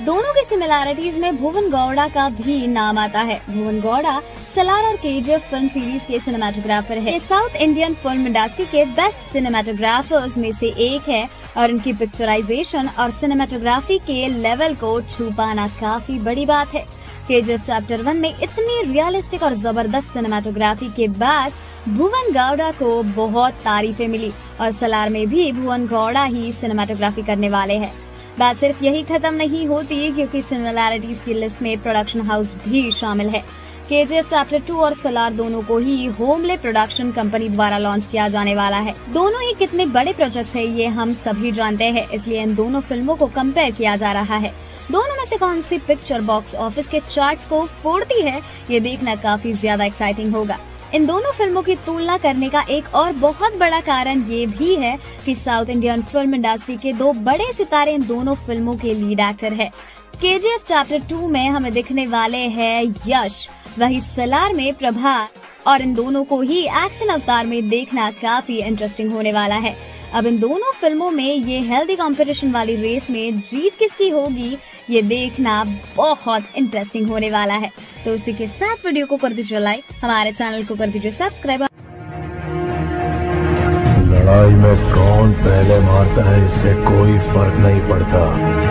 दोनों की सिमिलैरिटीज में भुवन गौड़ा का भी नाम आता है। भुवन गौड़ा सलार और केजीएफ फिल्म सीरीज के सिनेमाटोग्राफर है। साउथ इंडियन फिल्म इंडस्ट्री के बेस्ट सिनेमाटोग्राफर्स में से एक है और इनकी पिक्चराइजेशन और सिनेमाटोग्राफी के लेवल को छू पाना काफी बड़ी बात है। केजीएफ चैप्टर 1 में इतनी रियलिस्टिक और जबरदस्त सिनेमाटोग्राफी के बाद भुवन गौड़ा को बहुत तारीफें मिली और सलार में भी भुवन गौड़ा ही सिनेमाटोग्राफी करने वाले हैं। बात सिर्फ यही खत्म नहीं होती क्योंकि सिमिलैरिटीज की लिस्ट में प्रोडक्शन हाउस भी शामिल है। केजीएफ चैप्टर 2 और सलार दोनों को ही होमले प्रोडक्शन कंपनी द्वारा लॉन्च किया जाने वाला है। दोनों ही कितने बड़े प्रोजेक्ट्स हैं ये हम सभी जानते हैं, इसलिए इन दोनों फिल्मों को कंपेयर किया जा रहा है। दोनों में से कौन सी पिक्चर बॉक्स ऑफिस के चार्ट्स को फोड़ती है ये देखना काफी ज्यादा एक्साइटिंग होगा। इन दोनों फिल्मों की तुलना करने का एक और बहुत बड़ा कारण ये भी है कि साउथ इंडियन फिल्म इंडस्ट्री के दो बड़े सितारे इन दोनों फिल्मों के लीड एक्टर है। केजीएफ चैप्टर 2 में हमें दिखने वाले हैं यश, वहीं सलार में प्रभास, और इन दोनों को ही एक्शन अवतार में देखना काफी इंटरेस्टिंग होने वाला है। अब इन दोनों फिल्मों में ये हेल्दी कॉम्पिटिशन वाली रेस में जीत किसकी होगी ये देखना बहुत इंटरेस्टिंग होने वाला है। तो उसी के साथ वीडियो को कर दीजिए लाइक, हमारे चैनल को कर दीजिए सब्सक्राइब। लड़ाई में कौन पहले मारता है इससे कोई फर्क नहीं पड़ता।